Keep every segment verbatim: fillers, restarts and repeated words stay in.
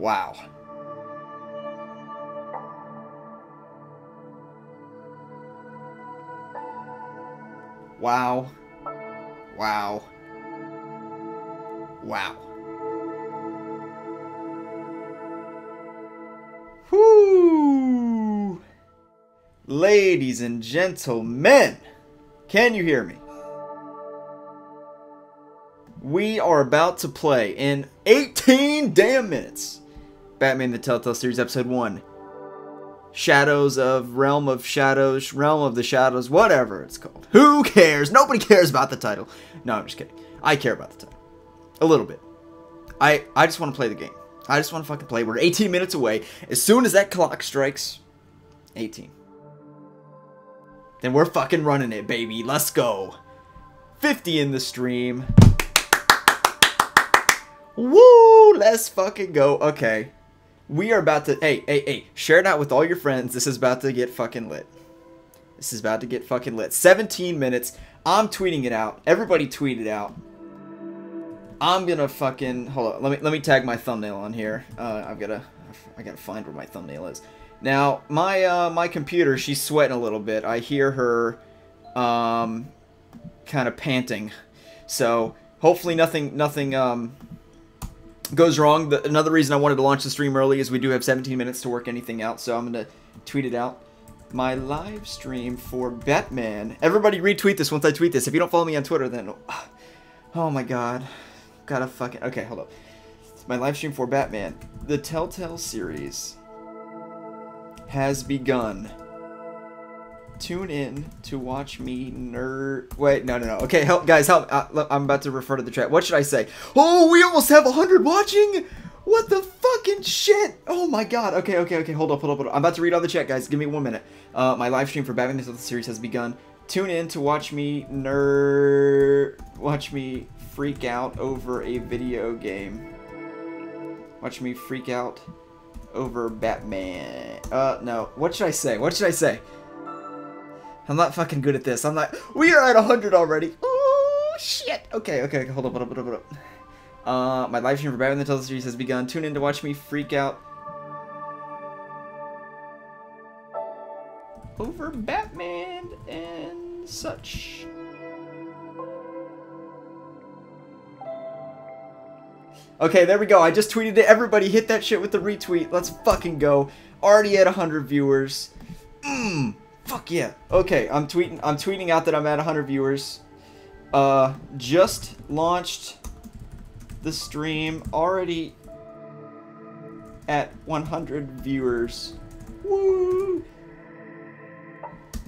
Wow. Wow. Wow. Wow. Whoo! Ladies and gentlemen, can you hear me? We are about to play in eighteen damn minutes Batman: The Telltale Series Episode one, Shadows of Realm of Shadows, Realm of the Shadows, whatever it's called. Who cares? Nobody cares about the title. No, I'm just kidding. I care about the title. A little bit. I, I just want to play the game. I just want to fucking play. We're eighteen minutes away. As soon as that clock strikes eighteen, then we're fucking running it, baby. Let's go. fifty in the stream. Woo! Let's fucking go. Okay. We are about to... Hey, hey, hey. Share it out with all your friends. This is about to get fucking lit. This is about to get fucking lit. seventeen minutes. I'm tweeting it out. Everybody tweet it out. I'm gonna fucking... Hold on. Let me let me tag my thumbnail on here. Uh, I've gotta... I gotta find where my thumbnail is. Now, my, uh, my computer, she's sweating a little bit. I hear her um, kind of panting. So, hopefully nothing... nothing um, goes wrong. The, another reason I wanted to launch the stream early is we do have seventeen minutes to work anything out, so I'm going to tweet it out. My live stream for Batman. Everybody retweet this once I tweet this. If you don't follow me on Twitter, then... Oh my god. Gotta fucking... Okay, hold up. It's my live stream for Batman. The Telltale series has begun. Tune in to watch me nerd... Wait, no, no, no. Okay, help, guys, help. Uh, I'm about to refer to the chat. What should I say? Oh, we almost have one hundred watching? What the fucking shit? Oh, my God. Okay, okay, okay. Hold up, hold up, hold up. I'm about to read all the chat, guys. Give me one minute. Uh, my live stream for Batman: The Telltale Series has begun. Tune in to watch me nerd... Watch me freak out over a video game. Watch me freak out over Batman. Uh, no. What should I say? What should I say? I'm not fucking good at this. I'm not... We are at one hundred already. Oh, shit. Okay, okay, hold up, hold up, hold up, hold up. Uh, my live stream for Batman: The Telltale Series has begun. Tune in to watch me freak out over Batman and such. Okay, there we go. I just tweeted it. Everybody hit that shit with the retweet. Let's fucking go. Already at one hundred viewers. Mmm. Fuck yeah. Okay, I'm tweeting I'm tweeting out that I'm at one hundred viewers. Uh just launched the stream, already at one hundred viewers. Woo.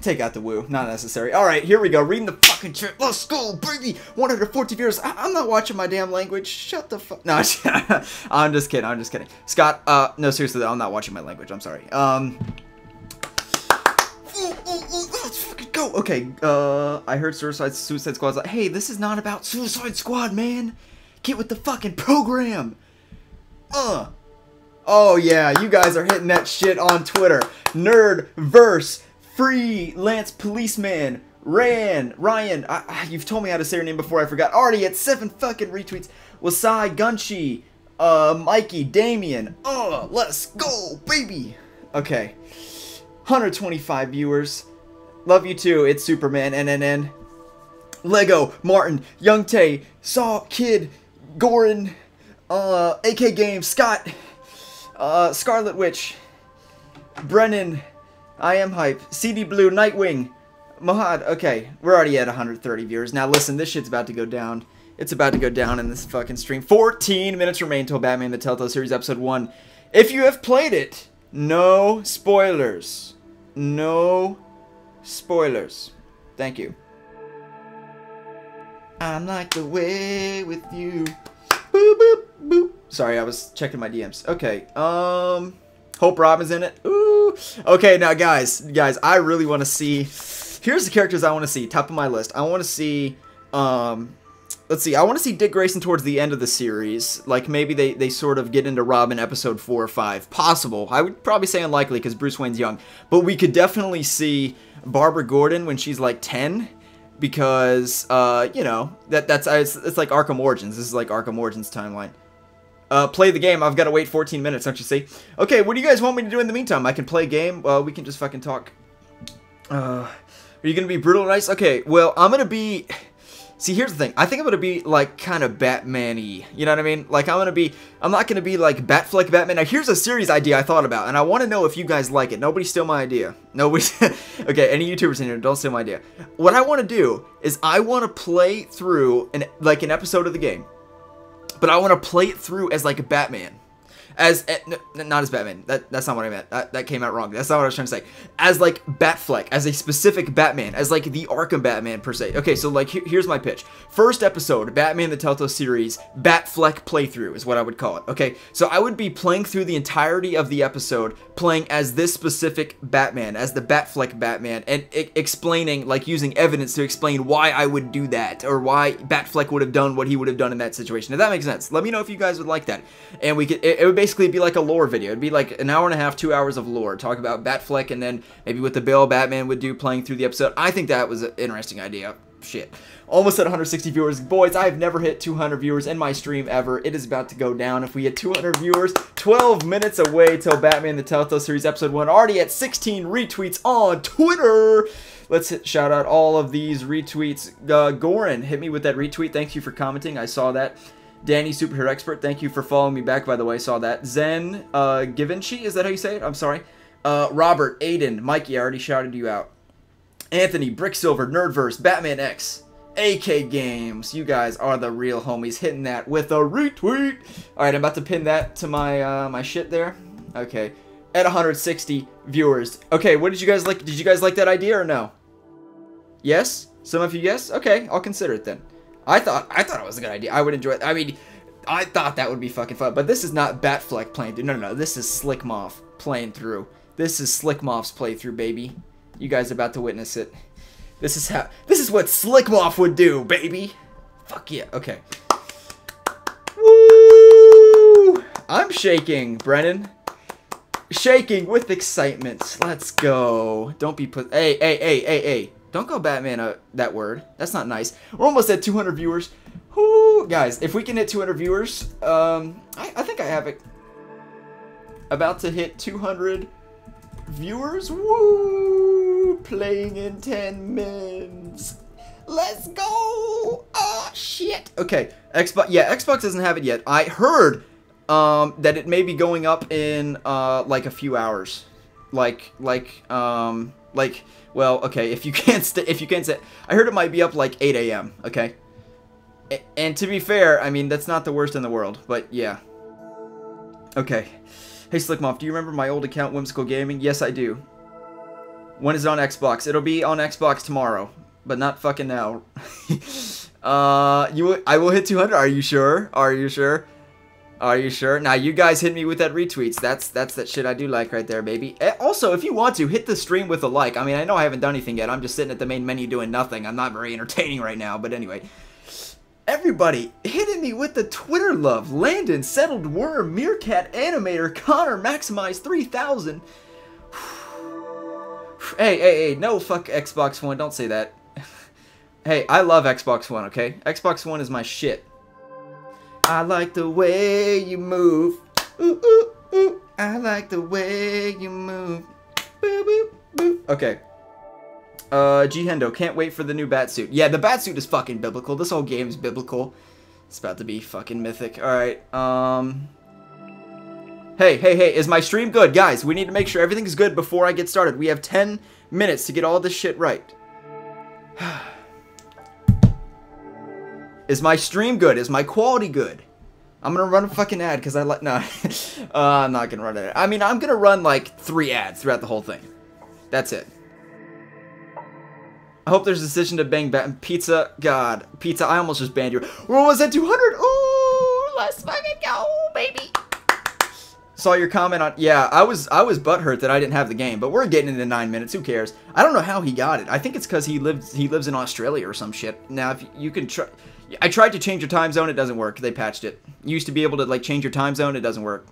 Take out the woo. Not necessary. All right, here we go. Reading the fucking chat. Let's go, baby. one hundred forty viewers. I I'm not watching my damn language. Shut the fuck. No, I'm just kidding. I'm just kidding. Scott, uh no, seriously, I'm not watching my language. I'm sorry. Um Let's fucking go. Okay, uh, I heard Suicide, Suicide Squad's like, hey, this is not about Suicide Squad, man. Get with the fucking program. Uh. Oh, yeah, you guys are hitting that shit on Twitter. Nerdverse, Freelance Policeman, Ran, Ryan. I, I, you've told me how to say your name before, I forgot. Already at seven fucking retweets. Wasai, Gunshi, uh, Mikey, Damien. Uh, let's go, baby. Okay. one hundred twenty-five viewers. Love you too. It's Superman. N N N. Lego. Martin. Young Tay. Saw. Kid. Gorin. Uh, A K Games. Scott. Uh, Scarlet Witch. Brennan. I am hype. C D Blue. Nightwing. Mahad. Okay. We're already at one hundred thirty viewers. Now listen, this shit's about to go down. It's about to go down in this fucking stream. fourteen minutes remain till Batman: The Telltale Series Episode one. If you have played it, no spoilers. No spoilers. Thank you. I'm like the way with you. Boop, boop, boop. Sorry, I was checking my D Ms. Okay, um... Hope Robin's in it. Ooh. Okay, now guys, guys, I really want to see... Here's the characters I want to see, top of my list. I want to see, um... Let's see, I want to see Dick Grayson towards the end of the series. Like, maybe they, they sort of get into Robin episode four or five. Possible. I would probably say unlikely because Bruce Wayne's young. But we could definitely see Barbara Gordon when she's like ten. Because, uh, you know, that that's it's, it's like Arkham Origins. This is like Arkham Origins timeline. Uh, play the game. I've got to wait fourteen minutes, don't you see? Okay, what do you guys want me to do in the meantime? I can play a game. Uh, we can just fucking talk. Uh, are you going to be brutal and nice? Okay, well, I'm going to be... See, here's the thing. I think I'm going to be, like, kind of Batman-y. You know what I mean? Like, I'm going to be... I'm not going to be, like, Batfleck Batman. Now, here's a series idea I thought about, and I want to know if you guys like it. Nobody steal my idea. Nobody... Okay, any YouTubers in here, don't steal my idea. What I want to do is I want to play through, an, like, an episode of the game. But I want to play it through as, like, Batman. As, no, not as Batman. That, that's not what I meant. That, that came out wrong. That's not what I was trying to say. As, like, Batfleck. As a specific Batman. As, like, the Arkham Batman, per se. Okay, so, like, here, here's my pitch. First episode, Batman the Telltale Series, Batfleck playthrough is what I would call it. Okay, so I would be playing through the entirety of the episode, playing as this specific Batman, as the Batfleck Batman, and I explaining, like, using evidence to explain why I would do that, or why Batfleck would have done what he would have done in that situation. If that makes sense, let me know if you guys would like that. And we could... It, it would basically be like a lore video. It'd be like an hour and a half, two hours of lore. Talk about Batfleck and then maybe what the Bale Batman would do playing through the episode. I think that was an interesting idea. Shit. Almost at one hundred sixty viewers. Boys, I've never hit two hundred viewers in my stream ever. It is about to go down. If we hit two hundred viewers, twelve minutes away till Batman the Telltale Series Episode one. Already at sixteen retweets on Twitter. Let's hit, shout out all of these retweets. Uh, Goran, hit me with that retweet. Thank you for commenting. I saw that. Danny, Superhero Expert, thank you for following me back, by the way, saw that. Zen, uh, Givenchy, is that how you say it? I'm sorry. Uh, Robert, Aiden, Mikey, I already shouted you out. Anthony, Bricksilver, Nerdverse, Batman X, A K Games, you guys are the real homies, hitting that with a retweet. Alright, I'm about to pin that to my, uh, my shit there. Okay, at one hundred sixty viewers. Okay, what did you guys like, did you guys like that idea or no? Yes? Some of you yes? Okay, I'll consider it then. I thought I thought it was a good idea. I would enjoy it. I mean, I thought that would be fucking fun. But this is not Batfleck playing through. No, no, no. This is Slcmof playing through. This is Slcmof's playthrough, baby. You guys are about to witness it. This is how. This is what Slcmof would do, baby. Fuck yeah. Okay. Woo! I'm shaking, Brennan. Shaking with excitement. Let's go. Don't be put. Hey, hey, hey, hey, hey. Don't go Batman, uh, that word. That's not nice. We're almost at two hundred viewers. Whoo, guys, if we can hit two hundred viewers, um, I, I think I have it. About to hit two hundred viewers. Woo, playing in ten minutes. Let's go. Oh, shit. Okay, Xbox. Yeah, Xbox doesn't have it yet. I heard um, that it may be going up in uh, like a few hours. Like, like, um, like... Well, okay, if you can't st if you can't sit, I heard it might be up like eight A M, okay? A and to be fair, I mean, that's not the worst in the world, but yeah. Okay. Hey, Slcmof, do you remember my old account, Whimsical Gaming? Yes, I do. When is it on Xbox? It'll be on Xbox tomorrow, but not fucking now. uh, you, I will hit two hundred, are you sure? Are you sure? Are you sure? Now, you guys hit me with that retweets. That's that's that shit I do like right there, baby. Also, if you want to, hit the stream with a like. I mean, I know I haven't done anything yet. I'm just sitting at the main menu doing nothing. I'm not very entertaining right now, but anyway. Everybody, hitting me with the Twitter love. Landon, Settled Worm, Meerkat, Animator, Connor, Maximize three thousand. Hey, hey, hey, no, fuck Xbox One. Don't say that. Hey, I love Xbox One, okay? Xbox One is my shit. I like the way you move. Ooh, ooh, ooh. I like the way you move. Boop, boop, boop. Okay. Uh, G Hendo, can't wait for the new Batsuit. Yeah, the Batsuit is fucking biblical. This whole game's biblical. It's about to be fucking mythic. Alright, um... Hey, hey, hey, is my stream good? Guys, we need to make sure everything's good before I get started. We have ten minutes to get all this shit right. Is my stream good? Is my quality good? I'm gonna run a fucking ad because I like. No, uh, I'm not gonna run an ad. I mean, I'm gonna run like three ads throughout the whole thing. That's it. I hope there's a decision to bang Batman. Pizza. God. Pizza. I almost just banned you. We're almost at two hundred. Ooh, let's fucking go, baby. Saw your comment on. Yeah, I was I was butthurt that I didn't have the game, but we're getting into nine minutes. Who cares? I don't know how he got it. I think it's because he lives he lives in Australia or some shit. Now, if you can try, I tried to change your time zone. It doesn't work. They patched it. You used to be able to like change your time zone. It doesn't work.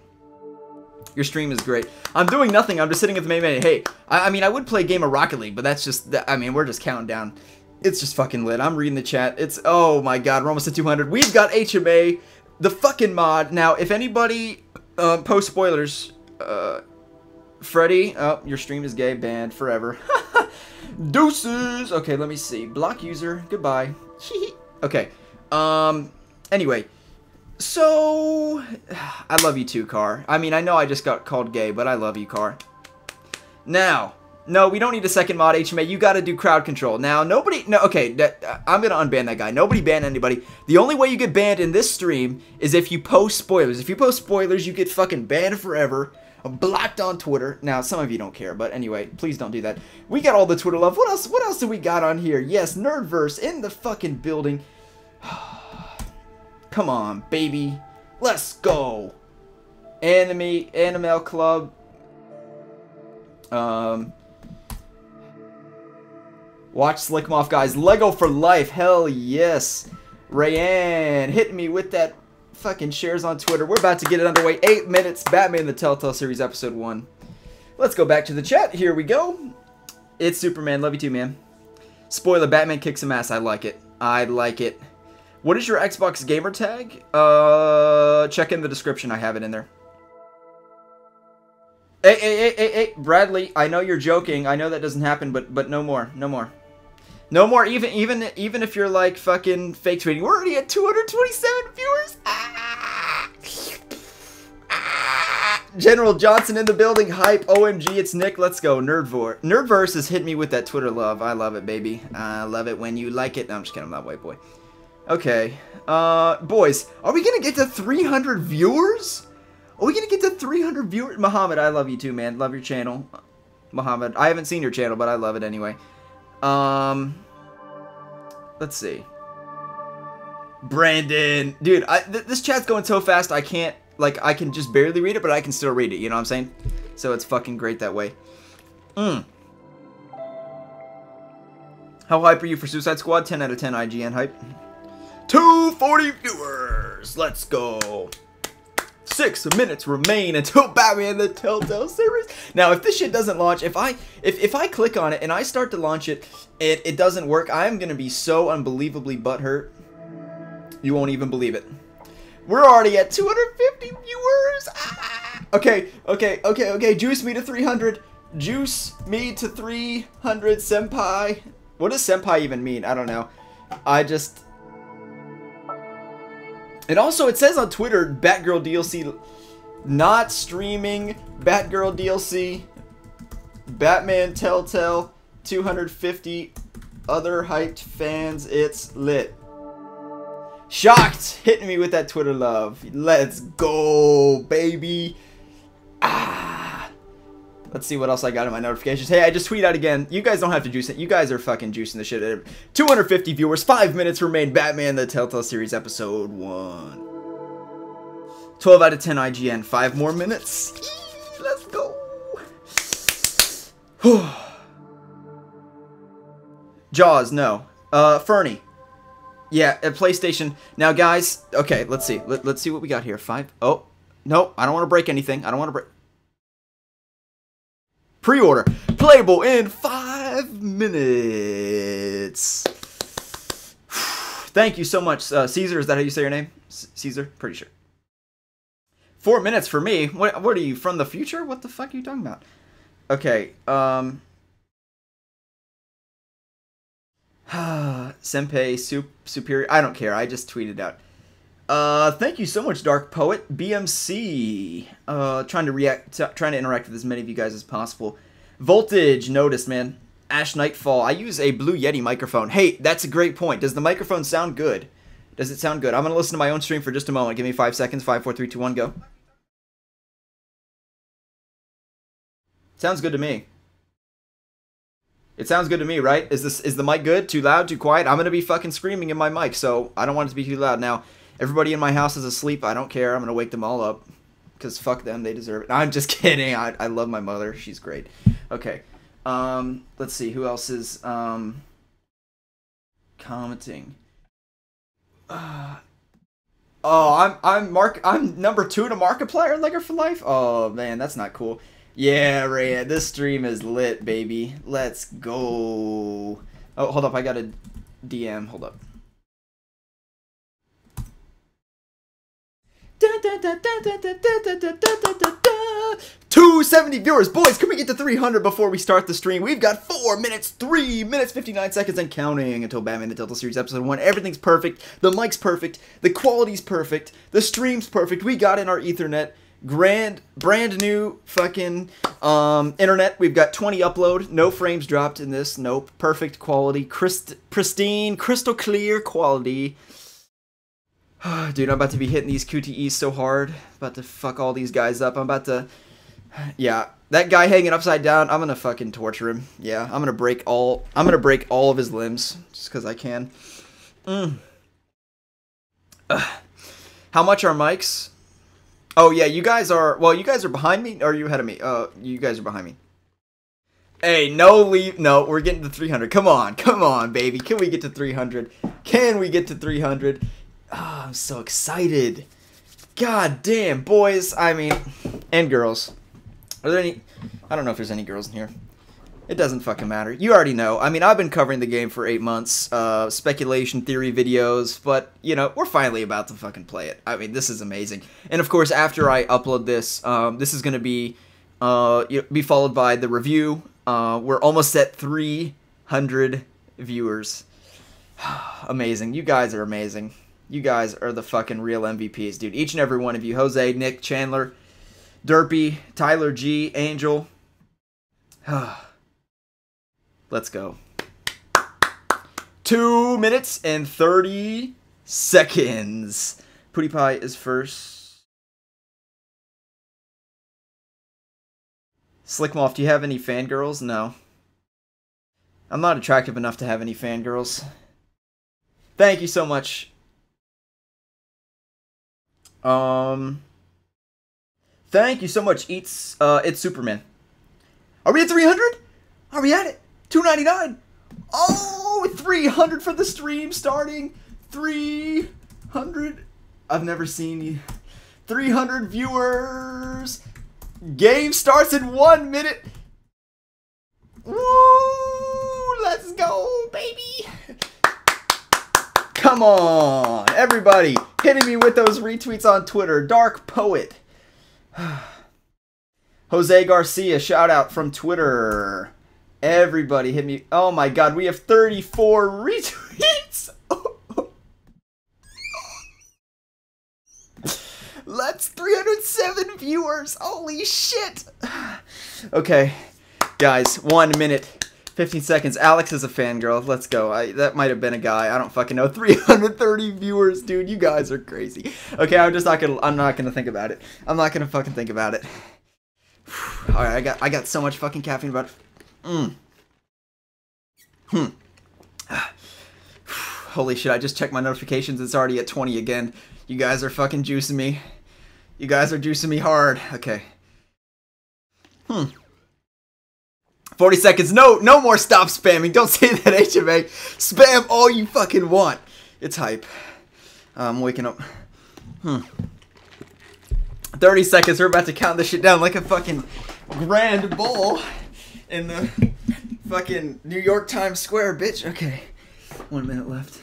Your stream is great. I'm doing nothing. I'm just sitting at the main menu. Hey, I, I mean, I would play a game of Rocket League, but that's just. I mean, we're just counting down. It's just fucking lit. I'm reading the chat. It's oh my god, we're almost at two hundred. We've got H M A. the fucking mod. Now, if anybody uh, post spoilers, uh, Freddy, oh, your stream is gay, banned forever. Deuces. Okay, let me see. Block user. Goodbye. Okay. Um. Anyway. So, I love you too, Car. I mean, I know I just got called gay, but I love you, Car. Now, no, we don't need a second mod, H M A. You got to do crowd control. Now, nobody, no, okay, that, I'm going to unban that guy. Nobody ban anybody. The only way you get banned in this stream is if you post spoilers. If you post spoilers, you get fucking banned forever. Blocked on Twitter. Now, some of you don't care, but anyway, please don't do that. We got all the Twitter love. What else, what else do we got on here? Yes, Nerdverse in the fucking building. Come on, baby. Let's go. Anime, Animal Club. Um, watch Slcmof, guys. Lego for life. Hell yes. Rayanne, hit me with that fucking shares on Twitter. We're about to get it underway. Eight minutes. Batman: The Telltale Series, Episode One. Let's go back to the chat. Here we go. It's Superman. Love you too, man. Spoiler: Batman kicks some ass. I like it. I like it. What is your Xbox gamer tag? Uh, check in the description. I have it in there. Hey, hey, hey, hey, hey, Bradley, I know you're joking. I know that doesn't happen, but but no more. No more. No more, even even even if you're like fucking fake tweeting. We're already at two hundred twenty-seven viewers. Ah! Ah! General Johnson in the building. Hype. O M G, it's Nick. Let's go. Nerdverse. Nerdverse has hit me with that Twitter love. I love it, baby. I love it when you like it. No, I'm just kidding. I'm not a white boy. Okay, uh, boys, are we gonna get to three hundred viewers? Are we gonna get to three hundred viewers? Muhammad, I love you too, man. Love your channel. Muhammad, I haven't seen your channel, but I love it anyway. Um, let's see. Brandon, dude, I, th this chat's going so fast, I can't, like, I can just barely read it, but I can still read it, you know what I'm saying? So it's fucking great that way. Mm. How hype are you for Suicide Squad? ten out of ten I G N hype. two forty viewers. Let's go. Six minutes remain until Batman: The Telltale Series. Now, if this shit doesn't launch, if I if if I click on it and I start to launch it, it it doesn't work. I'm gonna be so unbelievably butthurt. You won't even believe it. We're already at two hundred fifty viewers. Ah! Okay, okay, okay, okay. Juice me to three hundred. Juice me to three hundred, senpai. What does senpai even mean? I don't know. I just. And also, it says on Twitter, Batgirl D L C, not streaming, Batgirl D L C, Batman Telltale, two hundred fifty other hyped fans, it's lit. Shocked, hitting me with that Twitter love. Let's go, baby. Ah. Let's see what else I got in my notifications. Hey, I just tweet out again. You guys don't have to juice it. You guys are fucking juicing the shit. two hundred fifty viewers. Five minutes remain. Batman: The Telltale Series, Episode One. twelve out of ten I G N. Five more minutes. Eee, let's go. Whew. Jaws, no. Uh, Fernie. Yeah, at PlayStation. Now, guys. Okay, let's see. Let, let's see what we got here. Five. Oh, no. I don't want to break anything. I don't want to break. Pre-order. Playable in five minutes. Thank you so much. Uh, Caesar, is that how you say your name? C Caesar? Pretty sure. Four minutes for me? What, what are you, from the future? What the fuck are you talking about? Okay. Um, Senpei, sup Superior. I don't care. I just tweeted out. Uh, thank you so much, Dark Poet. B M C. Uh, trying to react, trying to interact with as many of you guys as possible. Voltage, noticed, man. Ash Nightfall. I use a Blue Yeti microphone. Hey, that's a great point. Does the microphone sound good? Does it sound good? I'm gonna listen to my own stream for just a moment. Give me five seconds. Five, four, three, two, one, go. Sounds good to me. It sounds good to me, right? Is this is the mic good? Too loud? Too quiet? I'm gonna be fucking screaming in my mic, so I don't want it to be too loud now. Everybody in my house is asleep. I don't care. I'm going to wake them all up. Because fuck them. They deserve it. I'm just kidding. I, I love my mother. She's great. Okay. Um, let's see. Who else is um, commenting? Uh, oh, I'm I'm Mark. I'm number two to Markiplier Legger for life? Oh, man. That's not cool. Yeah, Ray. This stream is lit, baby. Let's go. Oh, hold up. I got a D M. Hold up. two seventy viewers, boys, can we get to three hundred before we start the stream? We've got four minutes, three minutes, fifty-nine seconds and counting until Batman the Telltale Series episode one. Everything's perfect, the mic's perfect, the quality's perfect, the stream's perfect. We got in our ethernet, grand, brand new fucking um, internet. We've got twenty upload, no frames dropped in this, nope, perfect quality, Christ, pristine, crystal clear quality. Dude, I'm about to be hitting these Q T Es so hard. About to fuck all these guys up. I'm about to... Yeah. That guy hanging upside down, I'm gonna fucking torture him. Yeah, I'm gonna break all... I'm gonna break all of his limbs. Just because I can. Mm. How much are mics? Oh, yeah, you guys are... Well, you guys are behind me? Or are you ahead of me? Uh, you guys are behind me. Hey, no leave... No, we're getting to three hundred. Come on. Come on, baby. Can we get to three hundred? Can we get to three hundred? Oh, I'm so excited. God damn, boys. I mean, and girls. Are there any... I don't know if there's any girls in here. It doesn't fucking matter. You already know. I mean, I've been covering the game for eight months. Uh, speculation, theory videos. But, you know, we're finally about to fucking play it. I mean, this is amazing. And, of course, after I upload this, um, this is going to be uh, be followed by the review. Uh, we're almost at three hundred viewers. Amazing. You guys are amazing. You guys are the fucking real M V Ps, dude. Each and every one of you. Jose, Nick, Chandler, Derpy, Tyler G, Angel. Let's go. Two minutes and thirty seconds. PewDiePie is first. Slcmof, do you have any fangirls? No. I'm not attractive enough to have any fangirls. Thank you so much. Um, thank you so much, Eats, uh, It's Superman. Are we at three hundred? Are we at it? two ninety-nine. Oh, three hundred for the stream starting. three hundred. I've never seen you. three hundred viewers. Game starts in one minute. Woo, let's go, baby. Come on, everybody. Hitting me with those retweets on Twitter. Dark Poet. Jose Garcia, shout out from Twitter. Everybody hit me. Oh my god, we have thirty-four retweets. Let's three hundred seven viewers. Holy shit. Okay, guys, one minute. fifteen seconds. Alex is a fangirl. Let's go. I, that might have been a guy. I don't fucking know. three hundred thirty viewers, dude. You guys are crazy. Okay, I'm just not gonna. I'm not gonna think about it. I'm not gonna fucking think about it. All right, I got. I got so much fucking caffeine about it. Mm. Hmm. Ah. Holy shit! I just checked my notifications. It's already at twenty again. You guys are fucking juicing me. You guys are juicing me hard. Okay. Hmm. forty seconds. No, no more stop spamming. Don't say that, H M A. Spam all you fucking want. It's hype. I'm waking up. Hmm. thirty seconds. We're about to count this shit down like a fucking grand ball in the fucking New York Times Square, bitch. Okay. One minute left.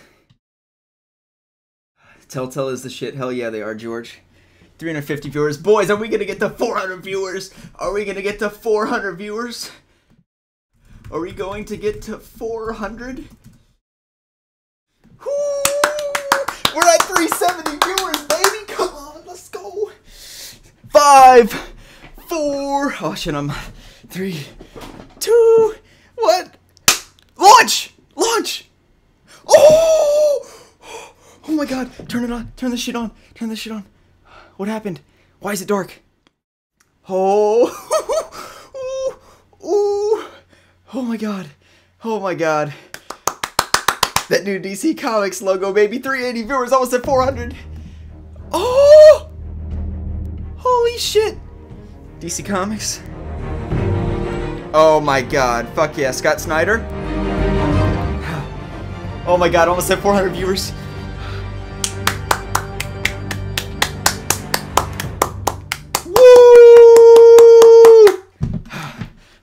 Telltale is the shit. Hell yeah, they are, George. three hundred fifty viewers. Boys, are we going to get to four hundred viewers? Are we going to get to four hundred viewers? Are we going to get to four hundred? Woo! We're at three seventy viewers, baby! Come on, let's go! Five, four, oh shit, I'm three, two, one. Launch! Launch! Oh! Oh my god, turn it on, turn this shit on, turn this shit on. What happened? Why is it dark? Oh! Ooh! Ooh! Oh my god. Oh my god. That new D C Comics logo, baby. three eighty viewers, almost at four hundred. Oh! Holy shit. D C Comics. Oh my god. Fuck yeah. Scott Snyder. Oh my god, almost at four hundred viewers.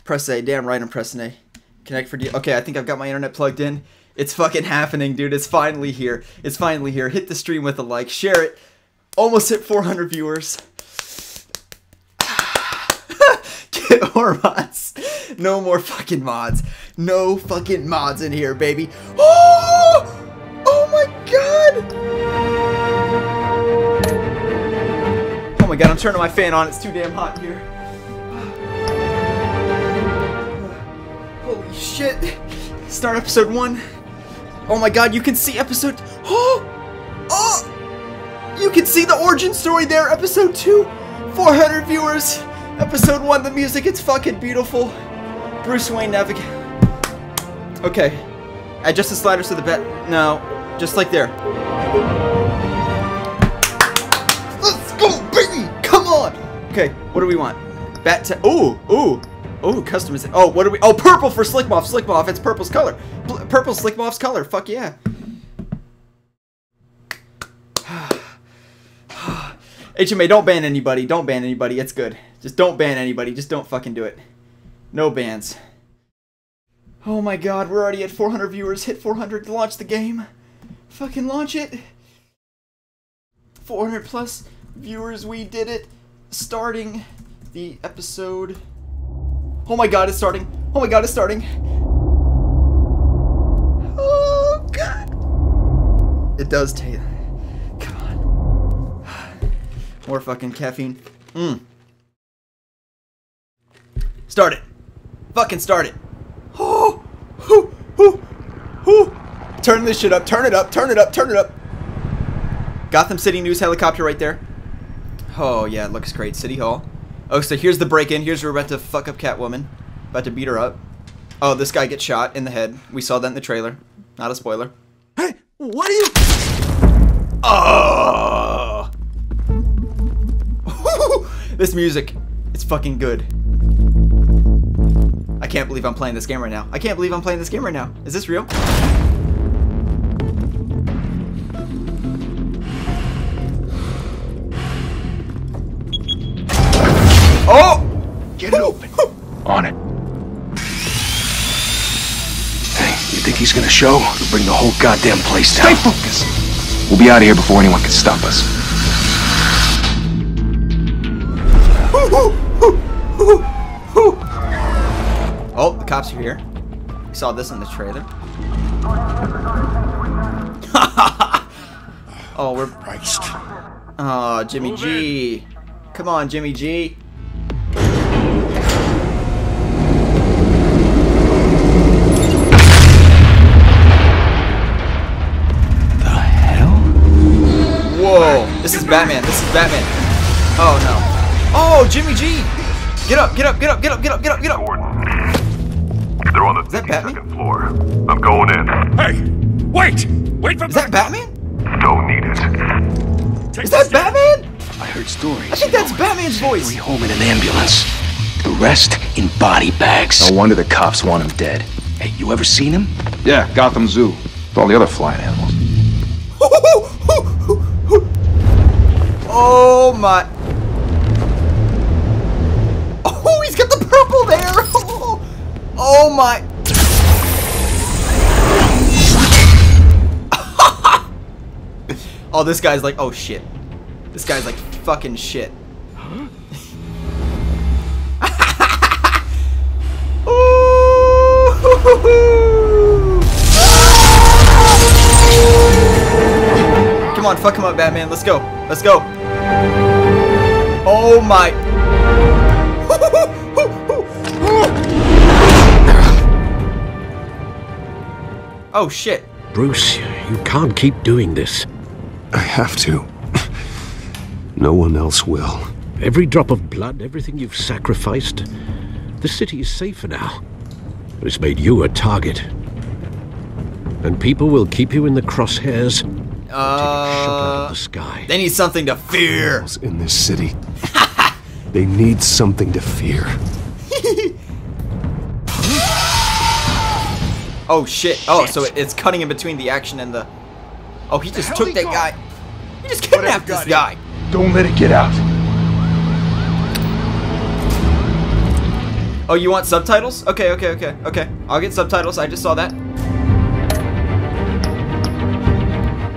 Press A, damn right I'm pressing A. Connect for D. Okay, I think I've got my internet plugged in. It's fucking happening, dude. It's finally here. It's finally here. Hit the stream with a like. Share it. Almost hit four hundred viewers. Get more mods. No more fucking mods. No fucking mods in here, baby. Oh! Oh my god! Oh my god, I'm turning my fan on. It's too damn hot here. Holy shit. Start episode one. Oh my god, you can see episode... Oh! Oh! You can see the origin story there. Episode two. four hundred viewers. Episode one. The music. It's fucking beautiful. Bruce Wayne navigate. Okay. Adjust the sliders to the bat. No. Just like there. Let's go, baby! Come on! Okay. What do we want? Bat to... Ooh! Ooh! Oh, customization. Oh, what are we? Oh, purple for Slcmof. Slcmof. It's purple's color. Bl purple Slcmof's color. Fuck yeah. H M A, don't ban anybody. Don't ban anybody. It's good. Just don't ban anybody. Just don't fucking do it. No bans. Oh my god, we're already at four hundred viewers. Hit four hundred to launch the game. Fucking launch it. four hundred plus viewers. We did it. Starting the episode... Oh my god, it's starting. Oh my god, it's starting. Oh god. It does taste. Come on. More fucking caffeine. Mmm. Start it. Fucking start it. Oh. Hoo. Hoo. Hoo. Turn this shit up. Turn it up. Turn it up. Turn it up. Gotham City News helicopter right there. Oh yeah, it looks great. City Hall. Oh, so here's the break-in. Here's where we're about to fuck up Catwoman. About to beat her up. Oh, this guy gets shot in the head. We saw that in the trailer. Not a spoiler. Hey, what are you? Oh! This music. It's fucking good. I can't believe I'm playing this game right now. I can't believe I'm playing this game right now. Is this real? Oh! Get it open. On it. Hey, you think he's gonna show? He'll bring the whole goddamn place down. Stay focused. We'll be out of here before anyone can stop us. Oh, the cops are here. We saw this in the trailer. Oh, we're... Christ. Oh, Jimmy Move G. In. Come on, Jimmy G. This is Batman. This is Batman. Oh no. Oh, Jimmy G! Get up, get up, get up, get up, get up, get up, get up! They're on the second floor. I'm going in. Hey! Wait! Wait for me! Is that Batman? Don't need it. Is that Batman? I heard stories. I think that's Batman's voice. Three home in an ambulance. The rest in body bags. No wonder the cops want him dead. Hey, you ever seen him? Yeah, Gotham Zoo. With all the other flying animals. Oh my. Oh, he's got the purple there. Oh, oh my. Oh, this guy's like, oh shit. This guy's like fucking shit. Come on, fuck him up, Batman. Let's go. Let's go. Oh my. Oh shit. Bruce, you can't keep doing this. I have to. No one else will. Every drop of blood, everything you've sacrificed, the city is safer now. It's made you a target. And people will keep you in the crosshairs. Uh, the sky. They need something to fear. In this city, they need something to fear. Oh shit! Oh, shit. So it, it's cutting in between the action and the. Oh, he just took he that got? guy. He just kidnapped this guy. Him? Don't let it get out. Oh, you want subtitles? Okay, okay, okay, okay. I'll get subtitles. I just saw that.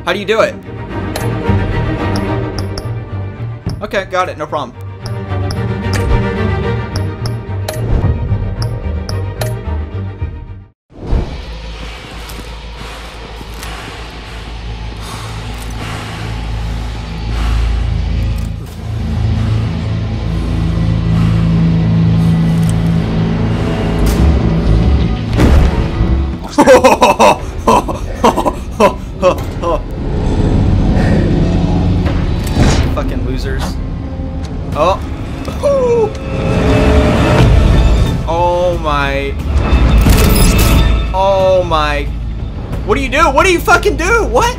How do you do it? Okay, got it, no problem. What do you fucking do? What?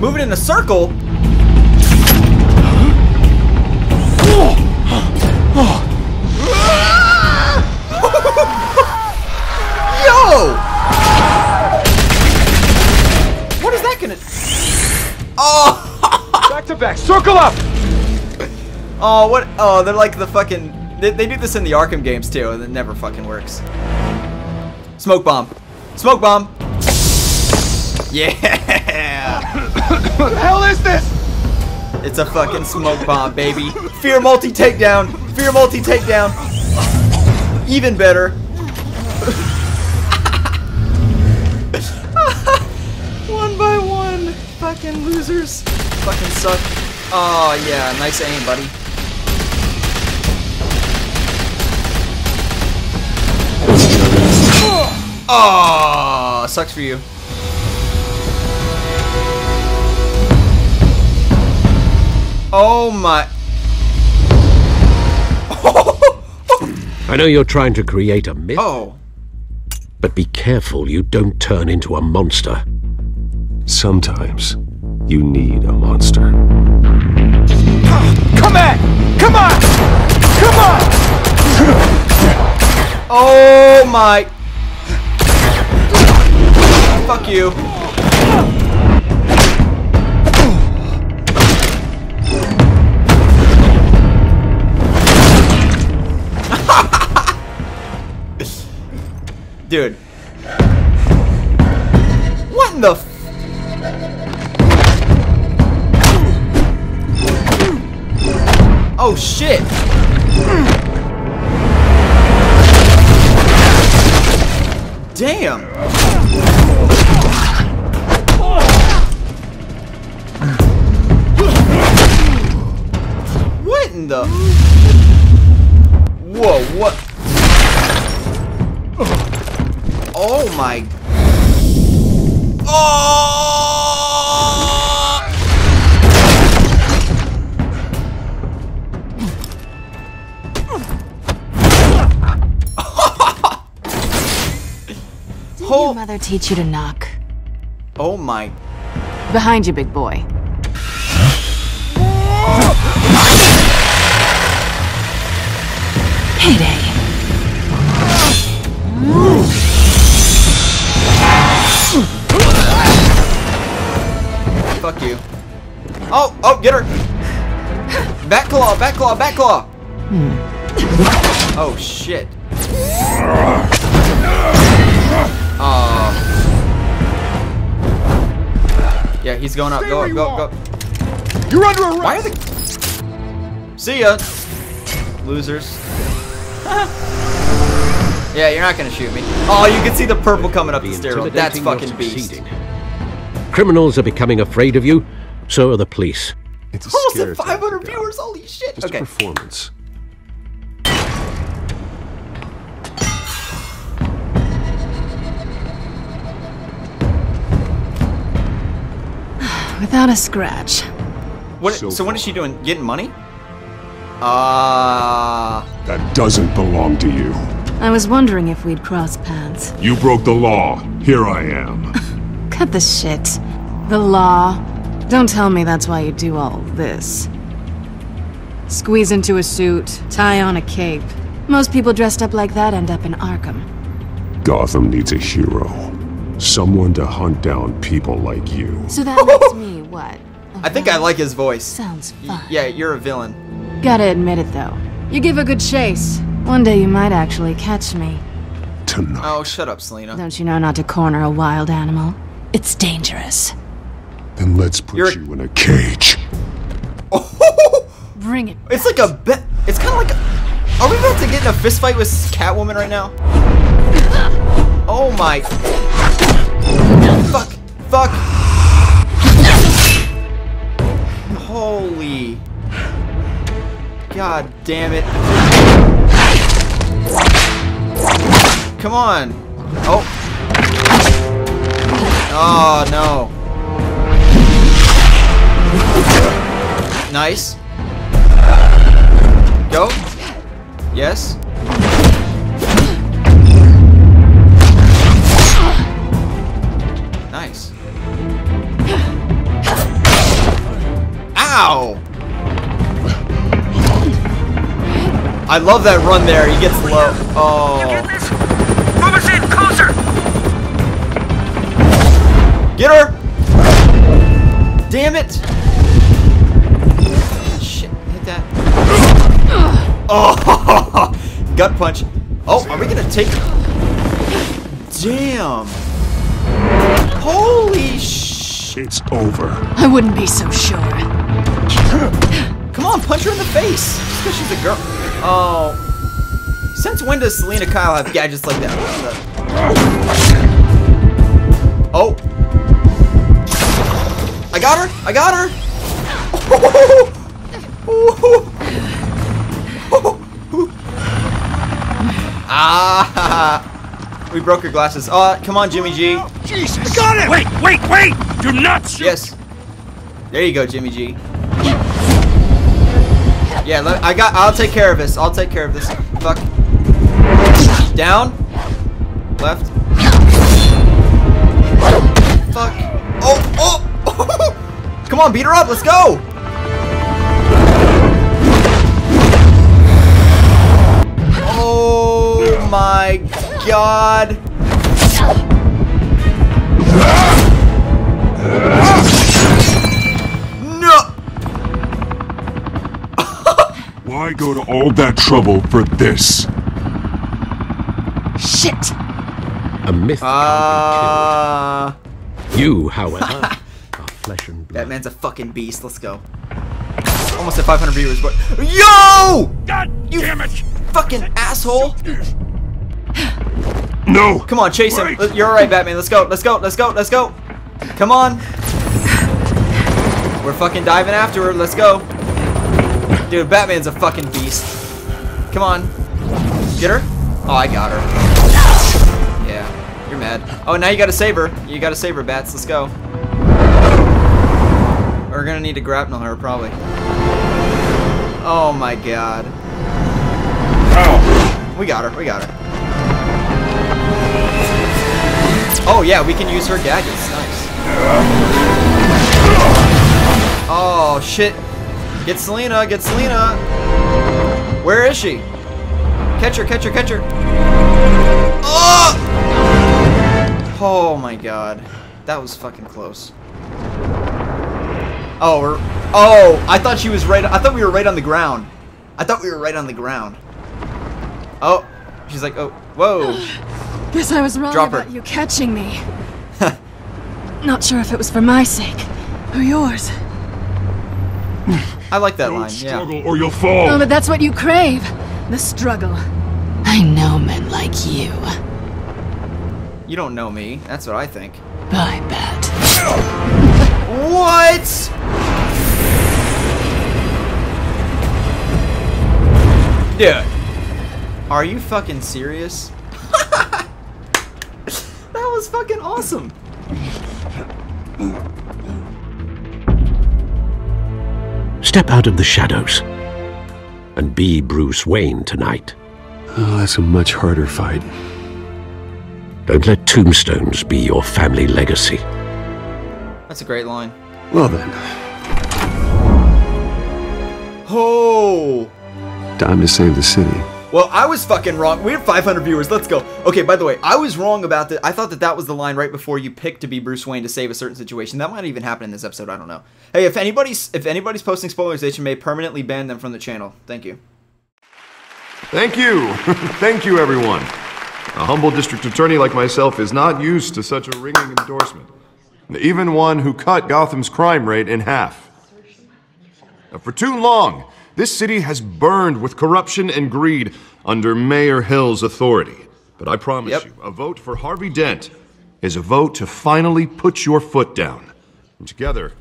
Move it in a circle? Yo! What is that gonna... Oh! Back to back, circle up! Oh, what? Oh, they're like the fucking... They, they do this in the Arkham games too, and it never fucking works. Smoke bomb. Smoke bomb. Yeah! What the hell is this? It's a fucking smoke bomb, baby. Fear multi takedown. Fear multi takedown. Even better. One by one. Fucking losers. Fucking suck. Oh yeah, nice aim, buddy. Oh, sucks for you. Oh my. I know you're trying to create a myth. Oh. But be careful you don't turn into a monster. Sometimes you need a monster. Come back! Come on! Come on! Oh my. Fuck you. Dude. What in the f- Oh shit. Damn. What in the- Whoa, what? Oh my! Oh! Did your mother teach you to knock? Oh my! Behind you, big boy. Payday. Fuck you. Oh, oh, get her. Back claw, back claw, back claw. Hmm. Oh, shit. Uh, yeah, he's going up. Stay go up, you go up, go. You're under arrest. Why are they... See ya. Losers. Yeah, you're not going to shoot me. Oh, you can see the purple coming up the stairwell. That's fucking beast. Criminals are becoming afraid of you, so are the police. It's a almost at five hundred viewers, holy shit! Just okay. A performance. Without a scratch. What? So, so what is she doing? Getting money? Ah. Uh... That doesn't belong to you. I was wondering if we'd cross paths. You broke the law. Here I am. Cut the shit. The law. Don't tell me that's why you do all this. Squeeze into a suit, tie on a cape. Most people dressed up like that end up in Arkham. Gotham needs a hero. Someone to hunt down people like you. So that makes me what? I think I like his voice. Sounds fun. Yeah, you're a villain. Gotta admit it though. You give a good chase. One day you might actually catch me. Tonight. Oh, shut up, Selina. Don't you know not to corner a wild animal? It's dangerous. Then let's put You're... you in a cage. Oh, Bring it. It's back. Like a bet. It's kind of like. A, are we about to get in a fist fight with Catwoman right now? Oh my. Fuck. Fuck. Holy. God damn it. Come on. Oh. Oh no. Nice. Go. Yes. Nice. Ow! I love that run there. He gets low. Oh. You get this? Move us in closer. Get her. Damn it. Shit. Hit that. Oh. Gut punch. Oh, are we gonna take? Damn. Holy shit. It's over. I wouldn't be so sure. Come on, punch her in the face. Just because she's a girl. Oh. Since when does Selina Kyle have gadgets like that? Oh. I got her! I got her! Oh. Oh. Oh. Oh. Ah. We broke her glasses. Oh, come on, Jimmy G. Jesus. I got it! Wait, wait, wait! Do not shoot! Yes. There you go, Jimmy G. Yeah, let, I got. I'll take care of this. I'll take care of this. Fuck. Down. Left. Fuck. Oh, oh, oh. Come on, beat her up. Let's go. Oh my God. Why go to all that trouble for this? Shit! A myth uh... can't be killed. You, however, are flesh and blood. That man's a fucking beast. Let's go. Almost at five hundred viewers, but yo! God you damn it! Fucking asshole! No! Come on, chase him. Wait. You're all right, Batman. Let's go. Let's go. Let's go. Let's go. Come on. We're fucking diving after her. Let's go. Dude, Batman's a fucking beast. Come on. Get her? Oh, I got her. Yeah, you're mad. Oh, now you gotta save her. You gotta save her, Bats. Let's go. We're gonna need to grapnel her, probably. Oh my God. Oh. We got her. We got her. Oh, yeah, we can use her gadgets. Nice. Oh, shit. Get Selina, get Selina. Where is she? Catch her, catch her, catch her. Oh! Oh my God. That was fucking close. Oh, we're, oh, I thought she was right, I thought we were right on the ground. I thought we were right on the ground. Oh, she's like, oh, whoa. Guess I was wrong Drop about her. you catching me. Not sure if it was for my sake or yours. I like that Don't line, struggle yeah. or you'll fall. Oh, but that's what you crave. The struggle. I know men like you. You don't know me. That's what I think. Bye, Bat. What? Dude. Are you fucking serious? That was fucking awesome. Step out of the shadows and be Bruce Wayne tonight. Oh, that's a much harder fight. Don't let tombstones be your family legacy. That's a great line. Well then. Oh! Time to save the city. Well, I was fucking wrong. We have five hundred viewers. Let's go. Okay, by the way, I was wrong about that. I thought that that was the line right before you picked to be Bruce Wayne to save a certain situation. That might even happen in this episode. I don't know. Hey, if anybody's if anybody's posting spoilers, they may permanently ban them from the channel. Thank you. Thank you. Thank you, everyone. A humble district attorney like myself is not used to such a ringing endorsement. Even one who cut Gotham's crime rate in half. For too long, This city has burned with corruption and greed under Mayor Hill's authority. But I promise yep. you, a vote for Harvey Dent is a vote to finally put your foot down. And together,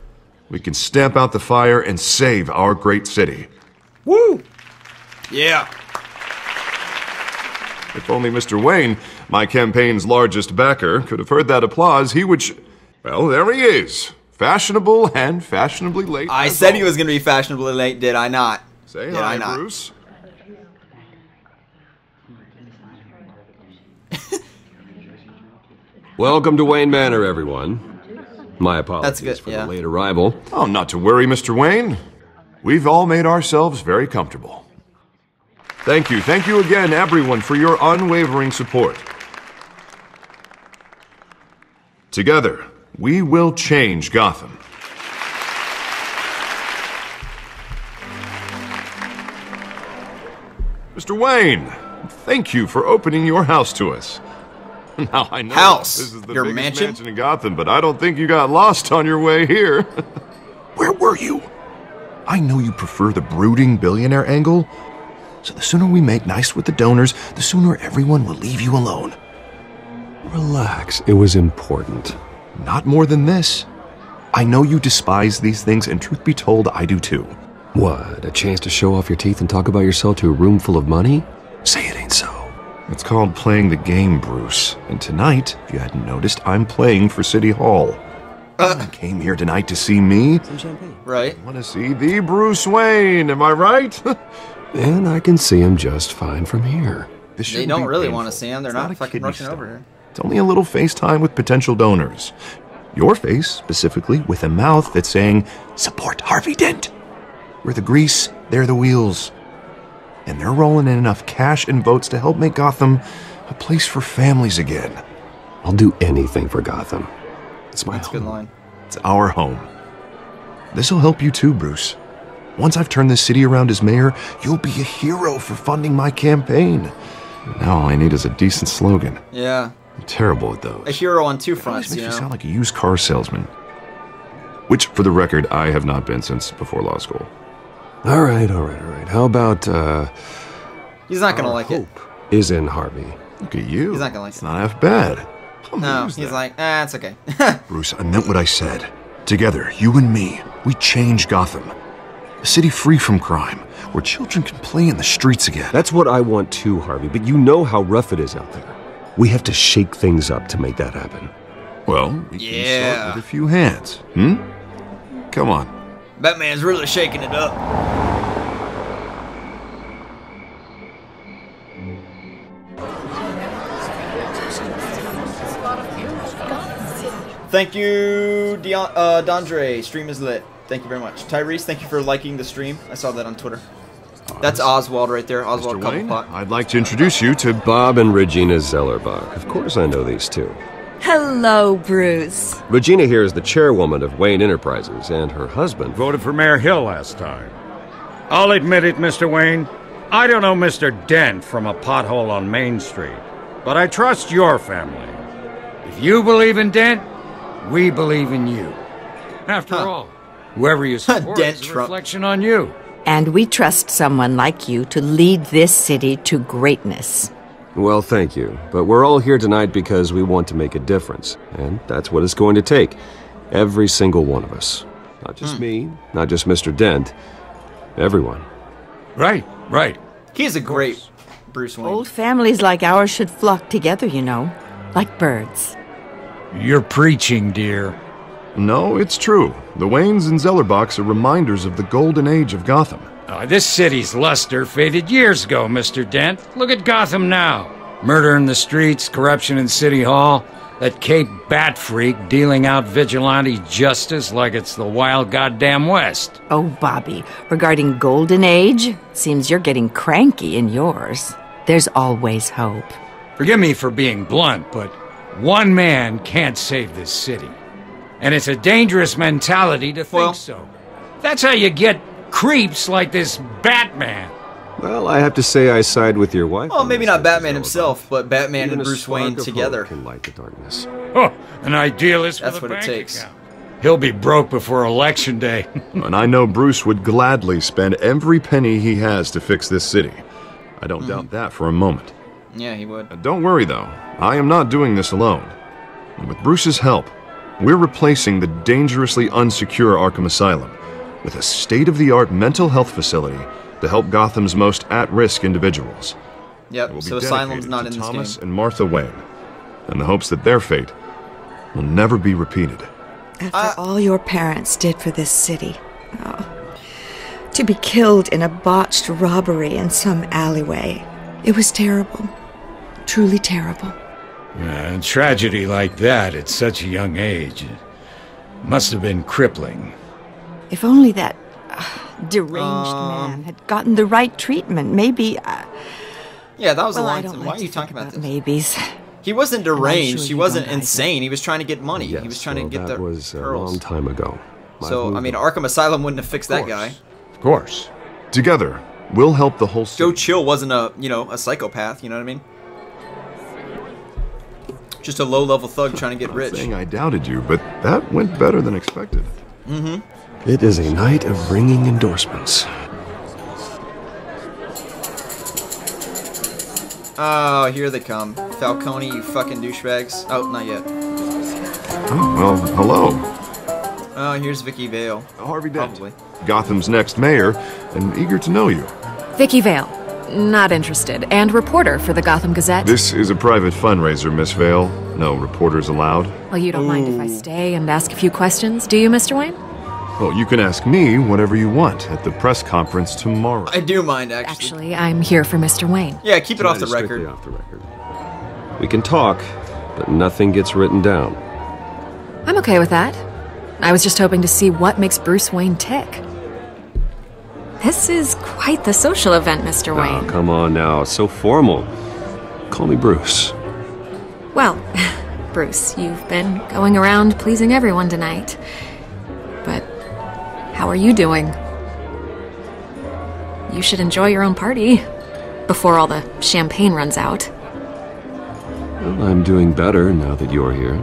we can stamp out the fire and save our great city. Woo! Yeah. If only Mister Wayne, my campaign's largest backer, could have heard that applause, he would... Sh well, there he is. Fashionable and fashionably late. I said he was going to be fashionably late, did I not? Say hi, Bruce. Welcome to Wayne Manor, everyone. My apologies That's good, for yeah. the late arrival. Oh, not to worry, Mister Wayne. We've all made ourselves very comfortable. Thank you. Thank you again, everyone, for your unwavering support. Together, we will change Gotham. Mister Wayne, thank you for opening your house to us. Now, I know house. This is the your biggest mansion? mansion in Gotham, but I don't think you got lost on your way here. Where were you? I know you prefer the brooding billionaire angle, so the sooner we make nice with the donors, the sooner everyone will leave you alone. Relax, it was important. Not more than this. I know you despise these things, and truth be told, I do too. What, a chance to show off your teeth and talk about yourself to a room full of money? Say it ain't so. It's called playing the game, Bruce. And tonight, if you hadn't noticed, I'm playing for City Hall. Uh, you came here tonight to see me. Some champagne. Right. I want to see the Bruce Wayne, am I right? And I can see him just fine from here. This they don't really painful. want to see him. They're not, not fucking rushing over here. It's only a little FaceTime with potential donors. Your face, specifically, with a mouth that's saying, support Harvey Dent. We're the grease, they're the wheels. And they're rolling in enough cash and votes to help make Gotham a place for families again. I'll do anything for Gotham. It's my That's home. Good line. It's our home. This'll help you too, Bruce. Once I've turned this city around as mayor, you'll be a hero for funding my campaign. Now all I need is a decent slogan. Yeah. I'm terrible at those. A hero on two fronts, you know. It always makes you sound like a used car salesman. Which, for the record, I have not been since before law school. All right, all right, all right. How about, uh... He's not gonna like it. Hope is in Harvey. Look at you. He's not gonna like it. It's not half bad. No, he's like, ah, it's okay. Bruce, I meant what I said. Together, you and me, we change Gotham. A city free from crime, where children can play in the streets again. That's what I want too, Harvey, but you know how rough it is out there. We have to shake things up to make that happen. Well, we yeah. can start with a few hands. Hmm? Come on. Batman's really shaking it up. Thank you, Deon uh, Dondre. Stream is lit. Thank you very much. Tyrese, thank you for liking the stream. I saw that on Twitter. That's Oswald right there. Oswald Cobblepot. I'd like to introduce you to Bob and Regina Zellerbach. Of course I know these two. Hello, Bruce. Regina here is the chairwoman of Wayne Enterprises, and her husband voted for Mayor Hill last time. I'll admit it, Mister Wayne. I don't know Mister Dent from a pothole on Main Street, but I trust your family. If you believe in Dent, we believe in you. After huh. all, whoever you support Dent is a reflection on you. And we trust someone like you to lead this city to greatness. Well, thank you, but we're all here tonight because we want to make a difference, and that's what it's going to take. Every single one of us. Not just mm. me, not just Mister Dent, everyone. Right, right. He's a great Bruce Wayne. Old families like ours should flock together, you know, like birds. You're preaching, dear. No, it's true. The Waynes and Zellerbachs are reminders of the golden age of Gotham. Uh, this city's luster faded years ago, Mister Dent. Look at Gotham now. Murder in the streets, corruption in City Hall, that Cape Bat Freak dealing out vigilante justice like it's the wild goddamn West. Oh, Bobby, regarding golden age, seems you're getting cranky in yours. There's always hope. Forgive me for being blunt, but one man can't save this city. And it's a dangerous mentality to think well, so. That's how you get... creeps like this Batman. Well, I have to say I side with your wife. Well, maybe not Batman himself, but Batman and Bruce Wayne together. Can light the darkness. Oh, an idealist with a bank account. That's what it takes. He'll be broke before Election Day. And I know Bruce would gladly spend every penny he has to fix this city. I don't mm. doubt that for a moment. Yeah, he would. Don't worry, though. I am not doing this alone. And with Bruce's help, we're replacing the dangerously unsecure Arkham Asylum with a state-of-the-art mental health facility to help Gotham's most at-risk individuals. Yep, so Asylum's not in this game. Thomas and Martha Wayne, in the hopes that their fate will never be repeated. After uh, all your parents did for this city. Oh, to be killed in a botched robbery in some alleyway. It was terrible. Truly terrible. Yeah, and tragedy like that at such a young age must have been crippling. If only that uh, deranged um, man had gotten the right treatment, maybe... Uh, yeah, that was well, a line. Why like are you talking about, about this? Maybes. He wasn't deranged. Sure he wasn't insane. Either. He was trying to get money. Yes, he was trying well, to get that the was a pearls. Long time ago. My so, movement. I mean, Arkham Asylum wouldn't have fixed that guy. Of course. Together, we'll help the whole city. Joe Chill wasn't a, you know, a psychopath, you know what I mean? Just a low-level thug trying to get rich. Saying I doubted you, but that went better than expected. Mm-hmm. It is a night of ringing endorsements. Oh, here they come. Falcone, you fucking douchebags. Oh, not yet. Oh, well, hello. Oh, here's Vicki Vale. Harvey Dent. Probably. Gotham's next mayor, and eager to know you. Vicki Vale. Not interested. And reporter for the Gotham Gazette. This is a private fundraiser, Miss Vale. No reporters allowed. Well, you don't Ooh. mind if I stay and ask a few questions, do you, Mister Wayne? Well, you can ask me whatever you want at the press conference tomorrow. I do mind, actually. Actually, I'm here for Mister Wayne. Yeah, keep it off the record. off the record. We can talk, but nothing gets written down. I'm okay with that. I was just hoping to see what makes Bruce Wayne tick. This is quite the social event, Mister Wayne. Oh, come on now. It's so formal. Call me Bruce. Well, Bruce, you've been going around pleasing everyone tonight. But... how are you doing? You should enjoy your own party before all the champagne runs out. Well, I'm doing better now that you're here.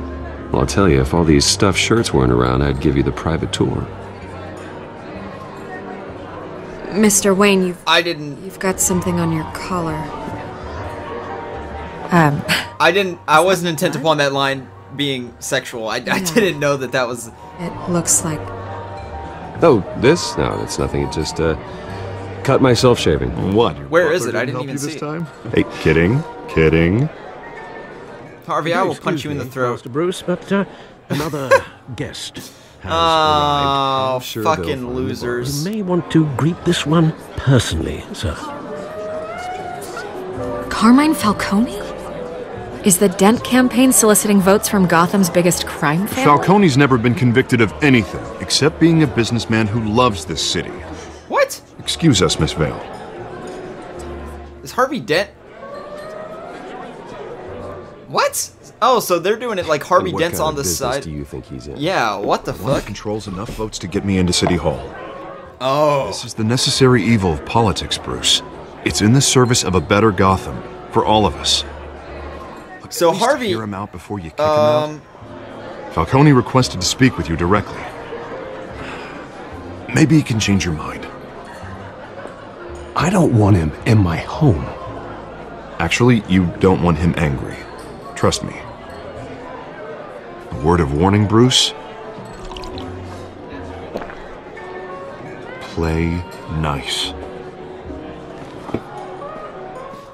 Well, I'll tell you, if all these stuffed shirts weren't around, I'd give you the private tour. Mister Wayne, you've... I didn't... You've got something on your collar. Um... I didn't... I wasn't intent upon that line being sexual. I, yeah. I didn't know that that was... It looks like... Oh, this? No, it's nothing. It just, uh, cut myself shaving. What? Where is it? I didn't even see it. Hey, kidding. Kidding. Harvey, I will punch you in the throat. Mister Bruce, but, uh, another guest has arrived. Oh, fucking losers. You may want to greet this one personally, sir. Carmine Falcone? Is the Dent campaign soliciting votes from Gotham's biggest crime family? Falcone's never been convicted of anything, except being a businessman who loves this city. What? Excuse us, Miss Vale. Is Harvey Dent... What? Oh, so they're doing it like Harvey Dent's on the side. Do you think he's in? Yeah, what the fuck? Controls enough votes to get me into City Hall. Oh. This is the necessary evil of politics, Bruce. It's in the service of a better Gotham, for all of us. So Harvey, hear him out before you kick um, him out. Falcone requested to speak with you directly. Maybe he can change your mind. I don't want him in my home. Actually, you don't want him angry. Trust me. A word of warning, Bruce. Play nice.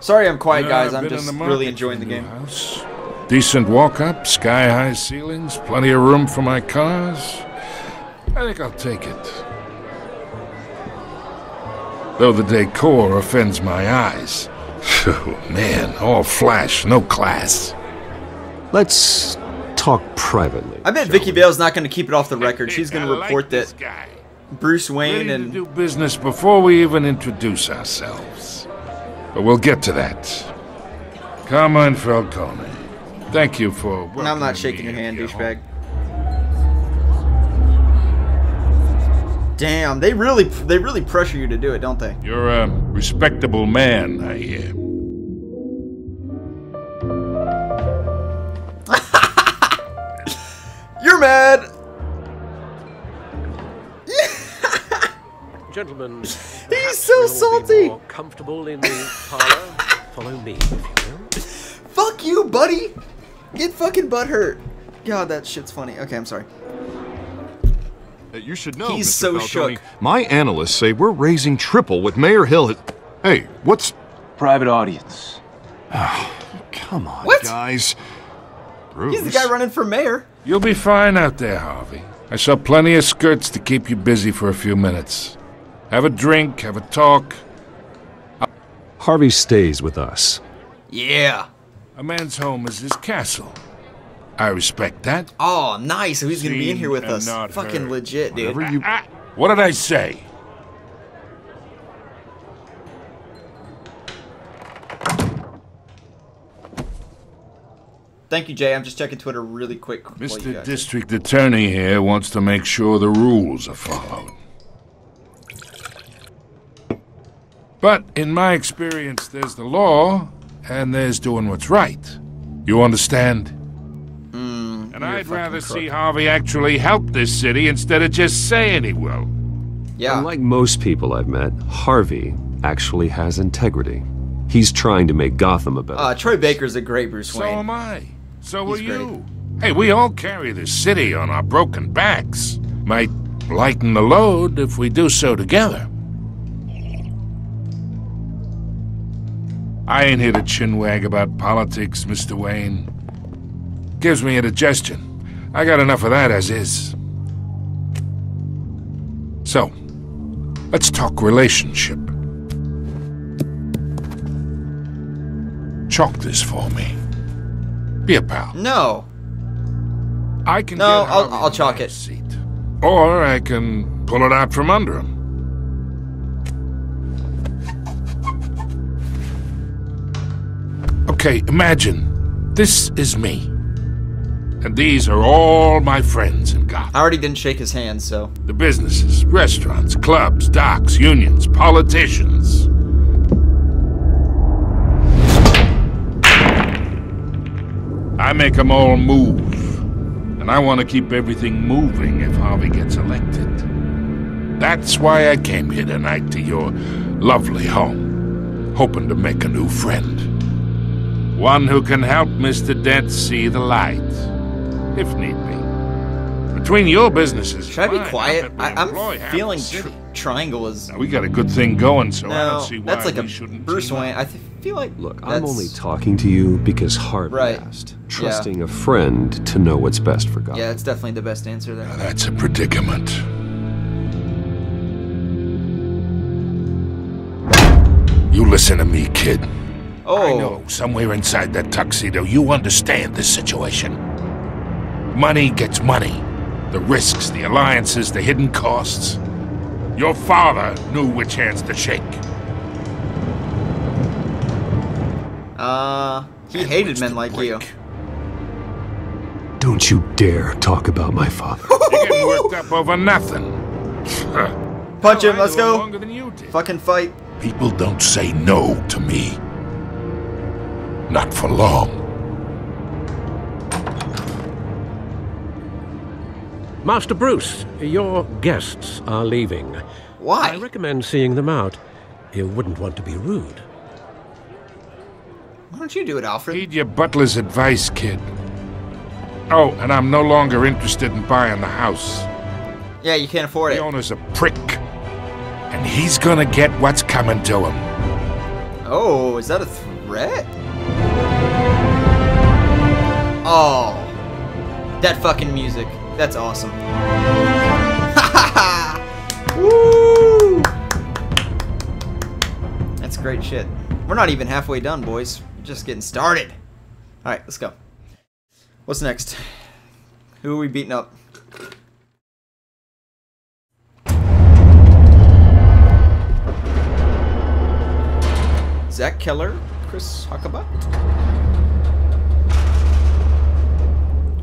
Sorry I'm quiet, guys. I'm just really enjoying the game. House. Decent walk-up, sky-high ceilings, plenty of room for my cars. I think I'll take it. Though the decor offends my eyes. Oh, man, all flash, no class. Let's talk privately. I bet Vicki Vale's not going to keep it off the record. She's going to report that Bruce Wayne and... do business before we even introduce ourselves. But we'll get to that. Carmine Falcone, thank you for... And I'm not shaking your hand, douchebag. Damn, they really they really pressure you to do it, don't they? You're a respectable man, I hear. You're mad! Gentlemen, he's so salty. More comfortable in the parlor. Follow me, if you will. Fuck you, buddy. Get fucking butthurt. God, that shit's funny. Okay, I'm sorry. You should know. He's so shook. My analysts say we're raising triple with Mayor Hill. Hey, what's private audience? Oh, come on, what? Guys. Bruce. He's the guy running for mayor. You'll be fine out there, Harvey. I saw plenty of skirts to keep you busy for a few minutes. Have a drink, have a talk. Harvey stays with us. Yeah. A man's home is his castle. I respect that. Oh, nice. Who's going to be in here with us? Fucking heard. Legit, dude. You... I, I, what did I say? Thank you, Jay. I'm just checking Twitter really quick. Mister District Attorney here wants to make sure the rules are followed. But in my experience, there's the law, and there's doing what's right. You understand? And I'd rather see Harvey actually help this city instead of just saying he will. Yeah. Unlike most people I've met, Harvey actually has integrity. He's trying to make Gotham a better place. Uh, Troy Baker's a great Bruce Wayne. So am I. So will you. Hey, we all carry this city on our broken backs. Might lighten the load if we do so together. I ain't here to chinwag about politics, Mister Wayne. Gives me indigestion. I got enough of that as is. So, let's talk relationship. Chalk this for me. Be a pal. No. I can. No, get I'll, I'll chalk it. Seat. Or I can pull it out from under him. Okay, imagine this is me. And these are all my friends in Gotham. I already didn't shake his hand, so... The businesses, restaurants, clubs, docks, unions, politicians. I make them all move. And I want to keep everything moving if Harvey gets elected. That's why I came here tonight to your lovely home. Hoping to make a new friend. One who can help Mister Dent see the light. If need be. Between your businesses... Should I be quiet? I, I'm feeling tr triangle is... Now, we got a good thing going, so no, I don't see why that's like we a shouldn't... Bruce Wayne, I feel like... Look, that's... I'm only talking to you because Harvey right. asked. Trusting yeah. a friend to know what's best for God. Yeah, that's definitely the best answer there. Now, that's a predicament. You listen to me, kid. Oh. I know, somewhere inside that tuxedo, you understand this situation. Money gets money. The risks, the alliances, the hidden costs. Your father knew which hands to shake. Uh, he hated men like you. Don't you dare talk about my father. You're getting worked up over nothing. Punch him, let's go. Fucking fight. People don't say no to me. Not for long. Master Bruce, your guests are leaving. Why? I recommend seeing them out. You wouldn't want to be rude. Why don't you do it, Alfred? Heed your butler's advice, kid. Oh, and I'm no longer interested in buying the house. Yeah, you can't afford it. The owner's a prick. And he's gonna get what's coming to him. Oh, is that a threat? Oh. That fucking music. That's awesome. Woo! That's great shit. We're not even halfway done, boys. We're just getting started. All right, let's go. What's next? Who are we beating up? Zach Keller, Chris Huckabee.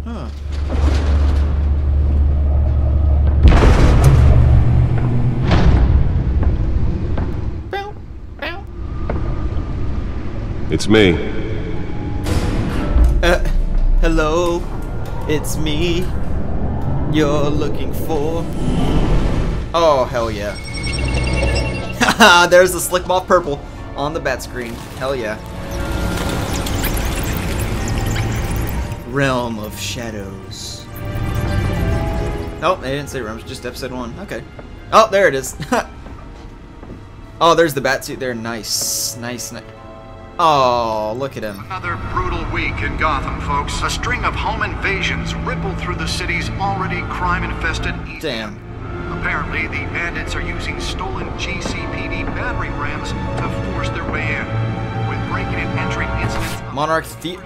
Huh. It's me. Uh, hello, it's me you're looking for. Oh, hell yeah. Haha, there's the Slcmof purple on the bat screen. Hell yeah. Realm of Shadows. Oh, they didn't say realms, just episode one. Okay. Oh, there it is. Oh, there's the bat suit there. Nice. Nice. Nice. Oh, look at him. Another brutal week in Gotham, folks. A string of home invasions rippled through the city's already crime-infested east. Damn. Apparently, the bandits are using stolen G C P D battering rams to force their way in. With breaking and entering incidents... Monarch's feet...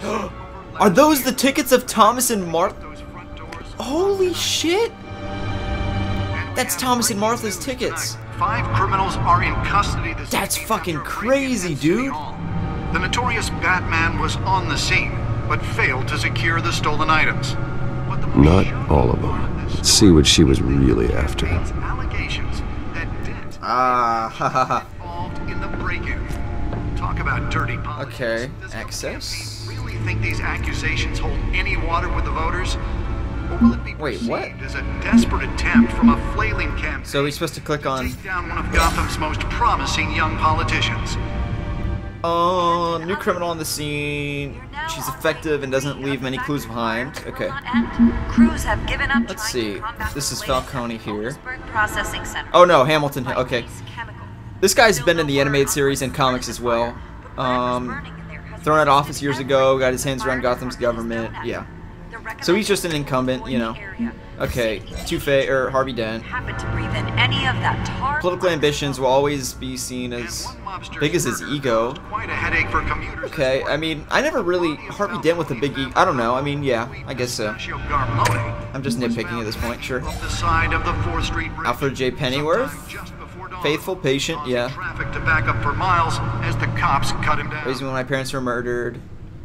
Are those the tickets of Thomas and Martha? Holy shit! That's Thomas and Martha's tickets. Five criminals are in custody this... That's fucking crazy, dude. The notorious Batman was on the scene, but failed to secure the stolen items. But the Not all of them. See what she was really after. Ah, uh, ha ha ha. Involved in the break-in. Talk about dirty politics. Okay, access. Does the really think these accusations hold any water with the voters? Or will it be... Wait, what? As a desperate attempt from a flailing campaign. So he's supposed to click on... To take down one of Gotham's most promising young politicians. Oh, new criminal on the scene. She's effective and doesn't leave many clues behind. Okay. Let's see. This is Falcone here. Oh no, Hamilton. Okay. This guy's been in the animated series and comics as well. Um, thrown out of office years ago. Got his hands around Gotham's government. Yeah. So he's just an incumbent, you know. Okay, Two-Face or Harvey Dent. Political ambitions will always be seen as big as his ego. Okay, I mean, I never really Harvey Dent with a big ego. I don't know. I mean, yeah, I guess so. I'm just nitpicking at this point, sure. Alfred J. Pennyworth, faithful, patient, yeah. Raised me when my parents were murdered.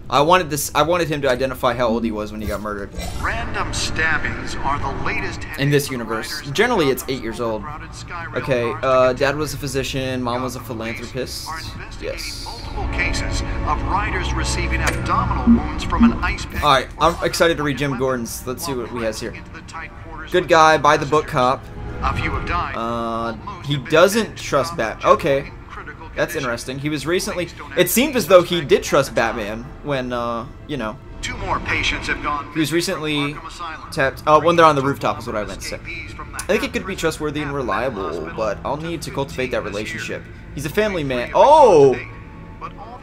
I wanted this. I wanted him to identify how old he was when he got murdered. Random stabbings are the latest in this universe. Generally, it's eight years old. Okay. Uh, Dad was a physician. Mom was a philanthropist. Yes. Multiple cases of riders receiving abdominal wounds from an ice pick. All right. I'm excited to read Jim Gordon's. Let's see what he has here. Good guy. By the book, cop. Uh, he doesn't trust Batman. Okay. That's interesting. He was recently... It seemed as though he did trust Batman when, uh, you know... Two more patients have gone. He was recently tapped... Oh, when they're on the rooftop is what I meant to say. I think it could be trustworthy and reliable, but I'll need to cultivate that relationship. He's a family man. Oh!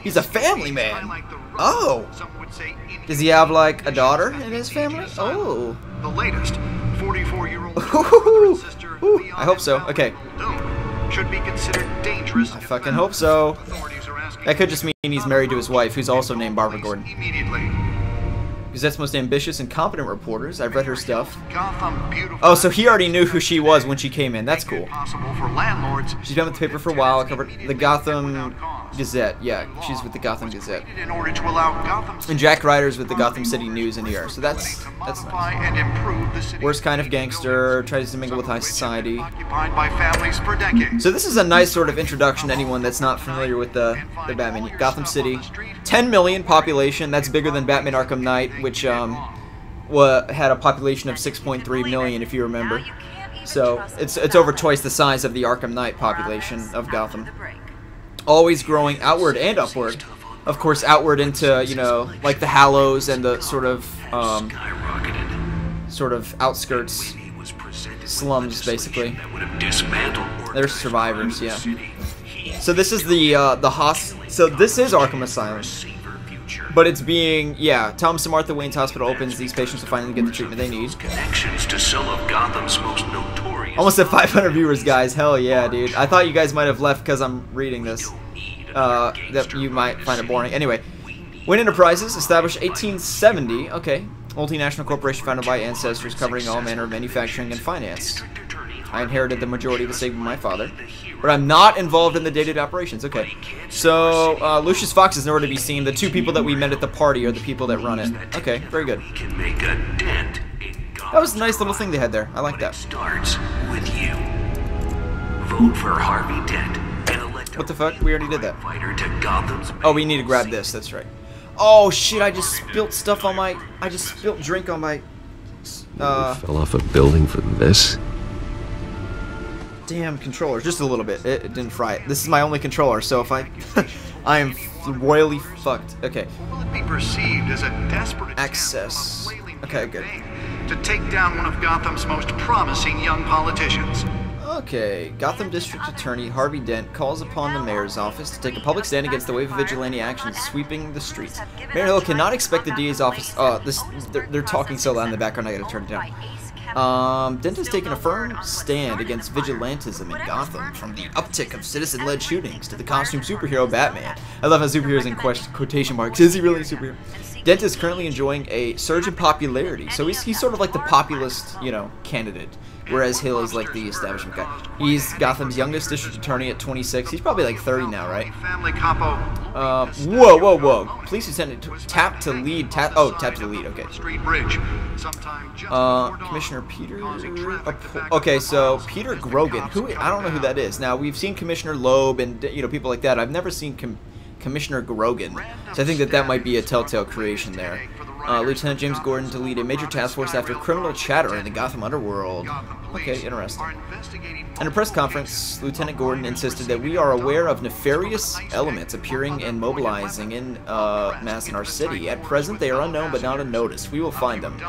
He's a family man! Oh! Does he have, like, a daughter in his family? Oh! The latest forty-four-year-old sister. I hope so. Okay. Should be considered dangerous. I fucking hope so. That could just mean he's married to his wife, who's also named Barbara Gordon. Gazette's most ambitious and competent reporters. I've read her stuff. Oh, so he already knew who she was when she came in. That's cool. She's been with the paper for a while. Covered the Gotham Gazette. Yeah, she's with the Gotham Gazette. And Jack Ryder's with the Gotham City News in New York. So that's that's nice. Worst kind of gangster. Tries to mingle with high society. So this is a nice sort of introduction to anyone that's not familiar with the the Batman. Gotham City, ten million population. That's bigger than Batman: Arkham Knight, which um, had a population of six point three million, if you remember. So it's it's over twice the size of the Arkham Knight population of Gotham. Always growing outward and upward. Of course, outward into, you know, like the Hallows and the sort of um, sort of outskirts slums, basically. They're survivors, yeah. So this is the uh, the host. So this is Arkham Asylum. But it's being, yeah, Thomas and Martha Wayne's hospital opens. These patients will finally get the treatment they need. Almost at five hundred viewers, guys. Hell yeah, dude. I thought you guys might have left because I'm reading this. Uh, that you might find it boring. Anyway, Wayne Enterprises, established eighteen seventy. Okay. Multinational corporation founded by ancestors, covering all manner of manufacturing and finance. I inherited the majority of the estate from my father. But I'm not involved in the day-to-day operations. Okay. So, uh, Lucius Fox is nowhere to be seen. The two people that we met at the party are the people that run it. Okay, very good. That was a nice little thing they had there. I like that. What the fuck? We already did that. Oh, we need to grab this. That's right. Oh, shit. I just spilt stuff on my... I just spilt drink on my... Uh... Fell off a building for this? damn controller just a little bit. It, it didn't fry it. This is my only controller, so if I... I am royally fucked. Okay. Access. Okay, good. To take down one of Gotham's most promising young politicians. Okay, Gotham District Attorney Harvey Dent calls upon the mayor's office to take a public stand against the wave of vigilante actions sweeping the streets. Mayor Hill cannot expect the D A's office... Oh, this, they're, they're talking so loud in the background, I gotta turn it down. Um, Dent has taken a firm stand against vigilantism in Gotham, from the uptick of citizen-led shootings to the costume superhero Batman. I love how superheroes in quest quotation marks. Is he really a superhero? Dent is currently enjoying a surge in popularity, so he's, he's sort of like the populist, you know, candidate, whereas Hill is like the establishment guy. He's Gotham's youngest district attorney at twenty-six. He's probably like thirty now, right? Uh, whoa, whoa, whoa. Police Lieutenant Tap to Lead. Tap, oh, Tap to Lead, okay. Uh, Commissioner Peter... Okay, so Peter Grogan. Who? I don't know who that is. Now, we've seen Commissioner Loeb and, you know, people like that. I've never seen Com Commissioner Grogan, so I think that that might be a Telltale creation there. Uh, Lieutenant James Gordon to lead a major task force after criminal chatter in the Gotham underworld. Okay, interesting. In a press conference, Lieutenant Gordon insisted that we are aware of nefarious elements appearing and mobilizing in uh, mass in our city. At present, they are unknown but not unnoticed. We will find them.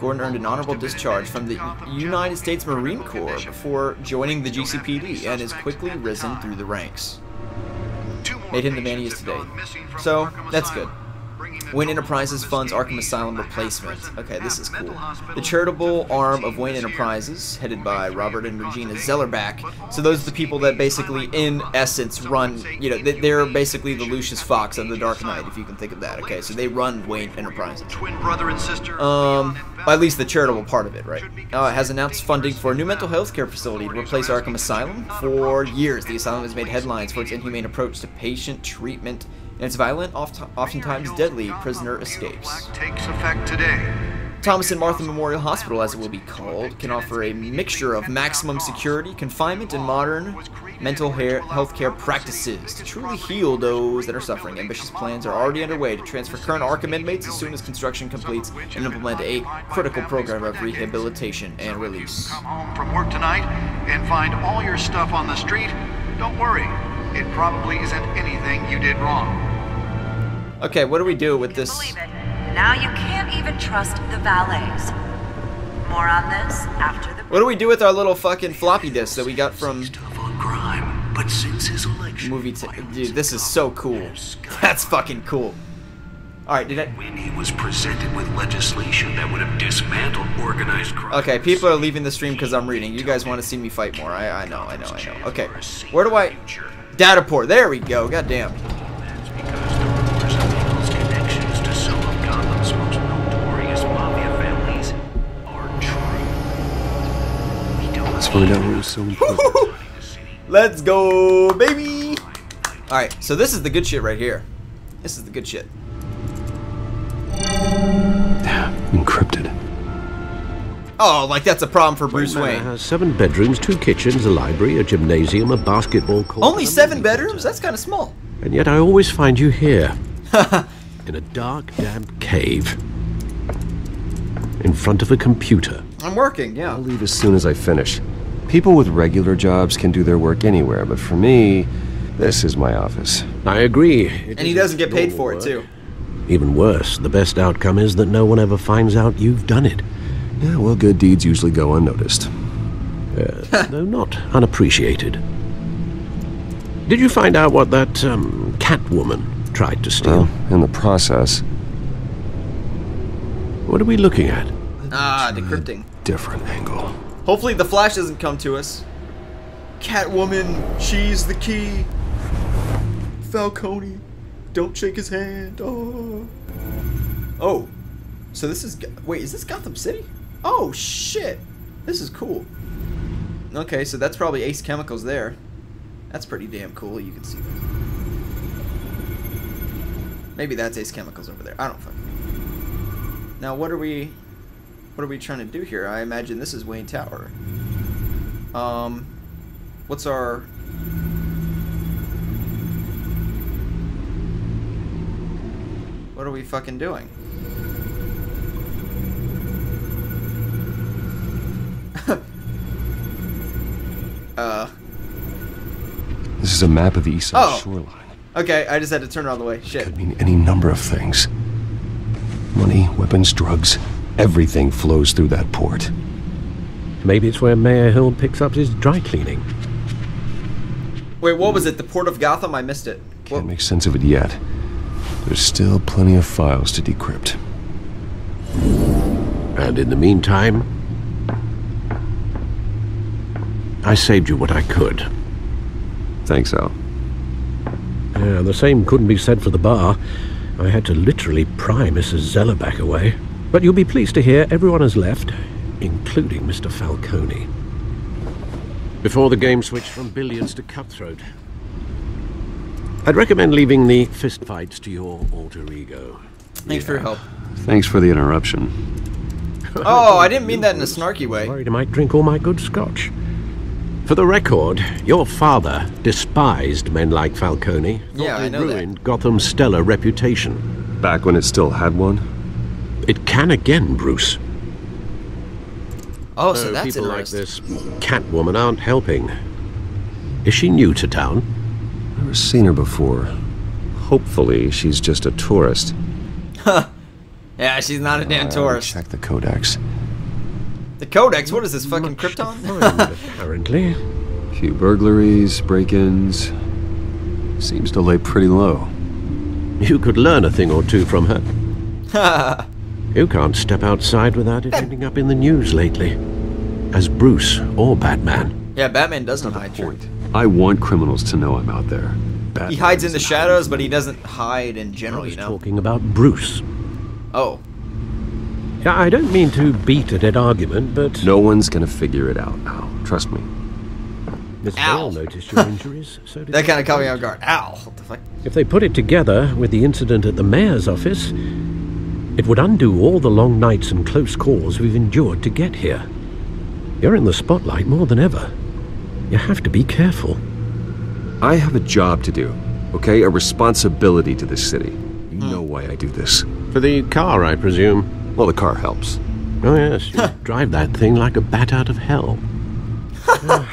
Gordon earned an honorable discharge from the United States Marine Corps before joining the G C P D and has quickly risen through the ranks. Made him the man he is today. So, that's good. Wayne Enterprises funds Arkham Asylum replacement. Okay, this is cool. The charitable arm of Wayne Enterprises, headed by Robert and Regina Zellerbach. So those are the people that basically, in essence, run, you know, they're basically the Lucius Fox of the Dark Knight, if you can think of that. Okay, so they run Wayne Enterprises. Um, well, at least the charitable part of it, right? Uh, has announced funding for a new mental health care facility to replace Arkham Asylum. For years, the asylum has made headlines for its inhumane approach to patient treatment. And it's violent, oft oftentimes deadly, prisoner escapes. Thomas and Martha Memorial Hospital, as it will be called, can offer a mixture of maximum security, confinement, and modern mental health care practices to truly heal those that are suffering. Ambitious plans are already underway to transfer current Arkham inmates as soon as construction completes and implement a critical program of rehabilitation and release. Come home from work tonight and find all your stuff on the street. Don't worry. It probably isn't anything you did wrong. Okay, what do we do with this? Believe it. Now you can't even trust the valets. More on this after the... What do we do with our little fucking floppy disk that we got from... Crime, but since his election, movie t Dude, this is so cool. That's fucking cool. Alright, did I... When he was presented with legislation that would have dismantled organized crime... Okay, people are leaving the stream because I'm reading. You guys want to see me fight more. I, I know, I know, I know. Okay, where do I... Data port. There we go. Goddamn. That's because the rumors of Hill's connections to some of Gotham's most notorious mafia families are true. We don't. Let's find out what was so important. Let's go, baby. All right. So this is the good shit right here. This is the good shit. Encrypted. Oh, like that's a problem for Bruce Wayne. It has seven bedrooms, two kitchens, a library, a gymnasium, a basketball court. Only seven bedrooms? That's kind of small. And yet I always find you here. In a dark, damp cave. In front of a computer. I'm working, yeah. I'll leave as soon as I finish. People with regular jobs can do their work anywhere, but for me, this is my office. I agree. And he doesn't get paid for it, too. Even worse, the best outcome is that no one ever finds out you've done it. Yeah, well, good deeds usually go unnoticed. Uh, though not unappreciated. Did you find out what that um, Catwoman tried to steal? Well, in the process. What are we looking at? Ah, decrypting. Different angle. Hopefully the Flash doesn't come to us. Catwoman, she's the key. Falcone, don't shake his hand. Oh. Oh. So this is... Wait, is this Gotham City? Oh, shit! This is cool. Okay, so that's probably Ace Chemicals there. That's pretty damn cool, you can see that. Maybe that's Ace Chemicals over there. I don't fucking know. Now, what are we... What are we trying to do here? I imagine this is Wayne Tower. Um... What's our... What are we fucking doing? Uh. This is a map of the east side oh. shoreline. Okay, I just had to turn it all the way. Shit. It could mean any number of things. Money, weapons, drugs. Everything flows through that port. Maybe it's where Mayor Hill picks up his dry cleaning. Wait, what was it? The Port of Gotham? I missed it. Can't what? make sense of it yet. There's still plenty of files to decrypt. And in the meantime, I saved you what I could. Thanks, Al. Yeah, the same couldn't be said for the bar. I had to literally pry Missus Zellerbach away. But you'll be pleased to hear everyone has left, including Mister Falcone. Before the game switched from billiards to cutthroat, I'd recommend leaving the fistfights to your alter ego. Thanks yeah. for your help. Thanks for the interruption. Oh, I didn't mean that in a snarky way. Worried I might drink all my good scotch. For the record, your father despised men like Falcone. Yeah, I know that. Ruined Gotham's stellar reputation. Back when it still had one? It can again, Bruce. Oh, so that's interesting. People like this Catwoman aren't helping. Is she new to town? I've never seen her before. Hopefully, she's just a tourist. Huh. Yeah, she's not a damn uh, tourist. Check the codex. The codex? What is this, fucking Much Krypton? Apparently. A few burglaries, break-ins. Seems to lay pretty low. You could learn a thing or two from her. Ha! You can't step outside without it ending up in the news lately. As Bruce or Batman. Yeah, Batman doesn't hide. Point. I want criminals to know I'm out there. Batman he hides in the shadows, but he doesn't hide in general, you know? Talking about Bruce. Oh. Yeah, I don't mean to beat a dead argument, but... No one's gonna figure it out now. Trust me. Miss Vale noticed your injuries, so did... That kind of caught me off guard. Ow! What the fuck? If they put it together with the incident at the mayor's office... It would undo all the long nights and close calls we've endured to get here. You're in the spotlight more than ever. You have to be careful. I have a job to do, okay? A responsibility to this city. You know why I do this. For the car, I presume. Well, the car helps. Oh, yes. You drive that thing like a bat out of hell. uh,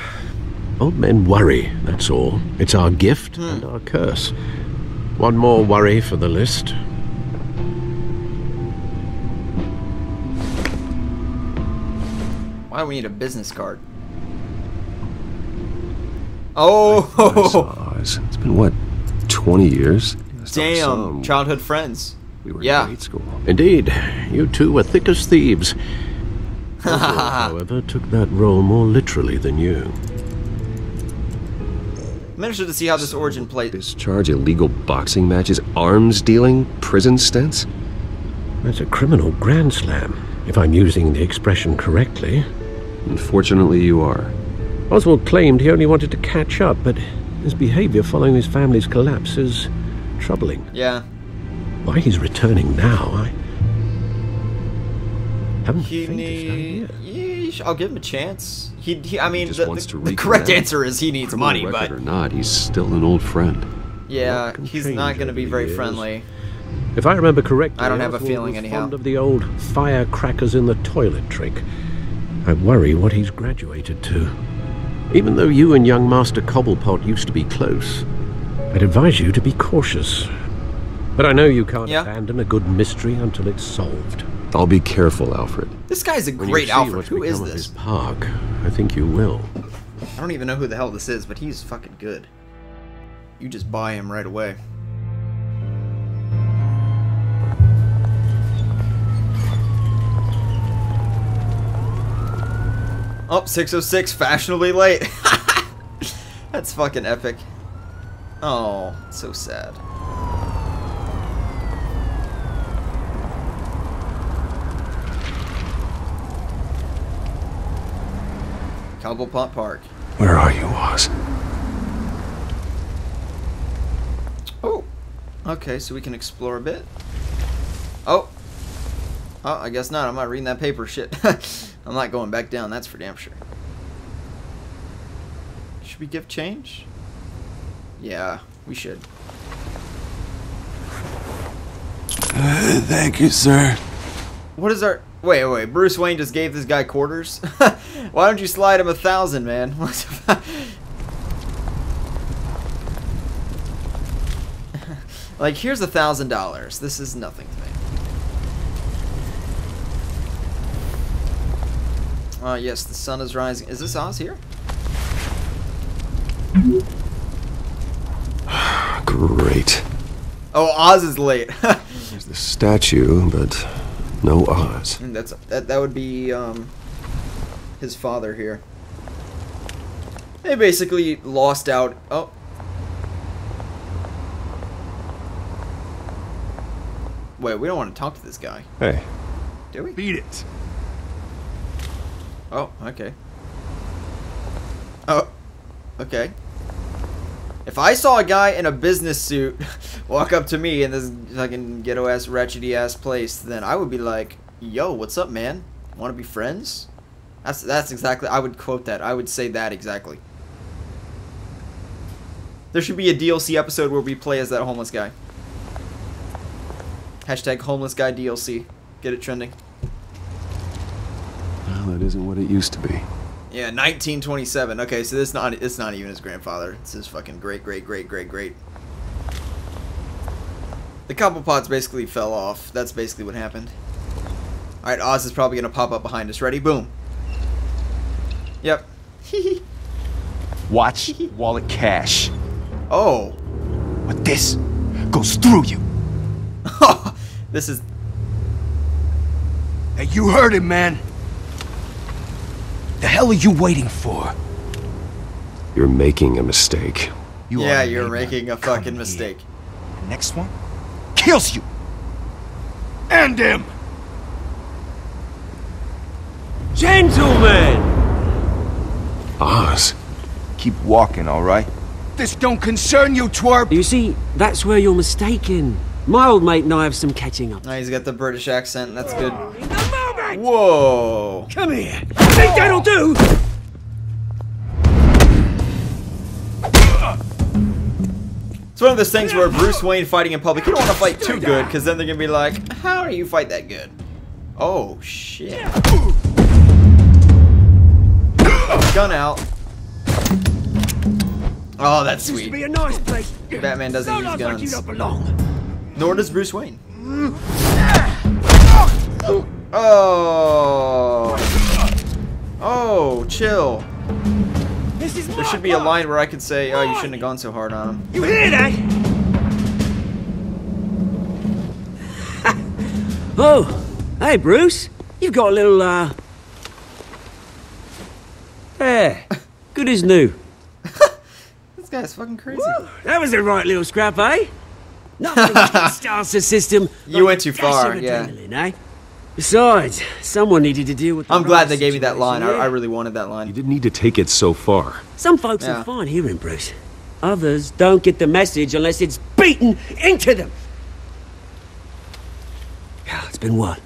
old men worry, that's all. It's our gift hmm. and our curse. One more worry for the list. Why do we need a business card? Oh! I saw Oz. It's been, what, twenty years? Damn, childhood friends. We were yeah. in grade school. Indeed, you two were thick as thieves. Oswald, however, took that role more literally than you. I'm interested to see how this origin played. Discharge, illegal boxing matches, arms dealing, prison stints? That's a criminal grand slam, if I'm using the expression correctly. Unfortunately, you are. Oswald claimed he only wanted to catch up, but his behavior following his family's collapse is troubling. Yeah. Why he's returning now, I haven't he need... yeah, I'll give him a chance. He, he I mean, he the, the, the correct answer is he needs money, but... or not, he's still an old friend. Yeah, he's not going to be very friendly. If I remember correctly, I don't have a feeling anyhow. Fond of the old firecrackers in the toilet trick. I worry what he's graduated to. Even though you and young Master Cobblepot used to be close, I'd advise you to be cautious. But I know you can't yeah. abandon a good mystery until it's solved. I'll be careful, Alfred. This guy's a when great Alfred. Who is this? His park, I think you will. I don't even know who the hell this is, but he's fucking good. You just buy him right away. Oh, six oh six, fashionably late. That's fucking epic. Oh, so sad. Cobblepot Park. Where are you, Oz? Oh, okay, so we can explore a bit. Oh. Oh, I guess not. I'm not reading that paper shit. I'm not going back down, that's for damn sure. Should we give change? Yeah, we should. Uh, thank you, sir. What is our... Wait, wait, Bruce Wayne just gave this guy quarters? Why don't you slide him a thousand, man? Like, here's a thousand dollars. This is nothing to me. Uh, yes, the sun is rising. Is this Oz here? Great. Oh, Oz is late. There's the statue, but no Oz. And that's that. That would be um, his father here. They basically lost out. Oh. Wait, we don't want to talk to this guy. Hey. Do we? Beat it. Oh, okay. Oh, okay. If I saw a guy in a business suit walk up to me in this fucking ghetto-ass, ratchety-ass place, then I would be like, yo, what's up, man? Want to be friends? That's, that's exactly, I would quote that. I would say that exactly. There should be a D L C episode where we play as that homeless guy. Hashtag homeless guy D L C. Get it trending. Well, that isn't what it used to be. Yeah, nineteen twenty-seven. Okay, so this not it's not even his grandfather. It's his fucking great, great, great, great, great. The Cobblepots basically fell off. That's basically what happened. All right, Oz is probably gonna pop up behind us. Ready? Boom. Yep. Watch wallet cash. Oh. But this goes through you. This is. Hey, you heard him, man. The hell are you waiting for? You're making a mistake. You yeah, you're making a fucking here. mistake. The next one kills you. And him. Gentlemen. Oz. Keep walking, all right? This don't concern you, twerp. You see, that's where you're mistaken. My old mate and I have some catching up. Oh, he's got the British accent. That's good. Whoa! Come here. I think that'll do. It's one of those things where Bruce Wayne fighting in public. You don't want to fight too good, because then they're gonna be like, "How do you fight that good?" Oh shit! Gun out. Oh, that's sweet. Batman doesn't use guns. Nor does Bruce Wayne. Oh. Oh, chill. There should be a line where I could say, oh, you shouldn't have gone so hard on him. You hear that? Oh, hey, Bruce. You've got a little, uh... hair. Good as new. This guy's fucking crazy. Woo, that was a right little scrap, eh? Nothing kickstarts the system. You went too far, yeah. Eh? Besides, someone needed to deal with. I'm glad they gave you that line. I, I really wanted that line. You didn't need to take it so far. Some folks yeah. are fine hearing, Bruce. Others don't get the message unless it's beaten into them. It's been what,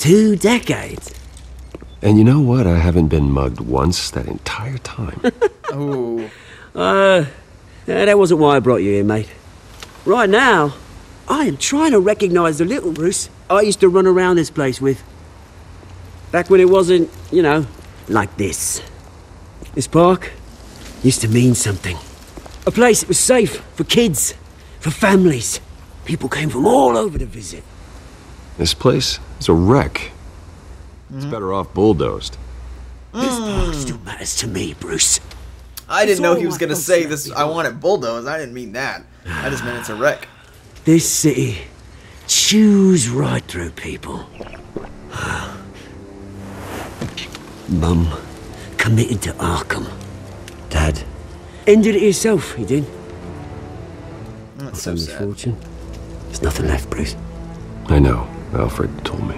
two decades. And you know what? I haven't been mugged once that entire time. Oh, uh, that wasn't why I brought you here, mate. Right now, I am trying to recognize the little Bruce I used to run around this place with. Back when it wasn't, you know, like this. This park used to mean something. A place that was safe for kids, for families. People came from all over to visit. This place is a wreck. Mm-hmm. It's better off bulldozed. Mm. This park still matters to me, Bruce. I didn't know he was going to say this, I want it bulldozed. I didn't mean that. I just meant it's a wreck. This city chews right through people. Mum committed to Arkham. Dad ended it himself, he did. That's so sad. Fortune. There's nothing left, Bruce. I know. Alfred told me.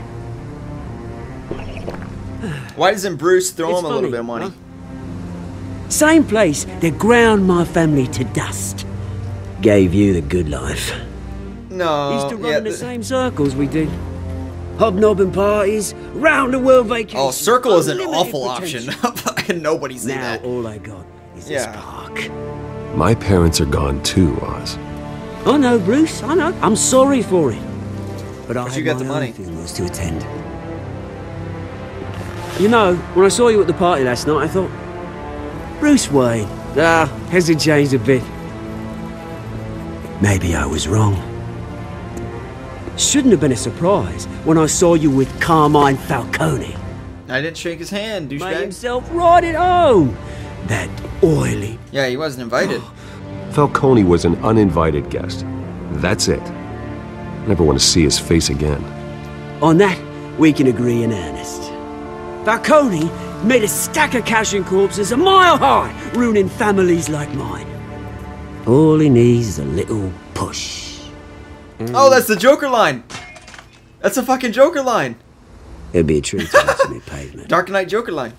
Why doesn't Bruce throw it's him a funny, little bit of money? Huh? Same place that ground my family to dust. Gave you the good life. No. Used to run yeah, in the same circles we did. Hobnobbing parties, round the world vacations. Oh, circle is an awful potential. option. Nobody's seen that. Now all I got is yeah. this park. My parents are gone too, Oz. I know, Bruce. I know. I'm sorry for it. But, but I you got the money. Things to attend. You know, when I saw you at the party last night, I thought, Bruce Wayne. Ah, hasn't changed a bit. Maybe I was wrong. Shouldn't have been a surprise when I saw you with Carmine Falcone. I didn't shake his hand, douchebag. Made himself right at home. That oily... Yeah, he wasn't invited. Falcone was an uninvited guest. That's it. Never want to see his face again. On that, we can agree in earnest. Falcone made a stack of cash and corpses a mile high, ruining families like mine. All he needs is a little push. Mm. Oh, that's the Joker line. That's a fucking Joker line. It'd be a treat to watch me pavement. Dark Knight Joker line.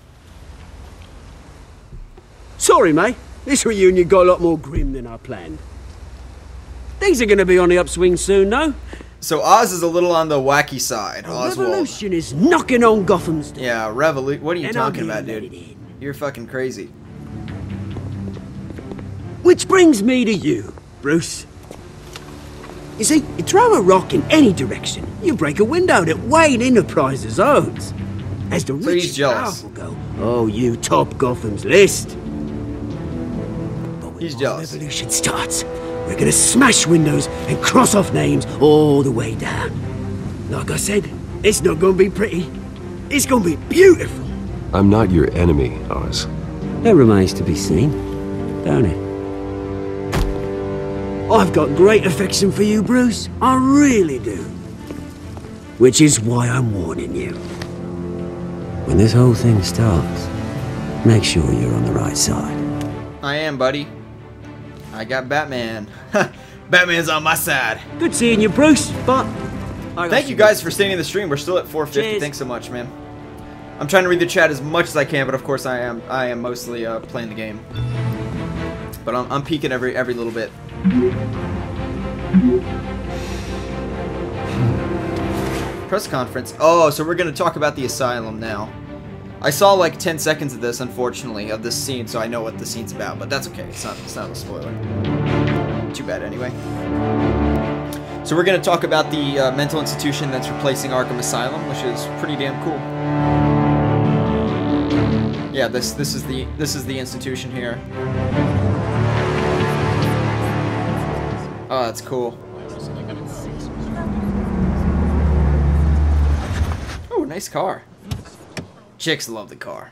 Sorry, mate. This reunion got a lot more grim than I planned. Things are going to be on the upswing soon, though. So Oz is a little on the wacky side, Oswald. Revolution is knocking on Gotham's door. Yeah, revolution. What are you and talking about, dude? You're fucking crazy. Which brings me to you, Bruce. You see, you throw a rock in any direction, you break a window that Wayne Enterprises owns. As the so rich powerful go, oh, you top Gotham's list. But when he's jealous. Revolution starts, we're going to smash windows and cross off names all the way down. Like I said, it's not going to be pretty. It's going to be beautiful. I'm not your enemy, Oz. That remains to be seen, don't it? I've got great affection for you, Bruce. I really do. Which is why I'm warning you. When this whole thing starts, make sure you're on the right side. I am, buddy. I got Batman. Batman's on my side. Good seeing you, Bruce. But thank you guys for staying in the stream. We're still at four fifty. Cheers. Thanks so much, man. I'm trying to read the chat as much as I can, but of course I am. I am mostly uh, playing the game. But I'm, I'm peeking every every little bit. Press conference. Oh, so we're gonna talk about the asylum now. I saw like ten seconds of this, unfortunately, of this scene, so I know what the scene's about, but that's okay. It's not, it's not a spoiler. Too bad, anyway. So we're going to talk about the uh, mental institution that's replacing Arkham Asylum, which is pretty damn cool. Yeah, this this is the this is the institution here. Oh, that's cool. Oh, nice car. Chicks love the car.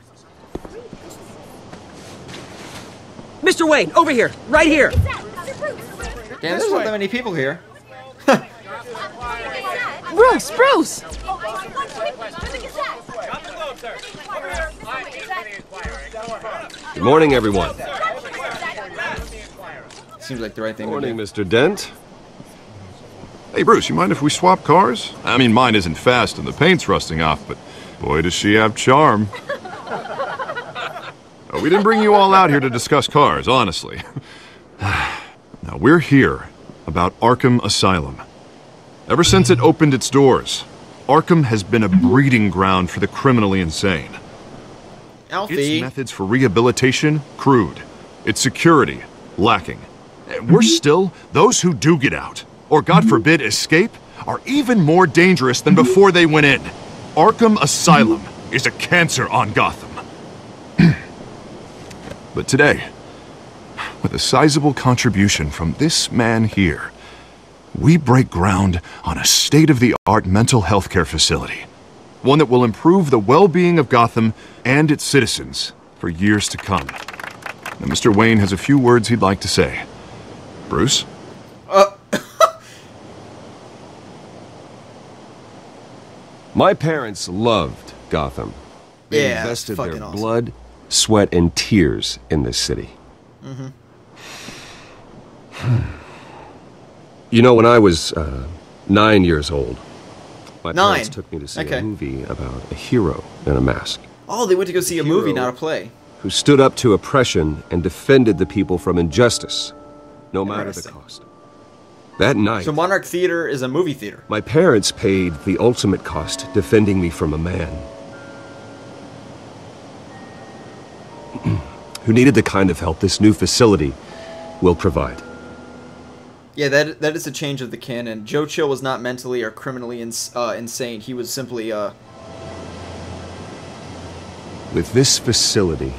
Mister Wayne, over here, right here. Damn, there's not that many people here. Bruce, Bruce. Good morning, everyone. Seems like the right thing. Good morning, Mister Dent. Hey, Bruce, you mind if we swap cars? I mean, mine isn't fast and the paint's rusting off, but. Boy, does she have charm. Oh, we didn't bring you all out here to discuss cars, honestly. Now, we're here about Arkham Asylum. Ever since it opened its doors, Arkham has been a breeding ground for the criminally insane. Alfie. Its methods for rehabilitation, crude. Its security, lacking. Worse still, those who do get out, or God forbid escape, are even more dangerous than before they went in. Arkham Asylum is a cancer on Gotham. But today, with a sizable contribution from this man here, we break ground on a state-of-the-art mental health care facility. One that will improve the well-being of Gotham and its citizens for years to come. Now, Mister Wayne has a few words he'd like to say. Bruce? Uh... My parents loved Gotham. They yeah, invested their awesome. blood, sweat, and tears in this city. Mm-hmm. You know, when I was uh, nine years old, my nine. parents took me to see okay. a movie about a hero in a mask. Oh, they went to go see a, a movie, not a play. Who stood up to oppression and defended the people from injustice, no matter the cost. That night... So Monarch Theater is a movie theater. My parents paid the ultimate cost, defending me from a man who needed the kind of help this new facility will provide. Yeah, that that is a change of the canon. Joe Chill was not mentally or criminally ins uh, insane. He was simply... Uh, with this facility.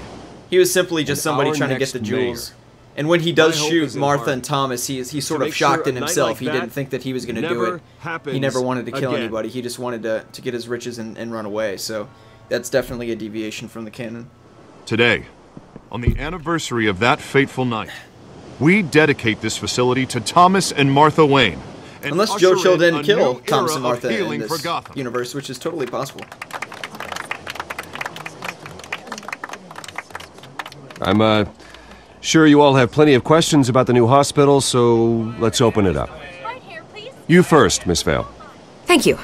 He was simply just somebody trying to get the jewels. Mayor. And when he does shoot Martha and Thomas, he is, he's sort of shocked in himself. He didn't think that he was going to do it. He never wanted to kill anybody. He just wanted to, to get his riches and, and run away. So that's definitely a deviation from the canon. Today, on the anniversary of that fateful night, we dedicate this facility to Thomas and Martha Wayne. And unless Joe Chill didn't kill Thomas and Martha in this universe, which is totally possible. I'm, uh... sure, you all have plenty of questions about the new hospital, so let's open it up. You first, Miss Vale. Thank you.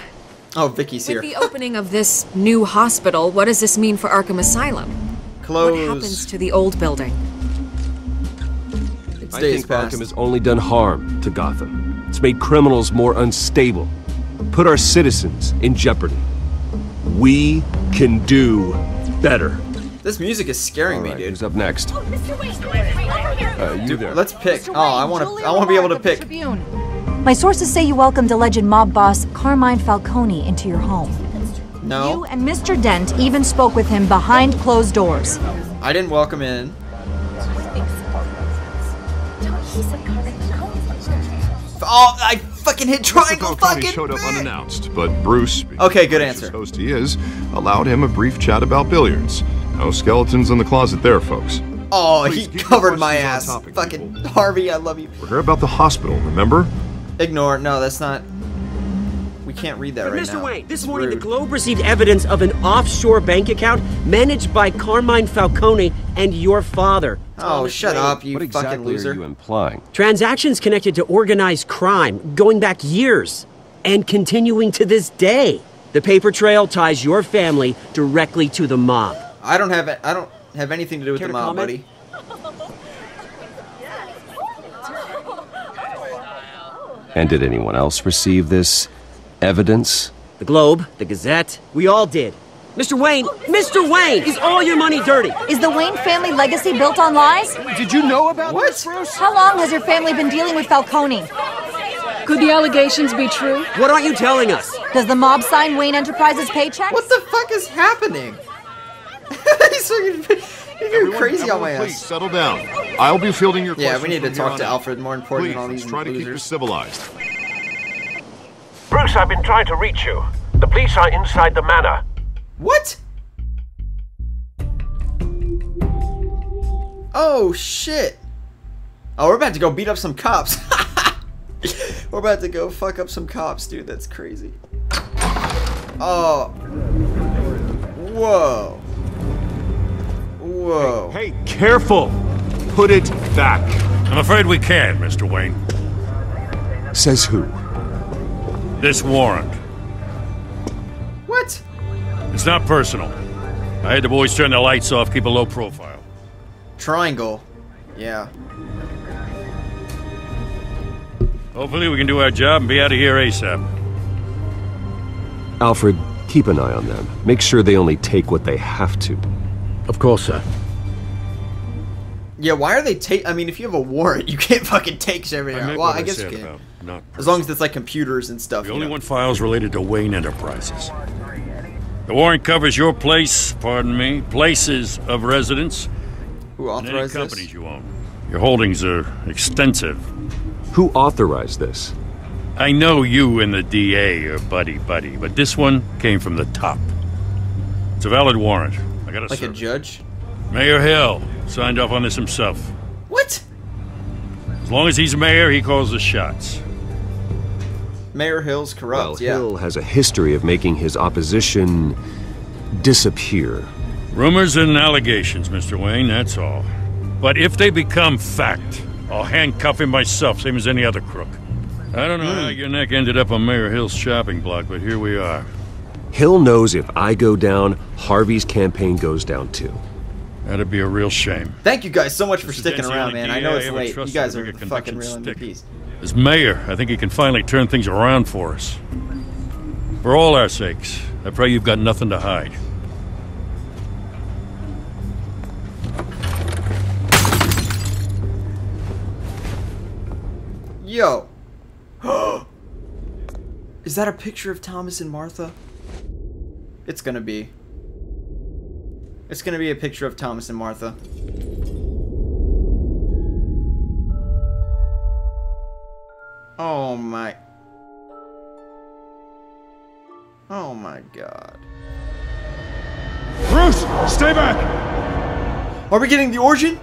Oh, Vicky's here. With the opening of this new hospital, what does this mean for Arkham Asylum? Close. What happens to the old building? It stays I think past. Arkham has only done harm to Gotham. It's made criminals more unstable, put our citizens in jeopardy. We can do better. This music is scaring right, me, dude. Who's up next? Oh, Mister Wayne, Wayne, uh, you dude, there. Let's pick. Wayne, oh, I want to. I want to be able to pick. Tribune. My sources say you welcomed alleged mob boss Carmine Falcone into your home. No. You and Mister Dent even spoke with him behind closed doors. I didn't welcome in. Oh, I fucking hit triangle. Fucking showed up unannounced, but Bruce. Okay, good answer. Host he is, allowed him a brief chat about billiards. No skeletons in the closet there, folks. Oh, please, he covered my ass. Topic, fucking people. Harvey, I love you. We're here about the hospital, remember? Ignore. No, that's not... We can't read that but right Mister now. Mister Wayne, this morning rude. The Globe received evidence of an offshore bank account managed by Carmine Falcone and your father. Oh, Thomas shut Wayne. Up, you what fucking exactly loser. Are you implying? Transactions connected to organized crime, going back years and continuing to this day. The paper trail ties your family directly to the mob. I don't have I don't have anything to do with Care the mob, buddy. And did anyone else receive this evidence? The Globe, the Gazette, we all did. Mister Wayne, oh, Mister Wayne, is all your money dirty? Is the Wayne family legacy built on lies? Did you know about what? This, Bruce? How long has your family been dealing with Falcone? Could the allegations be true? What aren't you telling us? Does the mob sign Wayne Enterprises paychecks? What the fuck is happening? He's freaking, you're everyone, crazy everyone on my ass. Please settle down. I'll be fielding your yeah, questions. Yeah, we need to talk to Alfred. More important please, than all these try losers. To keep you civilized. Bruce, I've been trying to reach you. The police are inside the manor. What? Oh shit! Oh, we're about to go beat up some cops. We're about to go fuck up some cops, dude. That's crazy. Oh. Whoa. Whoa. Hey, hey, careful! Put it back. I'm afraid we can't, Mister Wayne. Says who? This warrant. What? It's not personal. I had the boys turn their lights off, keep a low profile. Triangle. Yeah. Hopefully we can do our job and be out of here ASAP. Alfred, keep an eye on them. Make sure they only take what they have to. Of course, sir. Yeah, why are they take? I mean, if you have a warrant, you can't fucking take everything. Well, I, I guess you can. Not as long as it's like computers and stuff. The only one files related to Wayne Enterprises. The warrant covers your place, pardon me, places of residence. Who authorized this? Any companies you own. Your holdings are extensive. Who authorized this? I know you and the D A are buddy-buddy, but this one came from the top. It's a valid warrant. Like serve. A judge? Mayor Hill signed off on this himself. What? As long as he's mayor, he calls the shots. Mayor Hill's corrupt, well, yeah. Hill has a history of making his opposition disappear. Rumors and allegations, Mister Wayne, that's all. But if they become fact, I'll handcuff him myself, same as any other crook. I don't know mm. how your neck ended up on Mayor Hill's shopping block, but here we are. Hill knows if I go down, Harvey's campaign goes down too. That'd be a real shame. Thank you guys so much for sticking around, man. I know it's late. You guys are the fucking real M V Ps. As mayor, I think he can finally turn things around for us. For all our sakes, I pray you've got nothing to hide. Yo. Is that a picture of Thomas and Martha? It's gonna be. It's going to be a picture of Thomas and Martha. Oh my... Oh my god. Bruce! Stay back! Are we getting the origin?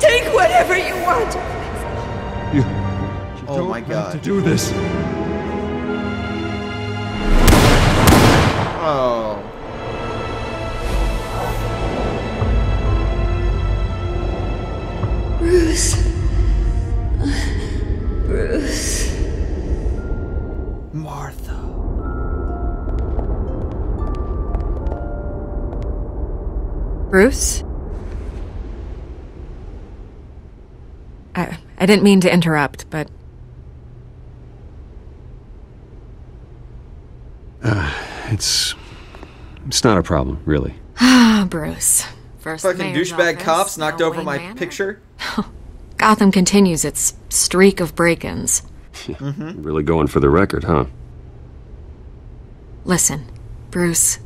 Take whatever you want! You... you oh don't my god. To do this. Oh... Bruce... Bruce... Martha... Bruce? I... I didn't mean to interrupt, but... Uh, it's... It's not a problem, really. Ah, Bruce. First fucking douchebag cops knocked over my picture. Gotham continues its streak of break-ins. Yeah, mm-hmm. Really going for the record, huh? Listen, Bruce.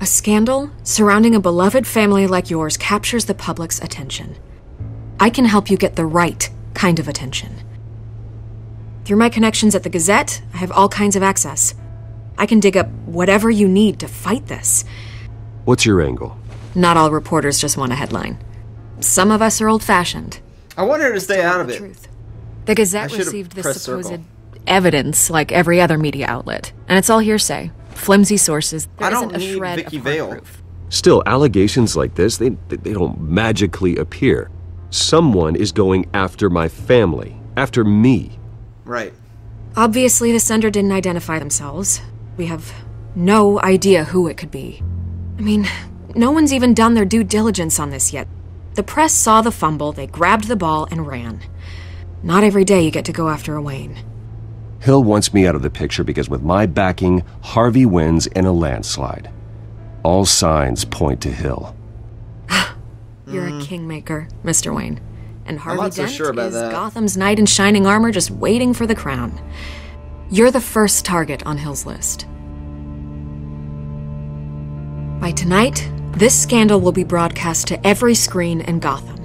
A scandal surrounding a beloved family like yours captures the public's attention. I can help you get the right kind of attention. Through my connections at the Gazette, I have all kinds of access. I can dig up whatever you need to fight this. What's your angle? Not all reporters just want a headline. Some of us are old-fashioned. I want her to stay out of it. Truth. The Gazette received this supposed circle. evidence like every other media outlet, and it's all hearsay, flimsy sources. There I don't isn't need a shred Vicki of Vale. Proof. Still, allegations like this, they they don't magically appear. Someone is going after my family, after me. Right. Obviously, the sender didn't identify themselves. We have no idea who it could be. I mean, no one's even done their due diligence on this yet. The press saw the fumble, they grabbed the ball, and ran. Not every day you get to go after a Wayne. Hill wants me out of the picture because with my backing, Harvey wins in a landslide. All signs point to Hill. You're mm. a kingmaker, Mister Wayne. And Harvey Dent so sure is that. Gotham's knight in shining armor just waiting for the crown. You're the first target on Hill's list. By tonight, this scandal will be broadcast to every screen in Gotham.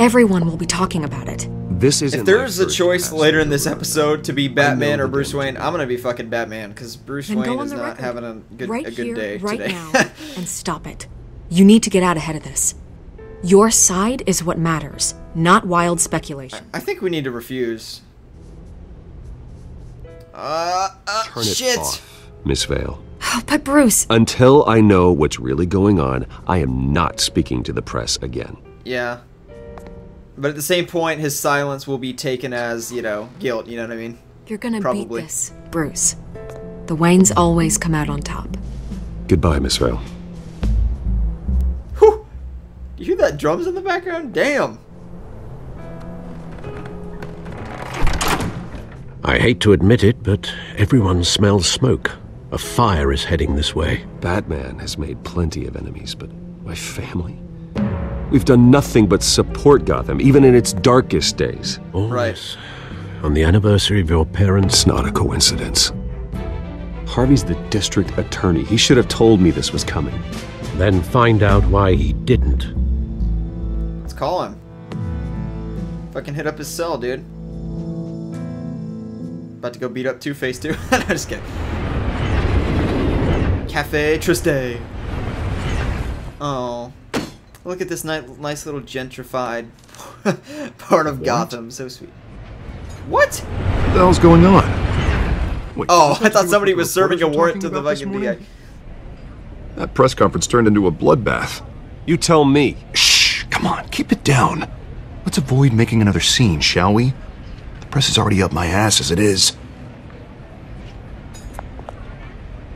Everyone will be talking about it. This isn't if there's a choice later in this episode to be Batman or Bruce Wayne, I'm gonna be fucking Batman because Bruce Wayne is not having a good, a good day today. Now and stop it. You need to get out ahead of this. Your side is what matters, not wild speculation. I, I think we need to refuse. Uh, uh Turn it shit. Off, Miss Vale. But Bruce... Until I know what's really going on, I am not speaking to the press again. Yeah. But at the same point, his silence will be taken as, you know, guilt, you know what I mean? You're gonna Probably. beat this, Bruce. The Waynes always come out on top. Goodbye, Miss Vale. Whew! You hear that drums in the background? Damn! I hate to admit it, but everyone smells smoke. A fire is heading this way. Batman has made plenty of enemies, but my family? We've done nothing but support Gotham, even in its darkest days. Oh, right. Yes. On the anniversary of your parents... It's not a coincidence. Harvey's the district attorney. He should have told me this was coming. Then find out why he didn't. Let's call him. Fucking hit up his cell, dude. About to go beat up Two-Face too. No, just kidding. Cafe Triste. Oh, look at this nice, nice little gentrified part of what? Gotham. So sweet. What? What the hell's going on? Wait, oh, I thought somebody was serving a warrant to the fucking D A. That press conference turned into a bloodbath. You tell me. Shh! Come on, keep it down. Let's avoid making another scene, shall we? Press is already up my ass as it is.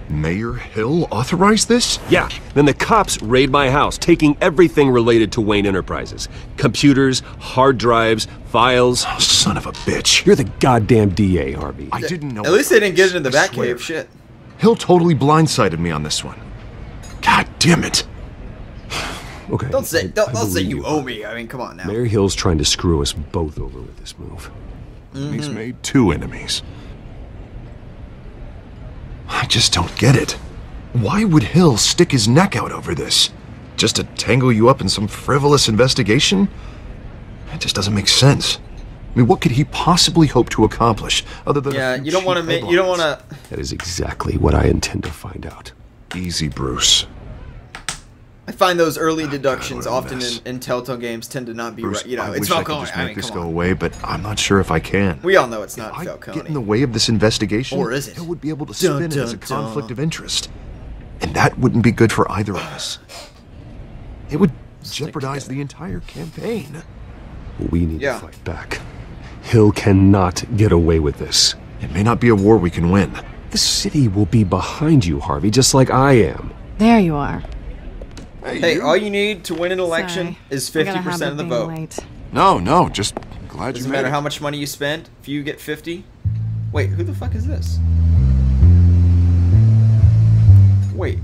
Mayor Hill authorized this? Yeah. Then the cops raid my house, taking everything related to Wayne Enterprises. Computers, hard drives, files. Oh, son of a bitch. You're the goddamn D A, Harvey. I didn't know. At least they didn't get it in the Batcave. Shit. Hill totally blindsided me on this one. God damn it. Okay. Don't say, don't, don't say you owe me. I mean, come on now. Mayor Hill's trying to screw us both over with this move. Mm-hmm. He's made two enemies. I just don't get it. Why would Hill stick his neck out over this? just to tangle you up in some frivolous investigation? It just doesn't make sense. I mean, what could he possibly hope to accomplish other than... Yeah, you don't want to make... You don't want to... That is exactly what I intend to find out. Easy, Bruce. I find those early oh, deductions God, often in, in Telltale games tend to not be Bruce, right. You know, I it's Falcone. I, just make I mean, this go away, but I'm not sure if I can. We all know it's not if Falcone. I get in the way of this investigation, or is it? It would be able to spin dun, it dun, as a dun. conflict of interest, and that wouldn't be good for either of us. It would Stick jeopardize together. the entire campaign. We need yeah. to fight back. Hill cannot get away with this. It may not be a war we can win. The city will be behind you, Harvey, just like I am. There you are. Hey, hey you. all you need to win an election Sorry. is fifty percent of the vote. Late. No, no, just I'm glad Doesn't you made it. Doesn't matter how much money you spend, if you get fifty. Wait, who the fuck is this? Wait,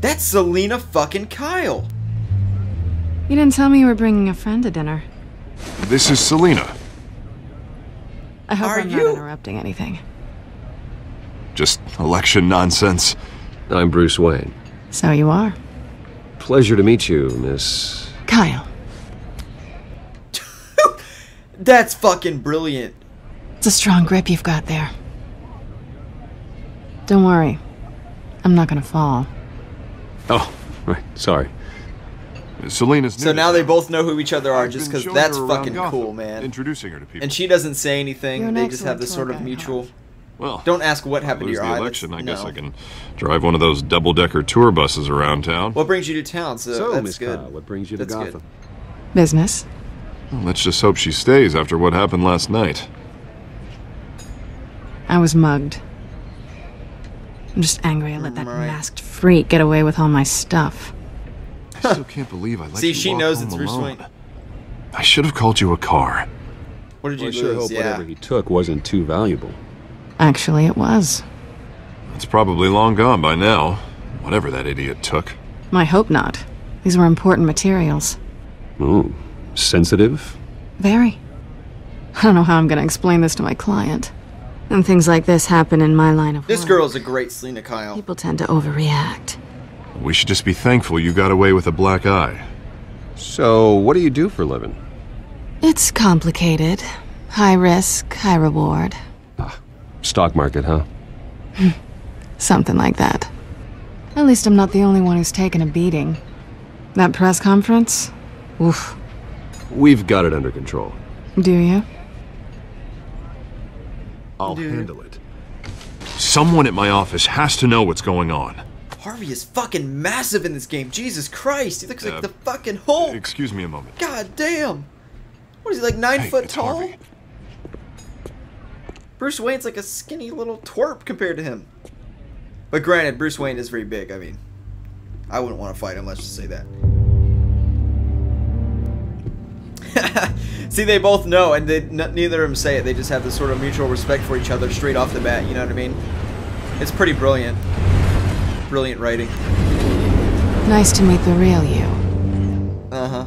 that's Selina fucking Kyle. You didn't tell me you were bringing a friend to dinner. This is Selina. I hope Are I'm you? not interrupting anything. Just election nonsense. I'm Bruce Wayne. So you are. Pleasure to meet you, Miss... Kyle. That's fucking brilliant. It's a strong grip you've got there. Don't worry. I'm not gonna fall. Oh, right. Sorry. Selina's new. So now they both know who each other are just because that's fucking Gotham, cool, man. Introducing her to people. And she doesn't say anything. An they just have this sort of mutual... Heart. Well, don't ask what happened to your eye. election. I no. guess I can drive one of those double-decker tour buses around town. What brings you to town? So, so that's Miz good. Kyle, what brings you to that's Gotham? Good. Business. Well, let's just hope she stays after what happened last night. I was mugged. I'm just angry I let that right. masked freak get away with all my stuff. I still can't believe I let See, you she walk knows home it's Bruce Wayne. I should have called you a car. What did you well, lose? I sure hope yeah. whatever he took wasn't too valuable. Actually, it was. It's probably long gone by now, whatever that idiot took. I hope not. These were important materials. Ooh, sensitive? Very. I don't know how I'm going to explain this to my client. And things like this happen in my line of work. This girl's a great Selina Kyle. People tend to overreact. We should just be thankful you got away with a black eye. So, what do you do for a living? It's complicated. High risk, high reward. Stock market, huh? Something like that. At least I'm not the only one who's taken a beating. That press conference? Oof. We've got it under control. Do you? I'll Dude. handle it. Someone at my office has to know what's going on. Harvey is fucking massive in this game. Jesus Christ. He looks uh, like the fucking Hulk. Excuse me a moment. God damn. What is he, like nine hey, foot tall? Harvey. Bruce Wayne's like a skinny little twerp compared to him. But granted, Bruce Wayne is very big. I mean, I wouldn't want to fight him, let's just say that. See, they both know, and they, neither of them say it. They just have this sort of mutual respect for each other straight off the bat, you know what I mean? It's pretty brilliant. Brilliant writing. Nice to meet the real you. Uh-huh.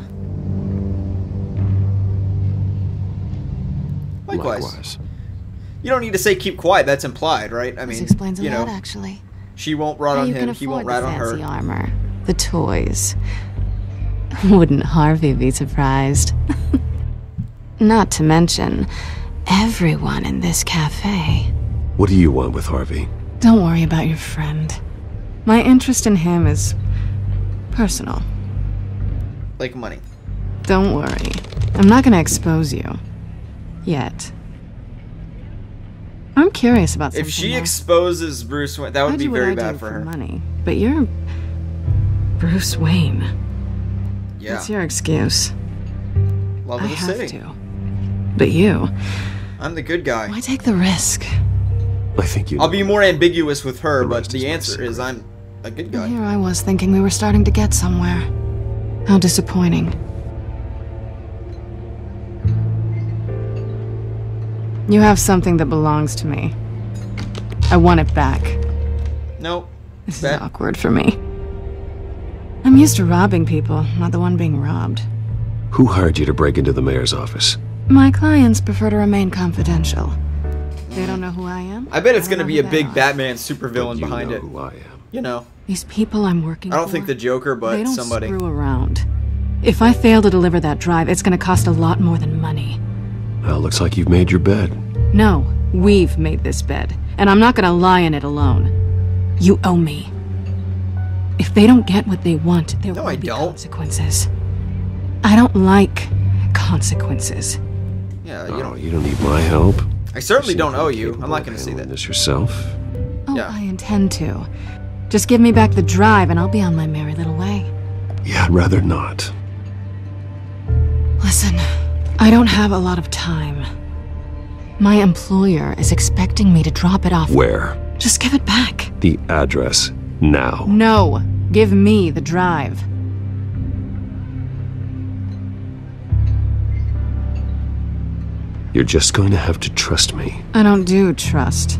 Likewise. Likewise. You don't need to say keep quiet. That's implied, right? I mean, this explains a you know, lot, actually. She won't rat on him. He won't rat on her. The armor, the toys. Wouldn't Harvey be surprised? Not to mention everyone in this cafe. What do you want with Harvey? Don't worry about your friend. My interest in him is personal. Like money. Don't worry. I'm not going to expose you. Yet. I'm curious about something. If she there. exposes Bruce Wayne, that would be very bad for her. For money, but you're Bruce Wayne. Yeah. That's your excuse. Love of the city. To. But you. I'm the good guy. Why take the risk? I think you. I'll be more ambiguous with her, but the answer is I'm a good guy. And here I was thinking we were starting to get somewhere. How disappointing. You have something that belongs to me. I want it back. Nope. This is awkward for me. I'm used to robbing people, not the one being robbed. Who hired you to break into the mayor's office? My clients prefer to remain confidential. They don't know who I am. I bet it's going to be a big Batman supervillain behind it. You know who I am. you know. These people I'm working for. I don't for, think the Joker, but they don't somebody. Screw around. If I fail to deliver that drive, it's going to cost a lot more than money. Well, looks like you've made your bed. No, we've made this bed, and I'm not going to lie in it alone. You owe me. If they don't get what they want, there no, will I be don't. consequences. I don't like consequences. Yeah, you oh, don't. You don't need my help. I certainly don't owe you. I'm not going to see that. This yourself. Oh, yeah. I intend to. Just give me back the drive, and I'll be on my merry little way. Yeah, I'd rather not. Listen, I don't have a lot of time. My employer is expecting me to drop it off. Where? Just give it back. The address now. No, give me the drive. You're just going to have to trust me. I don't do trust.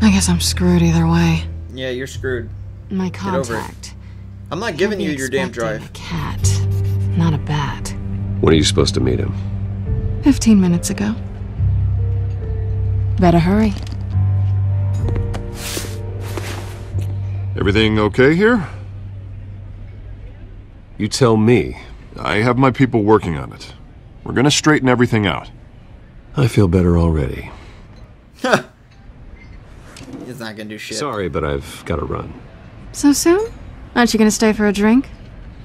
I guess I'm screwed either way. Yeah, you're screwed. My contact. I'm not giving you your damn drive. A cat, not a bat. When are you supposed to meet him? Fifteen minutes ago. Better hurry. Everything okay here? You tell me. I have my people working on it. We're gonna straighten everything out. I feel better already. Huh. It's not gonna do shit. Sorry, but I've gotta run. So soon? Aren't you gonna stay for a drink?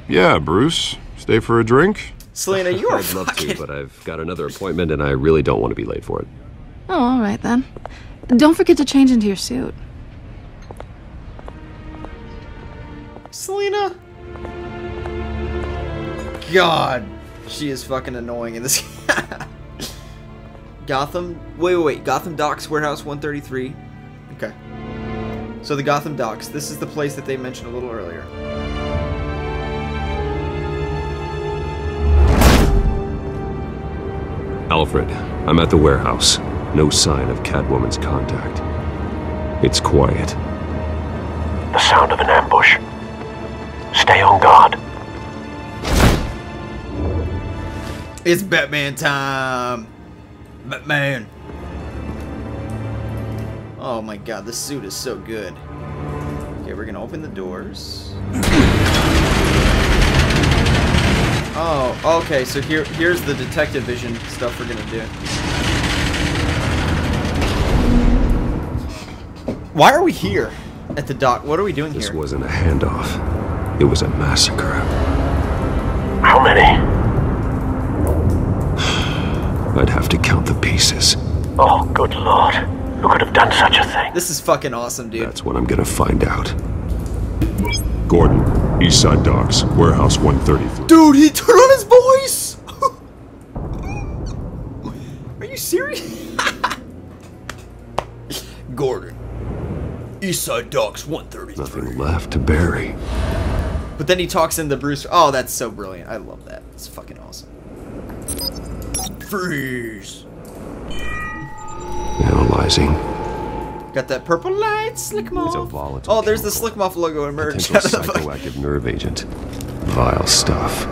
Yeah, Bruce. Stay for a drink? Selina, you are I'd love fucking... to, but I've got another appointment and I really don't want to be late for it. Oh, alright then. Don't forget to change into your suit. Selina? God. She is fucking annoying in this. Gotham. Wait, wait, wait. Gotham Docks, Warehouse one thirty-three. Okay. So the Gotham Docks. This is the place that they mentioned a little earlier. Alfred, I'm at the warehouse. No sign of Catwoman's contact. It's quiet. The sound of an ambush. Stay on guard. It's Batman time! Batman! Oh my god, this suit is so good. Okay, we're gonna open the doors. Oh, okay, so here, here's the detective vision stuff we're gonna do. Why are we here at the dock? What are we doing here? This wasn't a handoff. It was a massacre. How many? I'd have to count the pieces. Oh, good lord. Who could have done such a thing? This is fucking awesome, dude. That's what I'm gonna find out. Gordon, Eastside Docks, Warehouse one thirty-three. Dude, he turned on his voice! Are you serious? Gordon, Eastside Docks one thirty-three. Nothing left to bury. But then he talks into Bruce. Oh, that's so brilliant. I love that. It's fucking awesome. Freeze. Analyzing. Got that purple light, Slcmof. Oh, there's the Slcmof logo emerged. Psychoactive nerve agent. Vile stuff.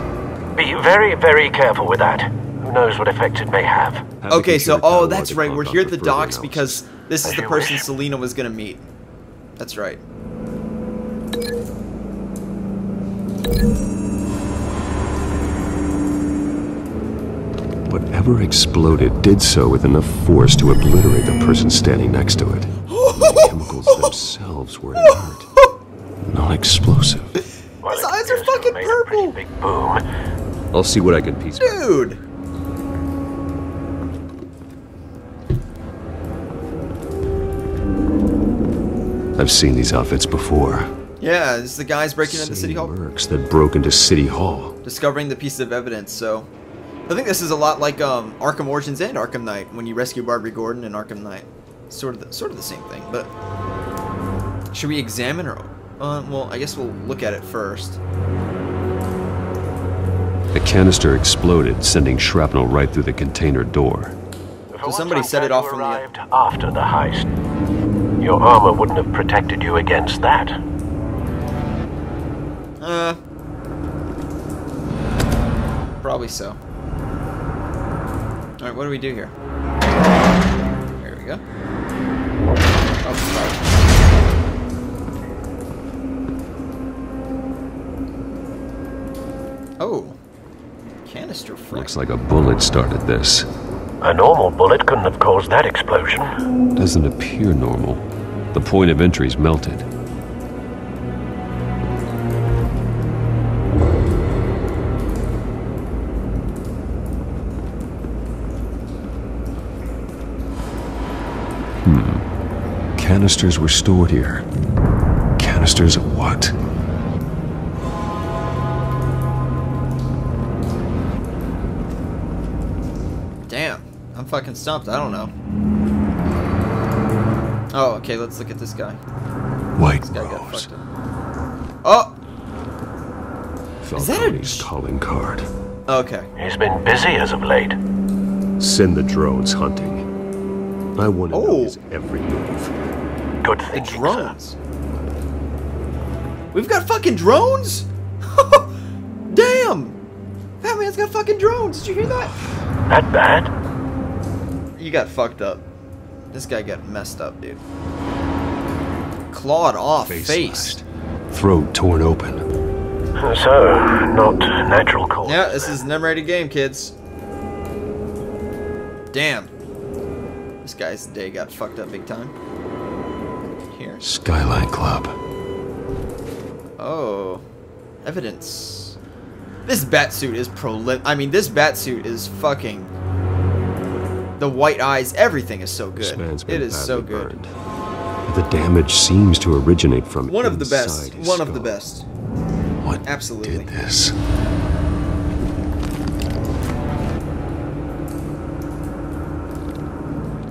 Be very, very careful with that. Who knows what effect it may have. have okay, so oh, that's right. We're here at the docks because this is the person Selina was gonna meet. That's right. Whoever exploded did so with enough force to obliterate the person standing next to it. The chemicals themselves were inert, non-explosive. Well, his eyes are fucking purple. Big boom. I'll see what I can piece. Dude. Back. I've seen these outfits before. Yeah, it's the guys breaking into City Hall. Mercs that broke into City Hall. Discovering the piece of evidence. So. I think this is a lot like um, Arkham Origins and Arkham Knight when you rescue Barbara Gordon and Arkham Knight. Sort of, the, sort of the same thing. But should we examine her? Uh, well, I guess we'll look at it first. The canister exploded, sending shrapnel right through the container door. So somebody set it off from arrived the after the heist. Your armor wouldn't have protected you against that. Uh, probably so. Alright, what do we do here? Here we go. Oh, sorry. Oh. Canister frag. Looks like a bullet started this. A normal bullet couldn't have caused that explosion. Doesn't appear normal. The point of entry's melted. Hmm. Canisters were stored here. Canisters of what? Damn. I'm fucking stumped. I don't know. Oh, okay, let's look at this guy. White this guy Rose. Got oh! Falcone's is that a... calling card. Okay. He's been busy as of late. Send the drones hunting. I want to oh. know his every move. Good thing. Drones. We've got fucking drones? Damn! Batman's got fucking drones. Did you hear that? That bad? You got fucked up. This guy got messed up, dude. Clawed off, face, faced. Throat torn open. So, not natural cause. Yeah, this is an M-rated game, kids. Damn. This guy's day got fucked up big time. Here. Skyline Club. Oh. Evidence. This batsuit is prolin- I mean, this batsuit is fucking... The white eyes, everything is so good. It is so good. Burned. The damage seems to originate from one of the best. One skull. of the best. What Absolutely. did this?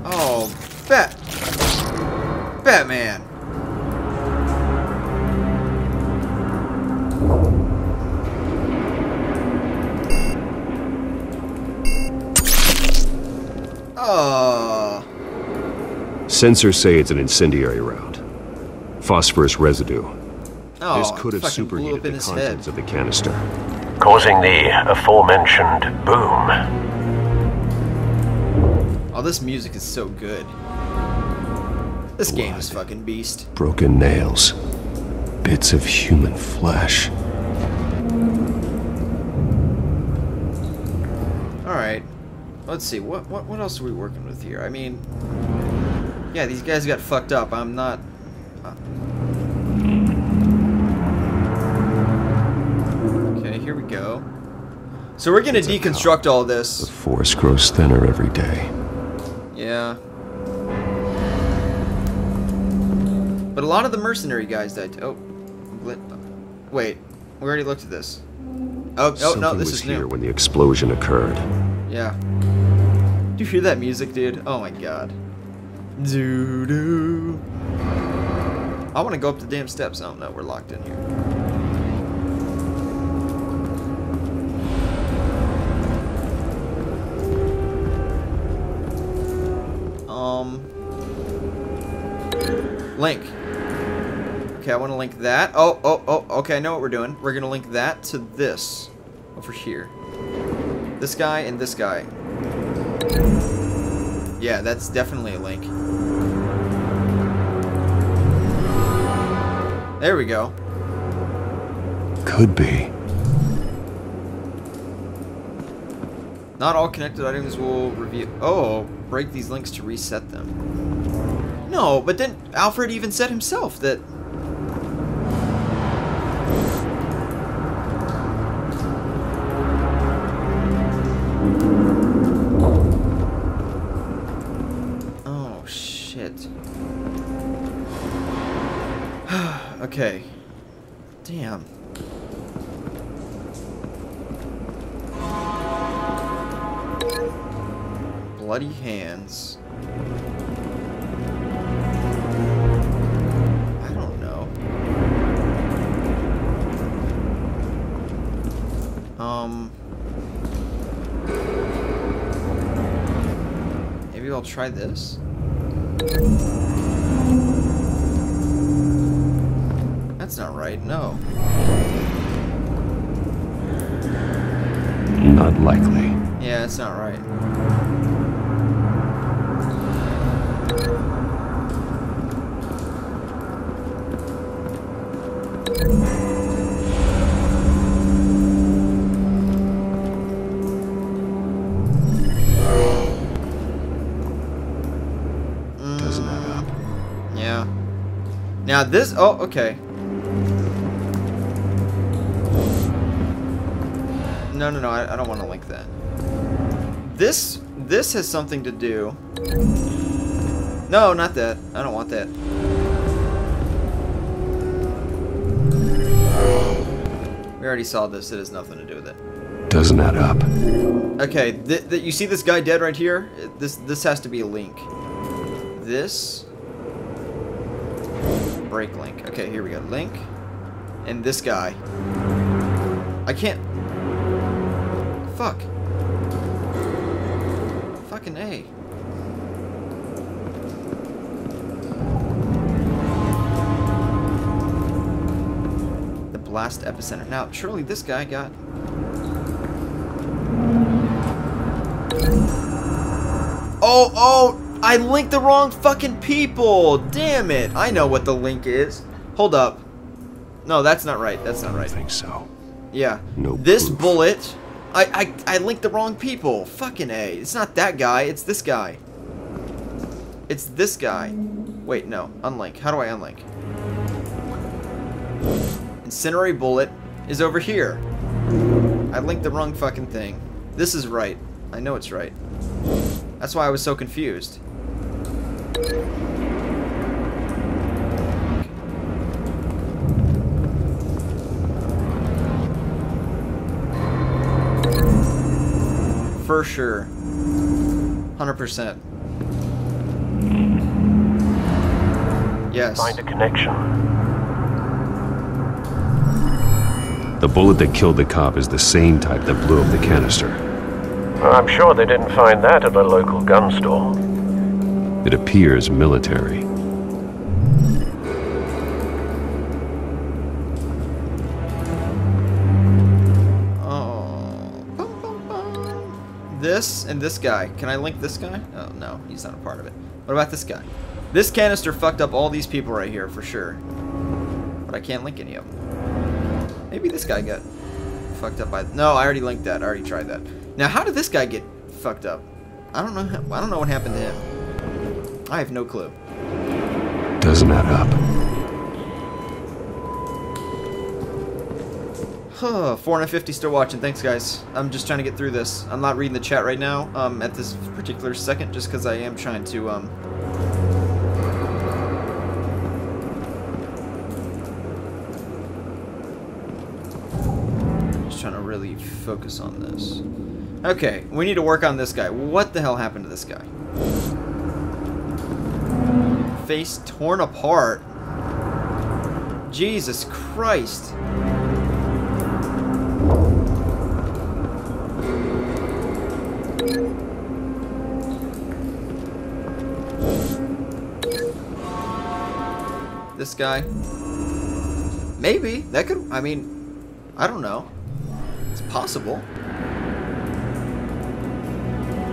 Oh, Bat! Batman! Sensors say it's an incendiary round. Phosphorus residue. Oh, this could have superheated the contents head. of the canister, causing the aforementioned boom. Oh, this music is so good. This Blood, game is fucking beast. Broken nails. Bits of human flesh. Alright. Let's see. What, what, what else are we working with here? I mean... Yeah, these guys got fucked up. I'm not... Uh. Okay, here we go. So we're gonna it's deconstruct all this. The force grows thinner every day. Yeah. But a lot of the mercenary guys died too. Oh. Wait. We already looked at this. Oh, oh no, this was is new. here when the explosion occurred. Yeah. Do you hear that music, dude? Oh my god. Doo doo. I want to go up the damn steps. Oh no, we're locked in here. Um. Link. Okay, I want to link that. Oh, oh, oh. Okay, I know what we're doing. We're gonna link that to this over here. This guy and this guy. Yeah, that's definitely a link. There we go. Could be. Not all connected items will reveal. Oh, break these links to reset them. No, but then Alfred even said himself that. Okay. Damn. Bloody hands. I don't know. Um. Maybe I'll try this. That's not right, no. Not likely. Yeah, it's not right. Now this, oh, okay. No, no, no, I, I don't want to link that. This, this has something to do. No, not that. I don't want that. We already saw this. It has nothing to do with it. Doesn't add up. Okay, th th you see this guy dead right here? This, this has to be a link. This. Break link. Okay, here we go. Link. And this guy. I can't. Fuck. Fucking A. Blast epicenter. Now, surely this guy got... Oh, oh! I linked the wrong fucking people! Damn it! I know what the link is. Hold up. No, that's not right. That's not right. I think so. Yeah. No this proof. bullet... I, I, I linked the wrong people. Fucking A. It's not that guy. It's this guy. It's this guy. Wait, no. Unlink. How do I unlink? Incendiary bullet is over here. I linked the wrong fucking thing. This is right. I know it's right. That's why I was so confused. For sure. one hundred percent. Yes. Find a connection. The bullet that killed the cop is the same type that blew up the canister. I'm sure they didn't find that at a local gun store. It appears military. Oh. Bum, bum, bum. This and this guy. Can I link this guy? Oh, no. He's not a part of it. What about this guy? This canister fucked up all these people right here, for sure. But I can't link any of them. Maybe this guy got fucked up by... No, I already linked that. I already tried that. Now, how did this guy get fucked up? I don't know. How, I don't know what happened to him. I have no clue. Doesn't add up. Huh, four hundred fifty still watching. Thanks, guys. I'm just trying to get through this. I'm not reading the chat right now um, at this particular second just because I am trying to... Um, really focus on this. Okay, we need to work on this guy. What the hell happened to this guy? Face torn apart. Jesus Christ. This guy. Maybe. That could, I mean, I don't know. It's possible.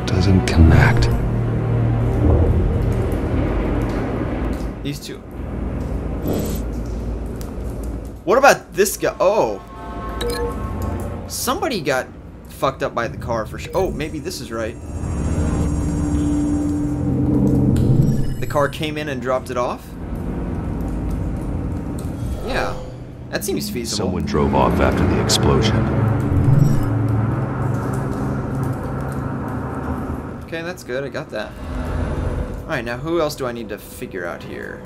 Doesn't connect. These two. What about this guy? Oh. Somebody got fucked up by the car for sure. Oh, maybe this is right. The car came in and dropped it off? Yeah. That seems feasible. Someone drove off after the explosion. Okay, that's good. I got that. Alright, now who else do I need to figure out here?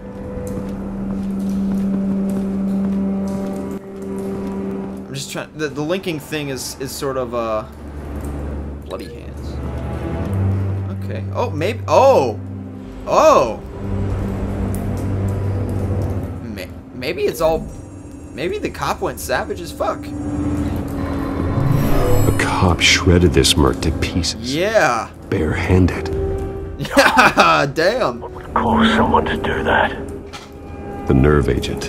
I'm just trying... The, the linking thing is, is sort of, uh... bloody hands. Okay. Oh, maybe... Oh! Oh! Maybe it's all... Maybe the cop went savage as fuck. A cop shredded this merc to pieces. Yeah. Barehanded. Yeah, damn. What would cause someone to do that? The nerve agent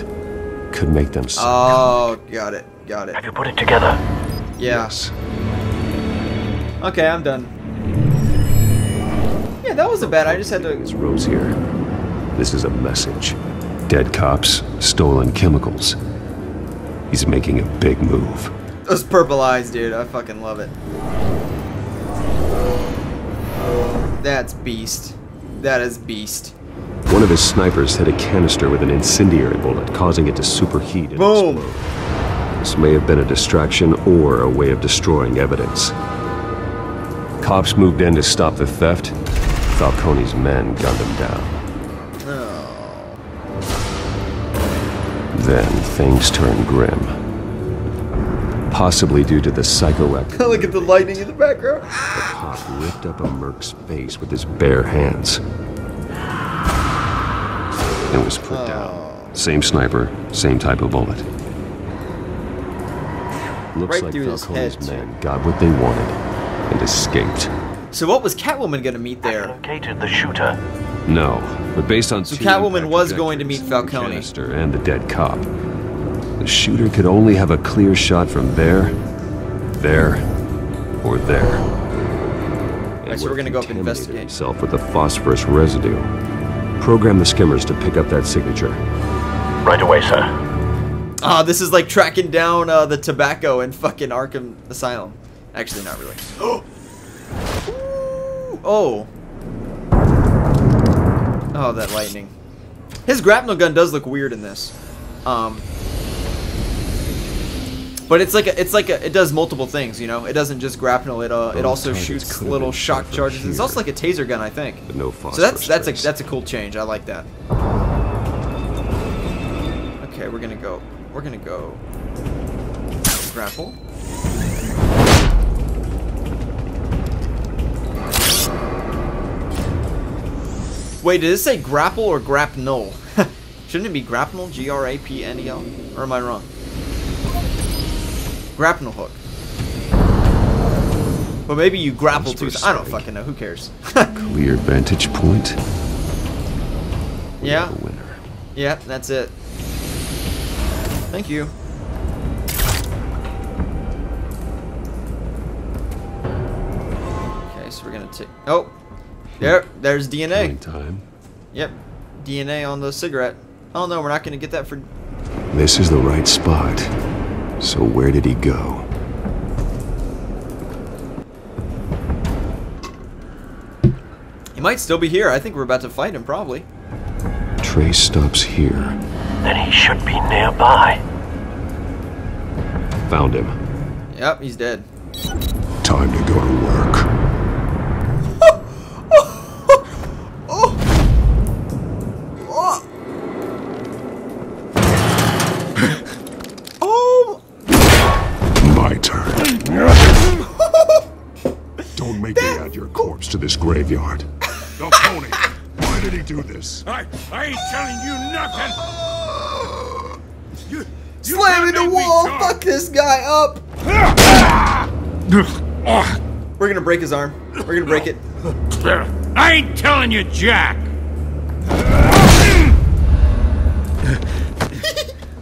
could make them sick. Oh, got it, got it. Have you put it together? Yeah. Yes. Okay, I'm done. Yeah, that wasn't bad. I just had to. It's Rose here. This is a message. Dead cops, stolen chemicals. He's making a big move. Those purple eyes, dude. I fucking love it. That's beast. That is beast. One of his snipers hit a canister with an incendiary bullet, causing it to superheat and Boom. explode. This may have been a distraction or a way of destroying evidence. Cops moved in to stop the theft. Falcone's men gunned him down. Oh. Then things turned grim. Possibly due to the psychoactive. Look at the lightning in the background. The cop ripped up a merc's face with his bare hands. It was put oh. down. Same sniper, same type of bullet. Looks right like Falcone's men got what they wanted and escaped. So what was Catwoman going to meet there? I located the shooter. No, but based on so Catwoman was going to meet Falcone and the dead cop. The shooter could only have a clear shot from there, there, or there. All right, so we're gonna go up and investigate himself with the phosphorus residue. Program the skimmers to pick up that signature. Right away, sir. Ah, uh, this is like tracking down uh, the tobacco in fucking Arkham Asylum. Actually, not really. Oh. Oh, that lightning. His grapnel gun does look weird in this. Um. But it's like a, it's like a, it does multiple things, you know. It doesn't just grapnel. It uh, it also shoots little shock charges. Here. It's also like a taser gun, I think. But no phosphorus. So that's that's a that's a cool change. I like that. Okay, we're gonna go. We're gonna go. Grapple. Wait, did it say grapple or grapnel? Shouldn't it be grapnel? G R A P N E L. Or am I wrong? Grapnel hook. But maybe you grapple too. I don't fucking know. Who cares? Clear vantage point. We yeah. Winner. Yeah, that's it. Thank you. Okay, so we're gonna take. Oh, there. There's D N A. Time. Yep. D N A on the cigarette. Oh no, we're not gonna get that for. This is the right spot. So where did he go? He might still be here. I think we're about to fight him, probably. Trace stops here. Then he should be nearby. Found him. Yep, he's dead. Time to go to work. oh. Oh. Oh. Don't make that... me add your corpse to this graveyard. Falcone, why did he do this? I, I ain't telling you nothing. You, you slamming the wall. Fuck this guy up. We're gonna break his arm. We're gonna break it. I ain't telling you, Jack.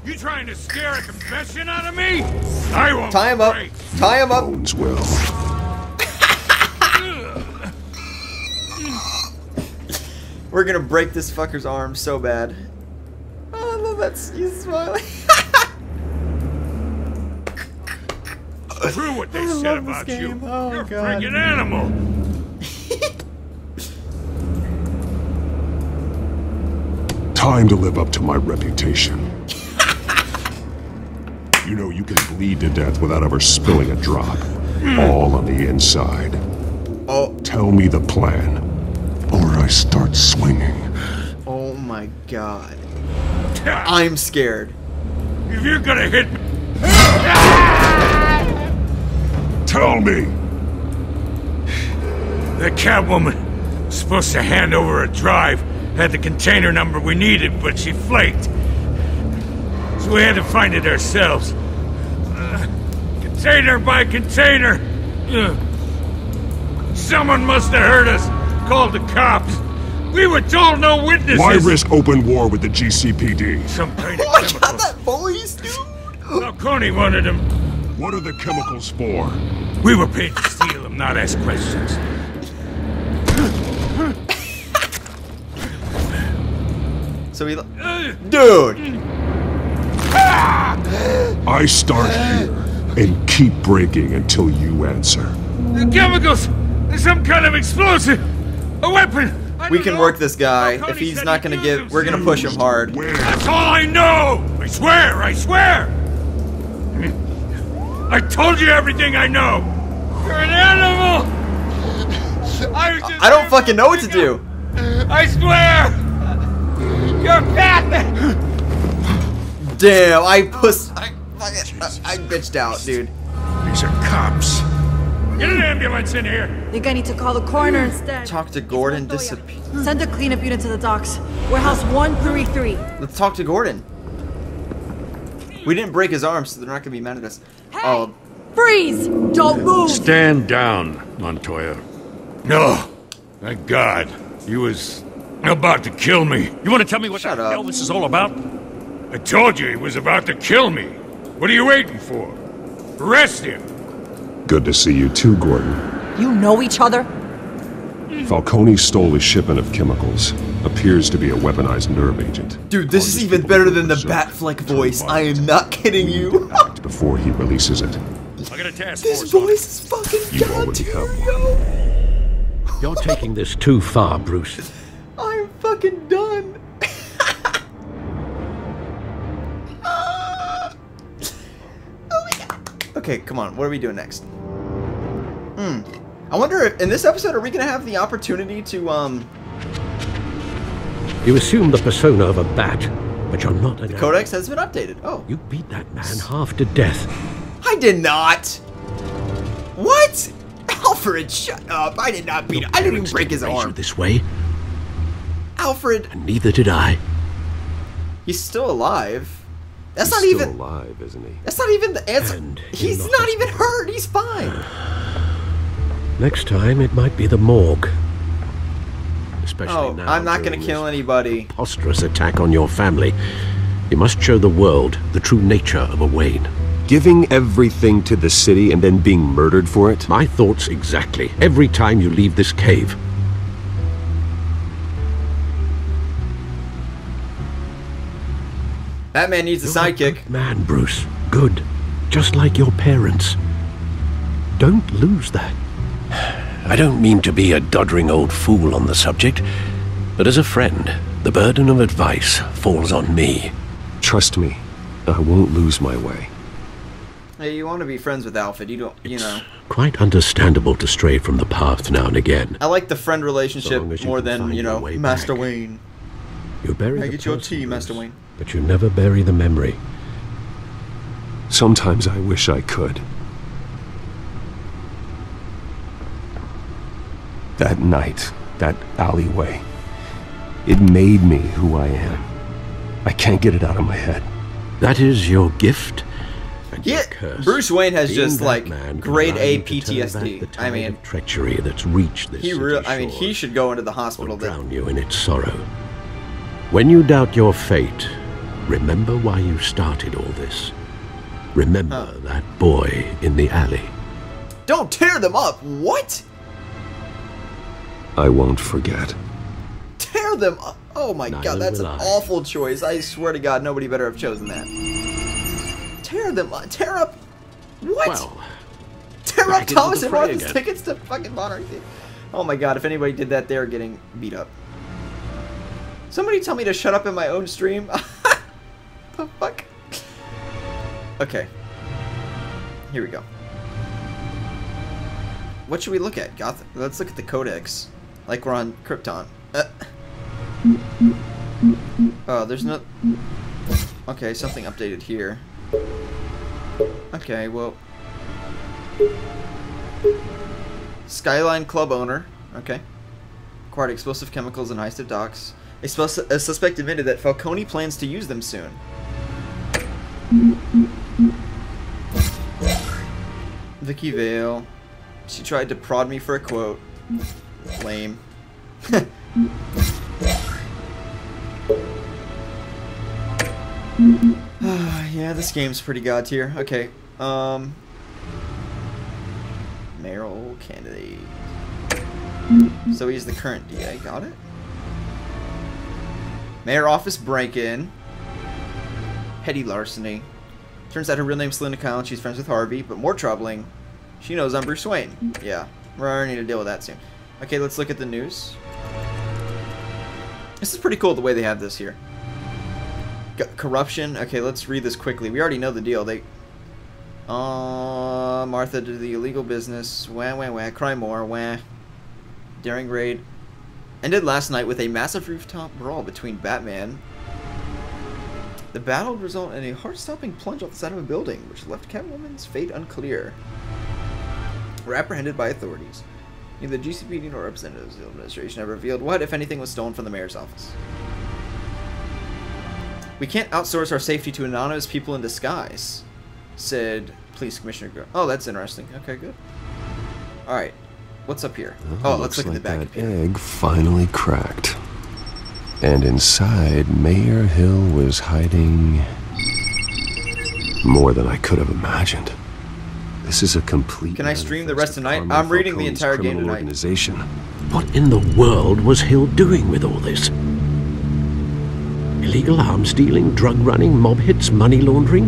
You trying to scare a confession out of me? I won't. Tie him up. Break. Tie him up. Bones will. We're gonna break this fucker's arm so bad. Oh, I love that. He's smiling. True what they I said about you. Oh, you're God. a friggin' animal. Time to live up to my reputation. You know you can bleed to death without ever spilling a drop. All on the inside. Oh. Tell me the plan, or I start swinging. Oh my God. I'm scared. If you're gonna hit me... Tell me! The Catwoman was supposed to hand over a drive. Had the container number we needed, but she flaked. So we had to find it ourselves. Uh, container by container. Uh, someone must have heard us. Called the cops. We were told no witnesses. Why risk open war with the G C P D? Some kind of oh my chemicals. God, that voice, dude. Falcone wanted them. What are the chemicals for? We were paid to steal them, not ask questions. So we dude! I start here and keep breaking until you answer. The chemicals! Some kind of explosive! A weapon! We can know. work this guy. Falcone if he's not gonna give, we're gonna push him hard. That's all I know! I swear, I swear! I mean, I told you everything I know! You're an animal! I, was just I don't fucking know what to do! I swear! You're a Batman! Damn, I puss- I, I, I, I bitched out, dude. These are cops. Get an ambulance in here! I think I need to call the coroner instead. Talk to Gordon, disappear. Send a cleanup unit to the docks. Warehouse one thirty-three. Let's talk to Gordon. We didn't break his arm, so they're not gonna be mad at us. Hey, oh. Freeze! Don't move! Stand down, Montoya. No! Thank God. He was about to kill me. You want to tell me what Shut the up. hell this is all about? I told you he was about to kill me. What are you waiting for? Arrest him! Good to see you too, Gordon. You know each other? Falcone stole a shipment of chemicals. Appears to be a weaponized nerve agent. Dude, this is even better than the Batfleck voice. I am not kidding you. Act before he releases it. I got a task force. This voice is fucking goddamn, yo. You're taking this too far, Bruce. I'm fucking done. uh, oh my God. Okay, come on. What are we doing next? Hmm. I wonder if in this episode are we gonna have the opportunity to um. You assume the persona of a bat, but you're not. The codex has been updated. Oh. You beat that man half to death. I did not. What? Alfred, shut up! I did not beat him. I didn't even break his arm. This way. Alfred. And neither did I. He's still alive. That's he's not still even. alive, isn't he? That's not even the answer. And he's not, not even hurt. He's fine. Next time, it might be the morgue. Especially oh, now I'm not going to kill anybody. Preposterous attack on your family. You must show the world the true nature of a Wayne. Giving everything to the city and then being murdered for it? My thoughts exactly. Every time you leave this cave. Batman needs a You're sidekick. A good man, Bruce. Good. Just like your parents. Don't lose that. I don't mean to be a doddering old fool on the subject, but as a friend, the burden of advice falls on me. Trust me, I won't lose my way. Hey, you want to be friends with Alfred, you don't, you it's know. Quite understandable to stray from the path now and again. I like the friend relationship so more than, you know, Master back. Wayne. You bury I the get your tea, Master Wayne. But you never bury the memory. Sometimes I wish I could. That night, that alleyway, it made me who I am. I can't get it out of my head. That is your gift? And yeah, your curse. Bruce Wayne has Being just, like, grade A P T S D. I mean, treachery that's reached this he real I mean, he should go into the hospital then. Drown you in its sorrow. When you doubt your fate, remember why you started all this. Remember huh. that boy in the alley. Don't tear them up! What? I won't forget. Tear them up! Oh my Neither God, that's an I. awful choice. I swear to God, nobody better have chosen that. Tear them up! Tear up! What? Well, tear up Thomas and Martha's again. tickets to fucking Monterey. Oh my God, if anybody did that, they're getting beat up. Somebody tell me to shut up in my own stream. The fuck? Okay. Here we go. What should we look at? Gotham. Let's look at the codex. Like we're on Krypton. Uh. Oh, there's no... Okay, something updated here. Okay, well... Skyline Club owner. Okay. Acquired explosive chemicals and heist of docks. A, a suspect admitted that Falcone plans to use them soon. Vicki Vale. She tried to prod me for a quote. Lame. Yeah, this game's pretty god tier. Okay. Um. Mayoral candidate. So he's the current D A. Got it? Mayor office break-in. Petty larceny. Turns out her real name's Selina Kyle and she's friends with Harvey, but more troubling. She knows I'm Bruce Wayne. Yeah, we're gonna need to deal with that soon. Okay, let's look at the news. This is pretty cool the way they have this here. Corruption. Okay, let's read this quickly. We already know the deal. They... Uh, Martha did the illegal business. Wah, wah, wah. Cry more. Wah. Daring raid. Ended last night with a massive rooftop brawl between Batman. The battle resulted in a heart-stopping plunge off the side of a building, which left Catwoman's fate unclear. Were apprehended by authorities. Neither G C P D nor representatives of the administration have revealed what, if anything, was stolen from the mayor's office. We can't outsource our safety to anonymous people in disguise, said Police Commissioner Grogan. Oh, that's interesting. Okay, good. All right, what's up here? Oh, oh let's look like at the back. That egg finally cracked. And inside, Mayor Hill was hiding more than I could have imagined. This is a complete... Can I stream the rest tonight? I'm reading the entire game tonight. Organization. What in the world was Hill doing with all this? Illegal arms dealing, drug running, mob hits, money laundering?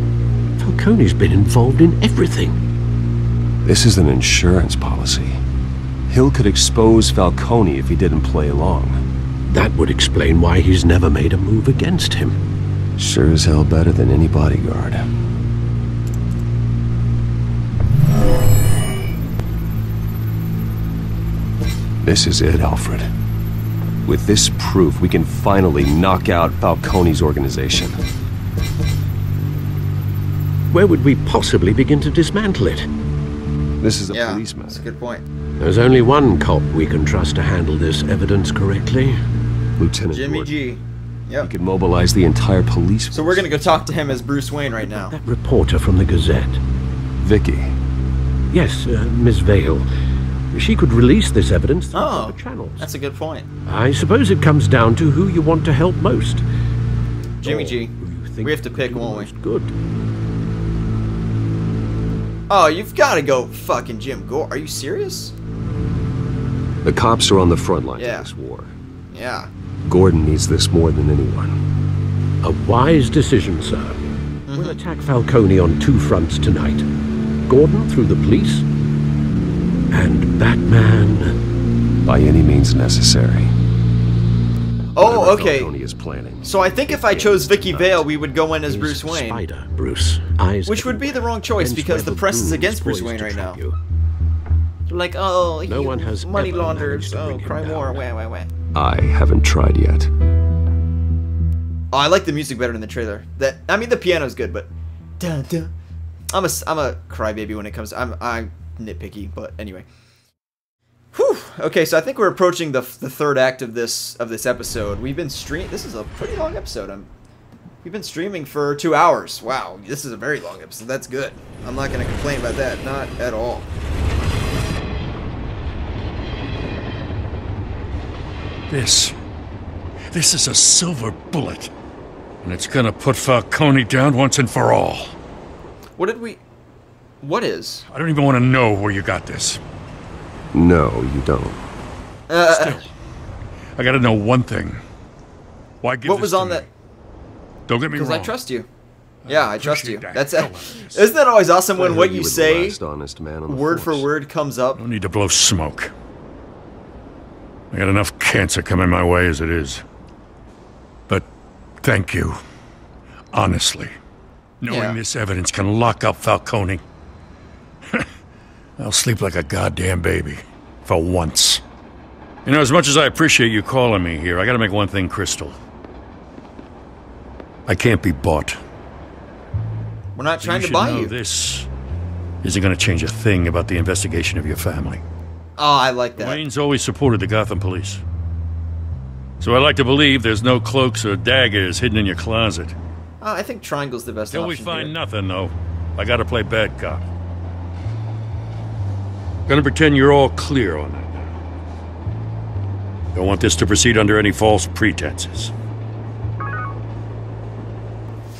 Falcone's been involved in everything. This is an insurance policy. Hill could expose Falcone if he didn't play along. That would explain why he's never made a move against him. Sure as hell better than any bodyguard. This is it, Alfred. With this proof, we can finally knock out Falcone's organization. Where would we possibly begin to dismantle it? This is a yeah, police matter. That's a good point. There's only one cop we can trust to handle this evidence correctly. Lieutenant Jimmy Gordon. G. Yep. We could mobilize the entire police force. So we're going to go talk to him as Bruce Wayne right now. That reporter from the Gazette. Vicki. Yes, uh, Miss Vale. She could release this evidence through oh, the channels. That's a good point. I suppose it comes down to who you want to help most. Jimmy or G. You think we have to pick, won't we? Good. Oh, you've got to go fucking Jim Gore. Are you serious? The cops are on the front line yeah. of this war. Yeah. Gordon needs this more than anyone. A wise decision, sir. Mm-hmm. We'll attack Falcone on two fronts tonight. Gordon through the police, and Batman by any means necessary. Oh, okay. Falcone is planning. So I think if I chose Vicki Vale, we would go in as Bruce Wayne. Spider, Bruce. Eyes Which would be the wrong choice because the press is against Bruce Wayne right now. You. Like, oh, he no one has money laundered, oh, cry more, wah, wah, wah. I haven't tried yet. Oh, I like the music better than the trailer. That I mean, the piano's good, but... Duh, duh. I'm a, I'm a crybaby when it comes to... I'm, I'm nitpicky, but anyway. Whew! Okay, so I think we're approaching the, the third act of this of this episode. We've been streaming... This is a pretty long episode. I'm, we've been streaming for two hours. Wow, this is a very long episode. That's good. I'm not going to complain about that. Not at all. This, this is a silver bullet, and it's gonna put Falcone down once and for all. What did we, what is? I don't even want to know where you got this. No, you don't. Uh, Still, I gotta know one thing. Why give What this was to on me? That? Don't get me wrong. Because I trust you. Yeah, I, I trust you. That. That's no it. Isn't that always awesome when what you, you say, honest man on the word force. For word, comes up? No need to blow smoke. I got enough cancer coming my way as it is. But thank you. Honestly. Knowing yeah. this evidence can lock up Falcone. I'll sleep like a goddamn baby. For once. You know, as much as I appreciate you calling me here, I gotta make one thing crystal. I can't be bought. We're not so trying you to buy know you. This isn't gonna change a thing about the investigation of your family. Oh, I like that. Wayne's always supported the Gotham police. So I like to believe there's no cloaks or daggers hidden in your closet. Uh, I think triangle's the best Till option Till we find here. Nothing, though, I gotta play bad cop. Gonna pretend you're all clear on that now. Don't want this to proceed under any false pretenses.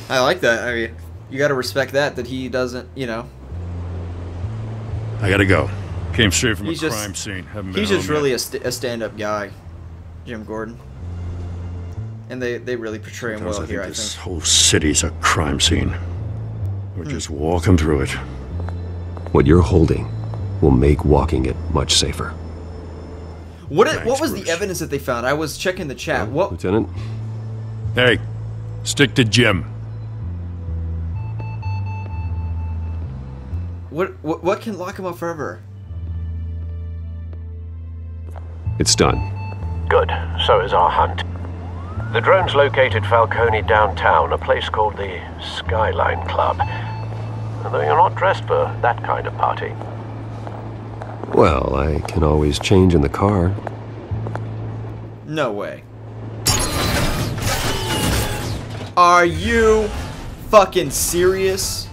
I like that. I mean, you gotta respect that, that he doesn't, you know. I gotta go. Came straight from he's a just, crime scene. Haven't been he's just really a, st a stand-up guy, Jim Gordon. And they, they really portray him Sometimes well I here, think I think. This whole city's a crime scene. We're hmm. just walking through it. What you're holding will make walking it much safer. What it, what was Bruce. The evidence that they found? I was checking the chat. Yeah, what? Lieutenant? Hey, stick to Jim. What, what, what can lock him up forever? It's done. Good. So is our hunt. The drones located Falcone downtown, a place called the Skyline Club. Though you're not dressed for that kind of party. Well, I can always change in the car. No way. Are you fucking serious?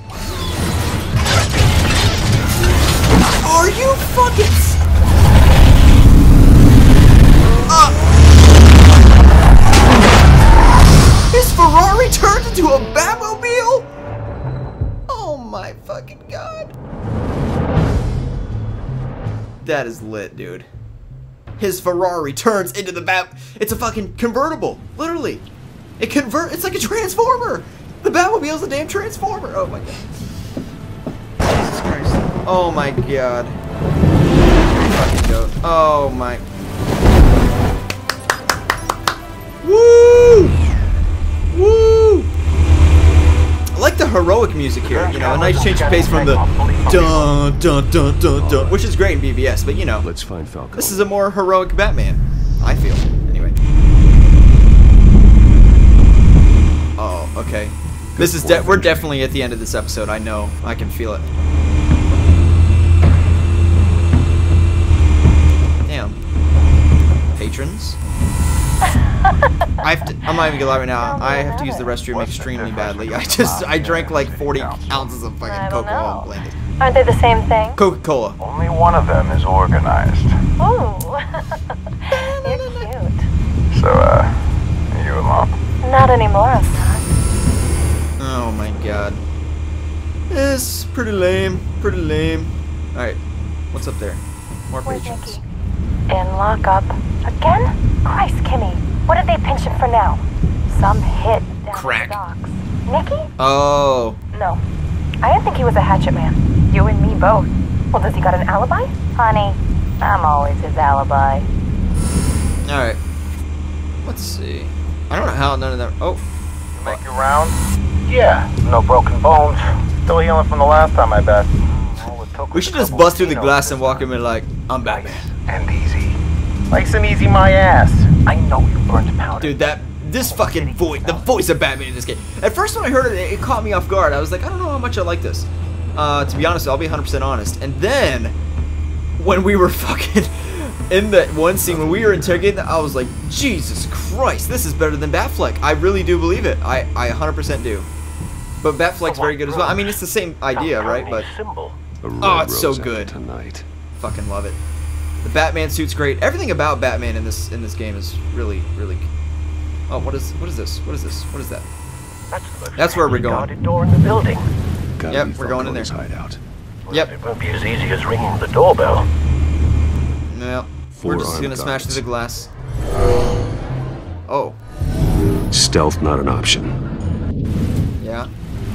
Are you fucking serious? Uh, his Ferrari turned into a Batmobile? Oh my fucking god. That is lit, dude. His Ferrari turns into the Bat. It's a fucking convertible, literally. It convert. It's like a transformer. The Batmobile's a damn transformer. Oh my god. Jesus Christ. Oh my god. Fucking dope. Oh my. Woo! Woo! I like the heroic music here. You know, a nice change of pace from the dun dun dun dun dun, which is great in B V S. But you know, let's find Falcone. This is a more heroic Batman, I feel. Anyway. Oh, okay. This is de- we're definitely at the end of this episode. I know. I can feel it. Damn. Patrons. I have to, I'm not even gonna lie right now. I have to use the restroom What's extremely badly. I just I drank like forty ounces of fucking Coca-Cola blended. Aren't they the same thing? Coca-Cola. Only one of them is organized. Ooh. You're cute. So uh, are you a mom? Not anymore, I'm not. Oh my god. It's pretty lame. Pretty lame. Alright. What's up there? More patrons. In lockup. Again? Christ, Kimmy. What did they pinch him for now? Some hit down Crack. The docks. Nicky? Oh. No. I didn't think he was a hatchet man. You and me both. Well, does he got an alibi? Honey, I'm always his alibi. Alright. Let's see. I don't know how none of them... Oh. You make your rounds? Yeah. No broken bones. Still healing from the last time, I bet. We should just bust through the glass and walk him in like, I'm Batman. And easy. Like some easy my ass. I know you burned powder. Dude, that this fucking voice, the voice of Batman in this game. At first when I heard it, it caught me off guard. I was like, I don't know how much I like this. Uh, to be honest, I'll be one hundred percent honest. And then, when we were fucking in that one scene, when we were interrogating, I was like, Jesus Christ, this is better than Batfleck. I really do believe it. I, I one hundred percent do. But Batfleck's very good as well. I mean, it's the same idea, right? But oh, it's so good. Tonight. Fucking love it. The Batman suit's great. Everything about Batman in this in this game is really, really. Oh, what is what is this? What is this? What is that? That's, That's where we're going. Door in the building. Gotta yep, we're going in there. Hideout. Yep. It won't be as easy as ringing the doorbell. No, Four we're just gonna guards. Smash through the glass. Oh. Stealth not an option. Yeah.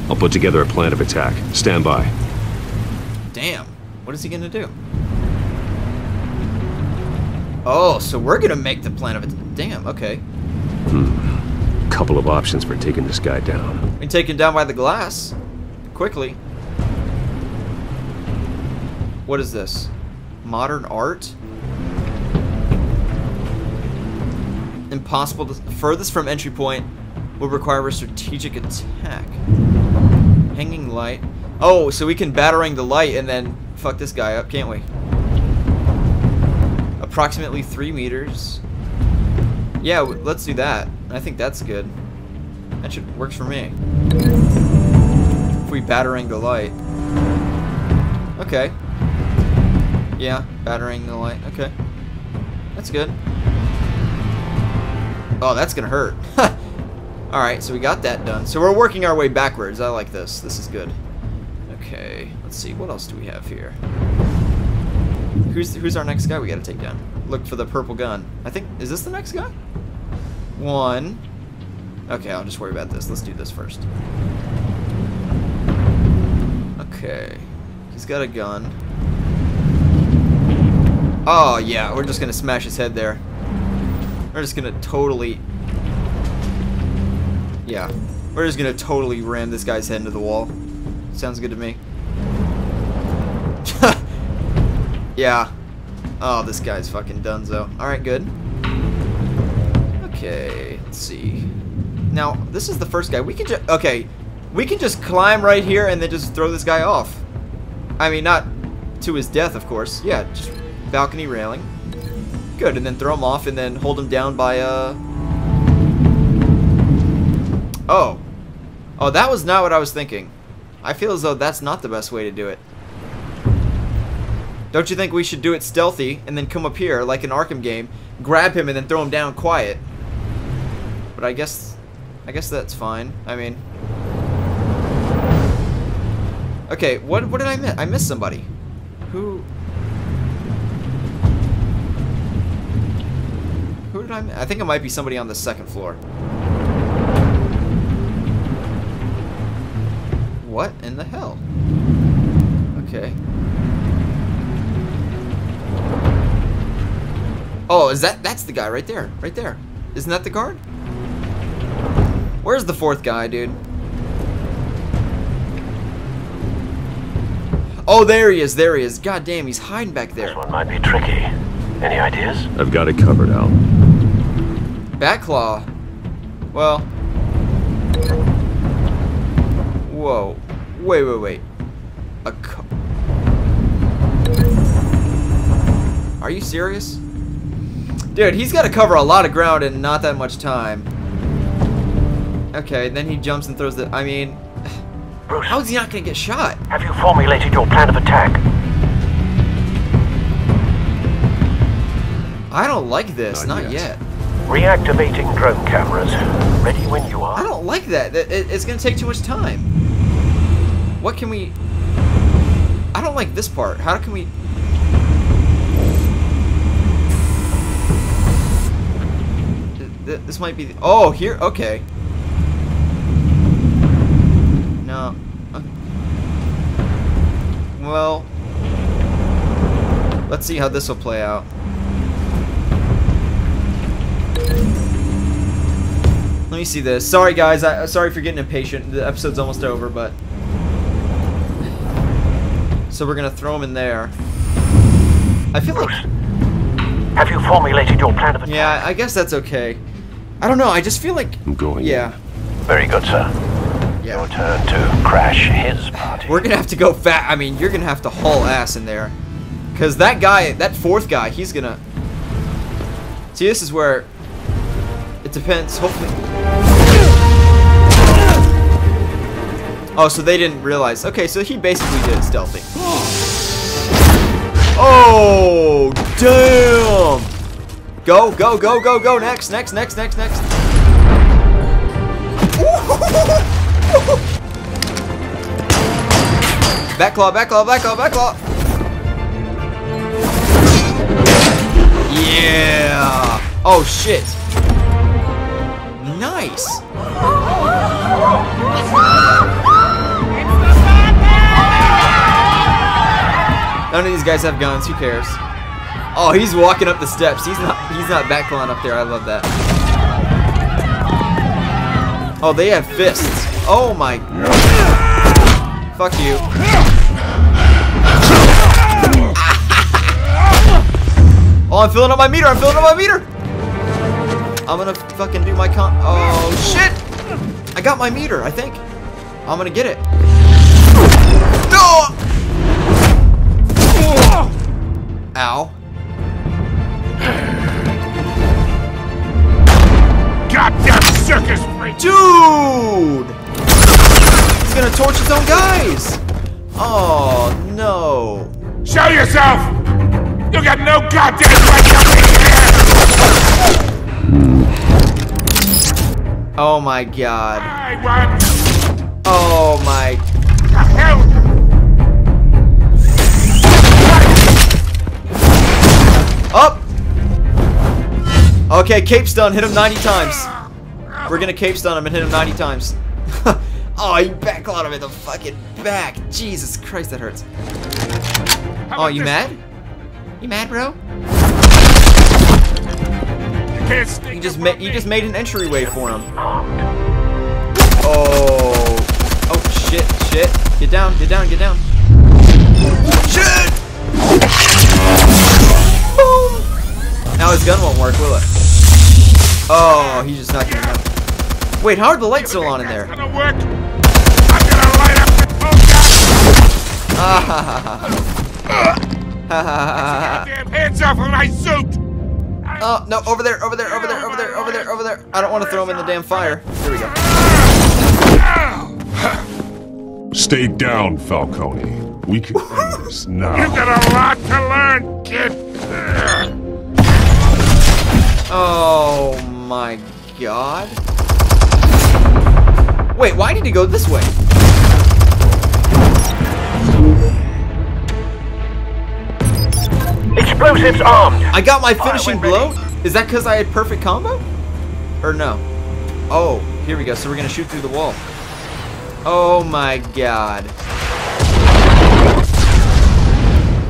I'll put together a plan of attack. Stand by. Damn. What is he gonna do? Oh, so we're gonna make the plan of it. Damn, okay. Hmm. Couple of options for taking this guy down. We take him down by the glass. Quickly. What is this? Modern art? Impossible to. Furthest from entry point will require a strategic attack. Hanging light. Oh, so we can batarang the light and then fuck this guy up, can't we? Approximately three meters. Yeah, let's do that. I think that's good. That should works for me. If we batarang the light. Okay. Yeah, batarang the light. Okay. That's good. Oh, that's gonna hurt. All right, so we got that done. So we're working our way backwards. I like this. This is good. Okay. Let's see. What else do we have here? Who's, who's our next guy we gotta take down? Look for the purple gun. I think, is this the next guy? One. Okay, I'll just worry about this. Let's do this first. Okay. He's got a gun. Oh, yeah, we're just gonna smash his head there. We're just gonna totally... Yeah. We're just gonna totally ram this guy's head into the wall. Sounds good to me. Yeah. Oh, this guy's fucking donezo. Alright, good. Okay, let's see. Now, this is the first guy. We can just... Okay. We can just climb right here and then just throw this guy off. I mean, not to his death, of course. Yeah, just balcony railing. Good, and then throw him off and then hold him down by, uh... Oh. Oh, that was not what I was thinking. I feel as though that's not the best way to do it. Don't you think we should do it stealthy and then come up here like an Arkham game, grab him and then throw him down quiet? But I guess... I guess that's fine. I mean... Okay, what what did I miss? I missed somebody. Who... Who did I miss? I think it might be somebody on the second floor. What in the hell? Okay. Oh, is that... That's the guy right there. Right there. Isn't that the guard? Where's the fourth guy, dude? Oh, there he is, there he is. God damn, he's hiding back there. This one might be tricky. Any ideas? I've got it covered, Al. Batclaw. Well. Whoa. Wait, wait, wait. A co- Are you serious? Dude, he's got to cover a lot of ground in not that much time. Okay, then he jumps and throws the... I mean... Bruce, how is he not going to get shot? Have you formulated your plan of attack? I don't like this. Not, not yet. yet. Reactivating drone cameras. Ready when you are. I don't like that. It's going to take too much time. What can we... I don't like this part. How can we... This might be... The... Oh, here? Okay. No. Okay. Well, let's see how this will play out. Let me see this. Sorry, guys. I, sorry for getting impatient. The episode's almost over, but... So we're going to throw him in there. I feel like... Have you formulated your plan of attack? Yeah, I guess that's okay. I don't know. I just feel like... I'm going. Yeah. Very good, sir. Yeah. Your turn to crash his party. We're gonna have to go fast. I mean, you're gonna have to haul ass in there, cause that guy, that fourth guy, he's gonna. See, this is where it depends. Hopefully. Oh, so they didn't realize. Okay, so he basically did it stealthy. Oh, damn! Go, go, go, go, go! Next, next, next, next, next. Batclaw, Batclaw, Batclaw, Batclaw! Yeah! Oh shit! Nice! None of these guys have guns, who cares? Oh, he's walking up the steps. He's not he's not Batclawing up there, I love that. Oh, they have fists. Oh my... Fuck you. Oh, I'm filling up my meter. I'm filling up my meter. I'm gonna fucking do my con... Oh, shit. I got my meter, I think. I'm gonna get it. No! Ow. Goddamn circus freak! Dude! He's gonna torch his own guys! Oh, no. Show yourself! You got no goddamn right to be here! Oh my god. I want... Oh my... The hell? Up! Okay, cape stun, hit him ninety times. We're gonna cape stun him and hit him ninety times. Oh, he backlot him in the fucking back. Jesus Christ, that hurts. Oh, you mad? You mad, bro? You can't stick you just made you just made an entryway for him. Oh. Oh shit, shit. Get down, get down, get down. Shit! Oh. Now his gun won't work, will it? Oh, he's just not gonna help. Wait, how are the lights still on in there? Hands off of my suit! Oh no! Over there! Over there! Over there! Over there! Over there! Over there! I don't want to throw him in the damn fire. Here we go. Stay down, Falcone. We can end this now. You got a lot to learn, kid. Oh my God! Wait, why did he go this way? Explosives armed. I got my finishing blow? Is that because I had perfect combo? Or no? Oh, here we go. So we're going to shoot through the wall. Oh my God.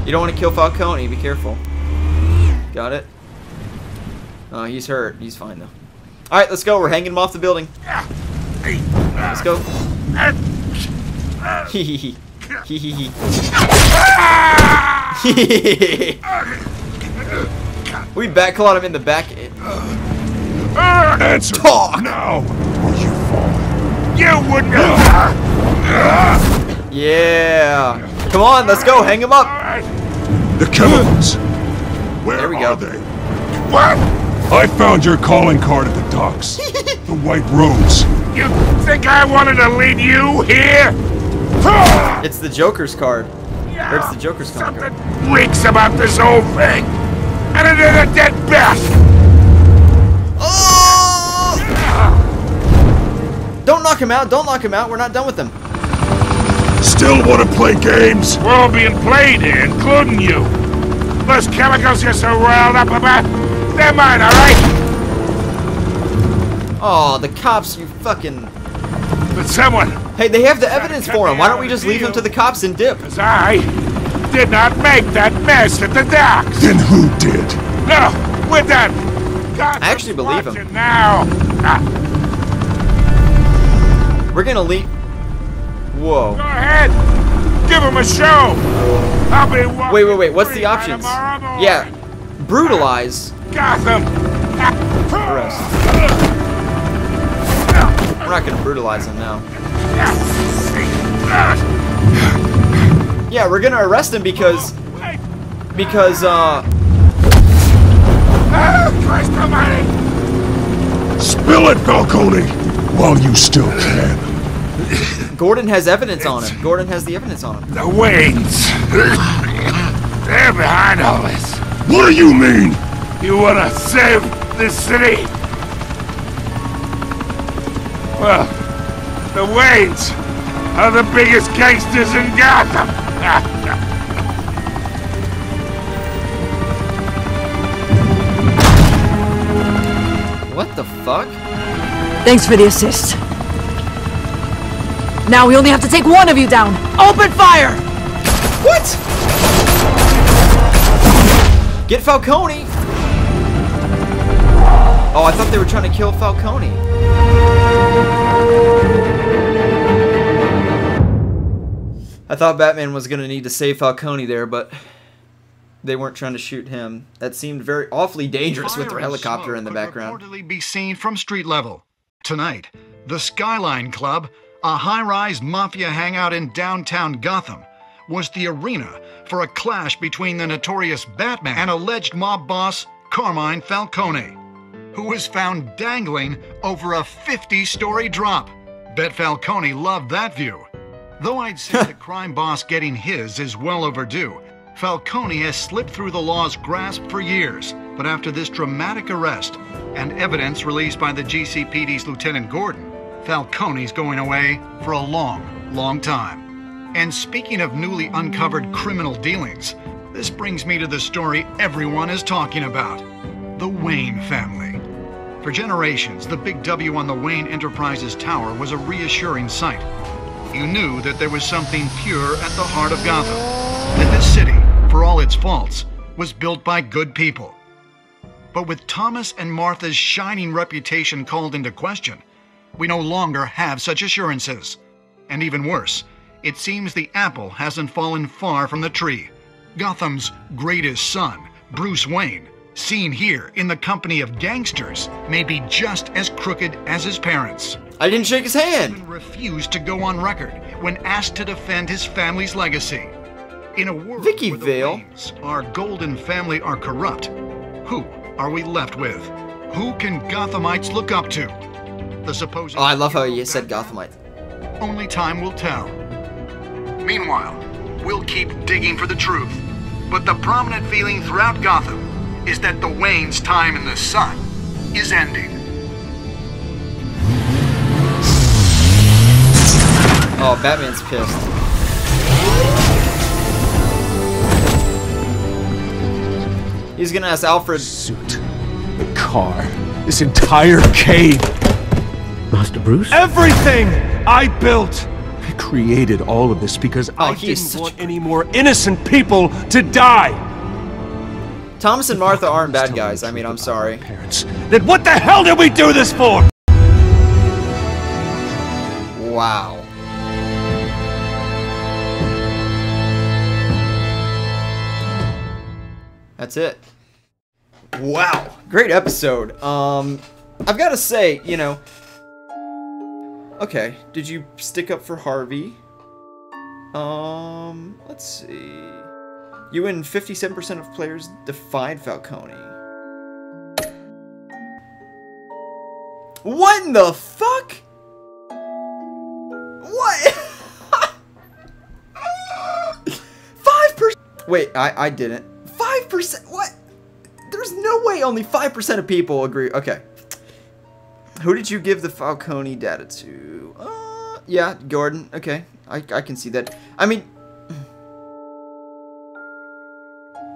You don't want to kill Falcone. Be careful. Got it? Oh, he's hurt. He's fine, though. All right, let's go. We're hanging him off the building. Let's go. Hee hee hee. Hee hee hee. We backclawed him in the back end. Answer talk now, or you fall. You would not. Yeah. Come on, let's go. Hang him up. The chemicals. Where there we go. Are they? What? I found your calling card at the docks. The white rose. You think I wanted to lead you here? It's the Joker's card. There's the Joker's comic. Something reeks about this whole thing. And it is a dead bat. Oh! Yeah. Don't knock him out. Don't knock him out. We're not done with him. Still want to play games? We're all being played here, including you. Those chemicals you're so riled up about, they're mine, all right? Oh, the cops, you fucking... But someone... Hey, they have the evidence for him. Why don't we just leave him to the cops and dip? Because I did not make that mess at the docks. Then who did? No, we're done. God, I actually believe him. Now. Ah. We're gonna leave. Whoa. Go ahead. Give him a show. I'll be walking. Wait, wait, wait. What's the options? Yeah. Brutalize. Gotham. Arrest. Ah. We're not gonna brutalize him now. Yeah, we're gonna arrest him because because uh spill it, Falcone, while you still can. Gordon has evidence on him. Gordon has the evidence on him. The Waynes, they're behind all this. What do you mean? You wanna save this city? Well. The Waynes are the biggest gangsters in Gotham! What the fuck? Thanks for the assist. Now we only have to take one of you down! Open fire! What?! Get Falcone! Oh, I thought they were trying to kill Falcone. I thought Batman was going to need to save Falcone there, but they weren't trying to shoot him. That seemed very awfully dangerous with their helicopter in the background. Fire and smoke could reportedly be seen from street level. Tonight, the Skyline Club, a high-rise mafia hangout in downtown Gotham, was the arena for a clash between the notorious Batman and alleged mob boss Carmine Falcone, who was found dangling over a fifty-story drop. Bet Falcone loved that view. Though I'd say the crime boss getting his is well overdue, Falcone has slipped through the law's grasp for years. But after this dramatic arrest and evidence released by the G C P D's Lieutenant Gordon, Falcone's going away for a long, long time. And speaking of newly uncovered criminal dealings, this brings me to the story everyone is talking about, the Wayne family. For generations, the big W on the Wayne Enterprises tower was a reassuring sight. You knew that there was something pure at the heart of Gotham, that this city, for all its faults, was built by good people. But with Thomas and Martha's shining reputation called into question, we no longer have such assurances. And even worse, it seems the apple hasn't fallen far from the tree. Gotham's greatest son, Bruce Wayne, seen here in the company of gangsters, may be just as crooked as his parents. I didn't shake his hand. He refused to go on record when asked to defend his family's legacy. In a world Vicki Vale. Our golden family are corrupt, who are we left with? Who can Gothamites look up to? The supposed. Oh, I love how you said Gothamites. Only time will tell. Meanwhile, we'll keep digging for the truth. But the prominent feeling throughout Gotham is that the Wayne's time in the sun is ending. Oh, Batman's pissed. He's gonna ask Alfred. Suit, the car, this entire cave. Master Bruce? Everything I built! I created all of this because oh, I didn't want any more innocent people to die! Thomas and Martha aren't bad guys, I mean, I'm sorry. Parents. Then what the hell did we do this for? Wow. That's it. Wow, great episode. Um, I've got to say, you know, okay, did you stick up for Harvey? Um, let's see. You win fifty-seven percent of players defied Falcone. What in the fuck? What? five percent? Wait, I, I didn't. five percent? What? There's no way only five percent of people agree. Okay. Who did you give the Falcone data to? Uh, yeah, Gordon. Okay. I, I can see that. I mean...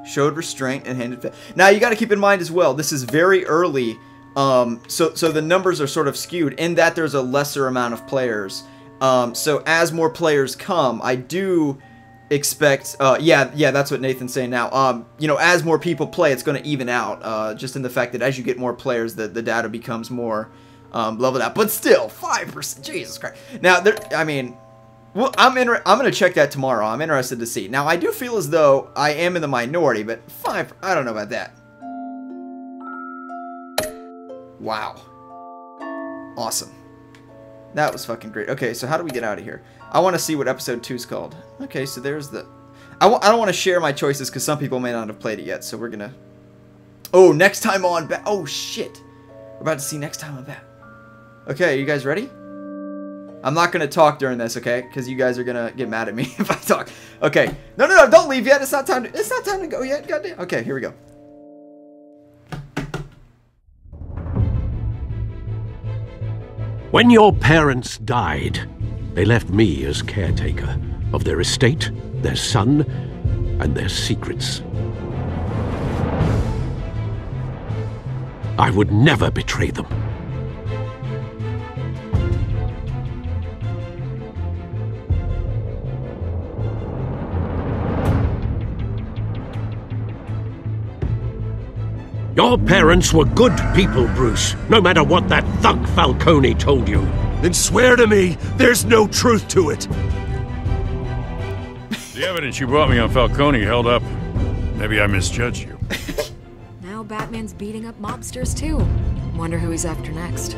Showed restraint and handed... Now, you gotta keep in mind as well, this is very early, um, so, so the numbers are sort of skewed in that there's a lesser amount of players. Um, so as more players come, I do... expect uh yeah yeah that's what Nathan's saying now. Um you know, as more people play, it's going to even out, uh just in the fact that as you get more players, the the data becomes more um leveled out. But still, five percent, Jesus Christ. Now there, I mean, well, i'm in i'm going to check that tomorrow. I'm interested to see. Now I do feel as though I am in the minority, but five, I don't know about that. Wow, awesome. That was fucking great. Okay, so how do we get out of here? I want to see what episode two is called. Okay, so there's the... I, w I don't want to share my choices because some people may not have played it yet, so we're going to... Oh, next time on Bat... Oh, shit. We're about to see next time on Bat. Okay, you guys ready? I'm not going to talk during this, okay? Because you guys are going to get mad at me if I talk. Okay. No, no, no, don't leave yet. It's not time to, it's not time to go yet. Goddamn. Okay, here we go. When your parents died, they left me as caretaker of their estate, their son, and their secrets. I would never betray them. Your parents were good people, Bruce, no matter what that thug Falcone told you. Then swear to me, there's no truth to it. The evidence you brought me on Falcone held up. Maybe I misjudged you. Now Batman's beating up mobsters too. Wonder who he's after next.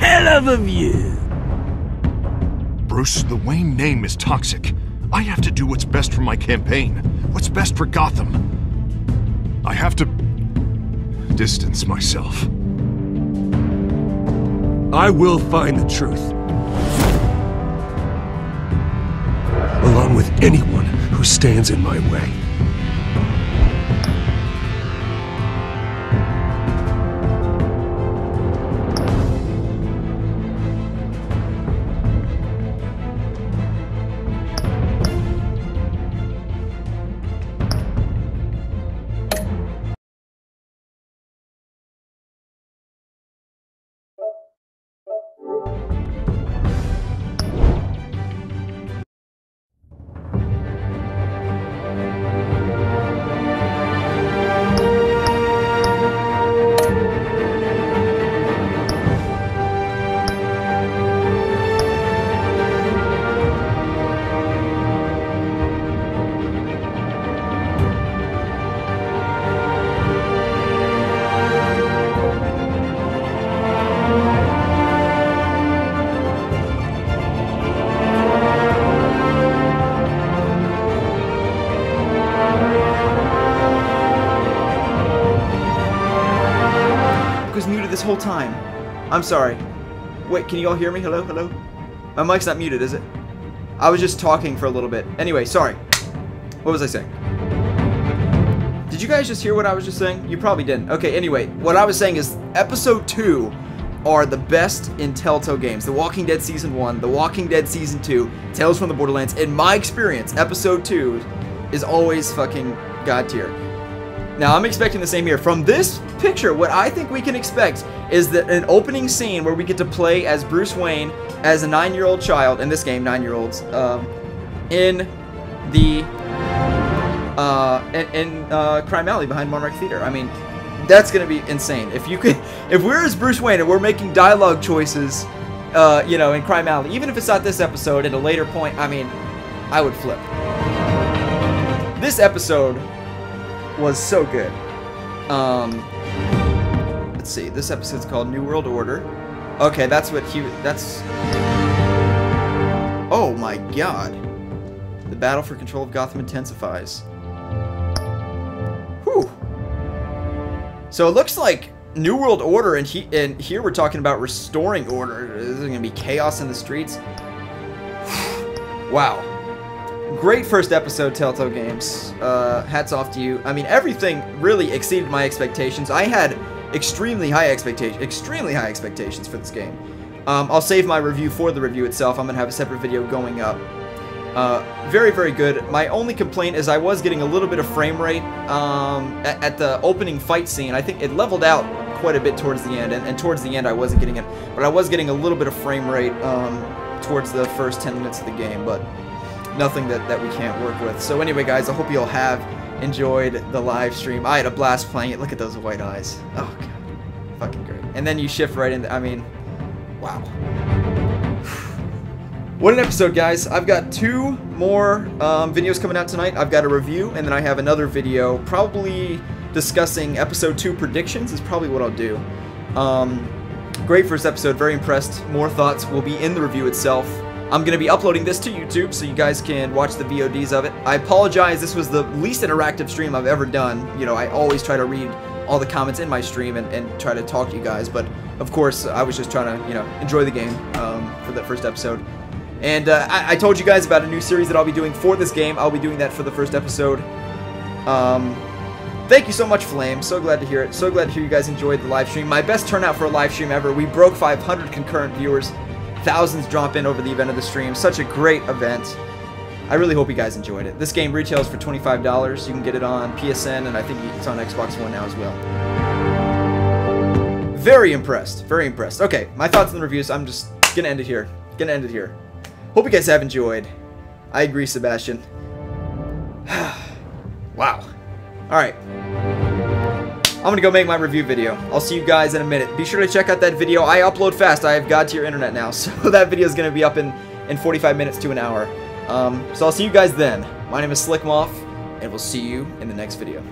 Hell of a view. Bruce, the Wayne name is toxic. I have to do what's best for my campaign, what's best for Gotham. I have to distance myself. I will find the truth, along with anyone who stands in my way. whole time. I'm sorry. Wait, can you all hear me? Hello? Hello? My mic's not muted, is it? I was just talking for a little bit. Anyway, sorry. What was I saying? Did you guys just hear what I was just saying? You probably didn't. Okay, anyway, what I was saying is Episode two are the best in Telltale games. The Walking Dead Season one, The Walking Dead Season two, Tales from the Borderlands. In my experience, Episode two is always fucking god tier. Now, I'm expecting the same here. From this picture, what I think we can expect is that an opening scene where we get to play as Bruce Wayne, as a nine-year-old child, in this game, nine-year-olds, um, in the, uh, in, in uh, Crime Alley behind Monarch Theater. I mean, that's gonna be insane. If you could, if we're as Bruce Wayne and we're making dialogue choices, uh, you know, in Crime Alley, even if it's not this episode, at a later point, I mean, I would flip. This episode was so good. Um, let's see. This episode's called New World Order. Okay, that's what he. That's. Oh my God! The battle for control of Gotham intensifies. Whew. So it looks like New World Order, and he and here we're talking about restoring order. There's going to be chaos in the streets. Wow. Great first episode, Telltale Games. Uh, hats off to you. I mean, everything really exceeded my expectations. I had extremely high expectations, extremely high expectations for this game. Um, I'll save my review for the review itself. I'm gonna have a separate video going up. Uh, very, very good. My only complaint is I was getting a little bit of frame rate um, at, at the opening fight scene. I think it leveled out quite a bit towards the end, and, and towards the end I wasn't getting it, but I was getting a little bit of frame rate um, towards the first ten minutes of the game, but nothing that, that we can't work with. So anyway, guys, I hope you all have enjoyed the live stream. I had a blast playing it. Look at those white eyes. Oh, God. Fucking great. And then you shift right into, I mean, wow. What an episode, guys. I've got two more um, videos coming out tonight. I've got a review, and then I have another video probably discussing Episode two predictions is probably what I'll do. Um, great first episode. Very impressed. More thoughts will be in the review itself. I'm going to be uploading this to YouTube so you guys can watch the V O Ds of it. I apologize, this was the least interactive stream I've ever done. You know, I always try to read all the comments in my stream and, and try to talk to you guys, but of course, I was just trying to, you know, enjoy the game um, for that first episode. And uh, I, I told you guys about a new series that I'll be doing for this game. I'll be doing that for the first episode. Um, thank you so much, Flame. So glad to hear it. So glad to hear you guys enjoyed the live stream. My best turnout for a live stream ever. We broke five hundred concurrent viewers. Thousands drop in over the event of the stream. Such a great event. I really hope you guys enjoyed it. This game retails for twenty-five dollars. You can get it on P S N, and I think it's on Xbox One now as well. Very impressed. Very impressed. Okay, my thoughts and the reviews. I'm just going to end it here. Going to end it here. Hope you guys have enjoyed. I agree, Sebastian. Wow. All right. I'm going to go make my review video. I'll see you guys in a minute. Be sure to check out that video. I upload fast. I have god tier internet now. So that video is going to be up in, in forty-five minutes to an hour. Um, so I'll see you guys then. My name is Slcmof, and we'll see you in the next video.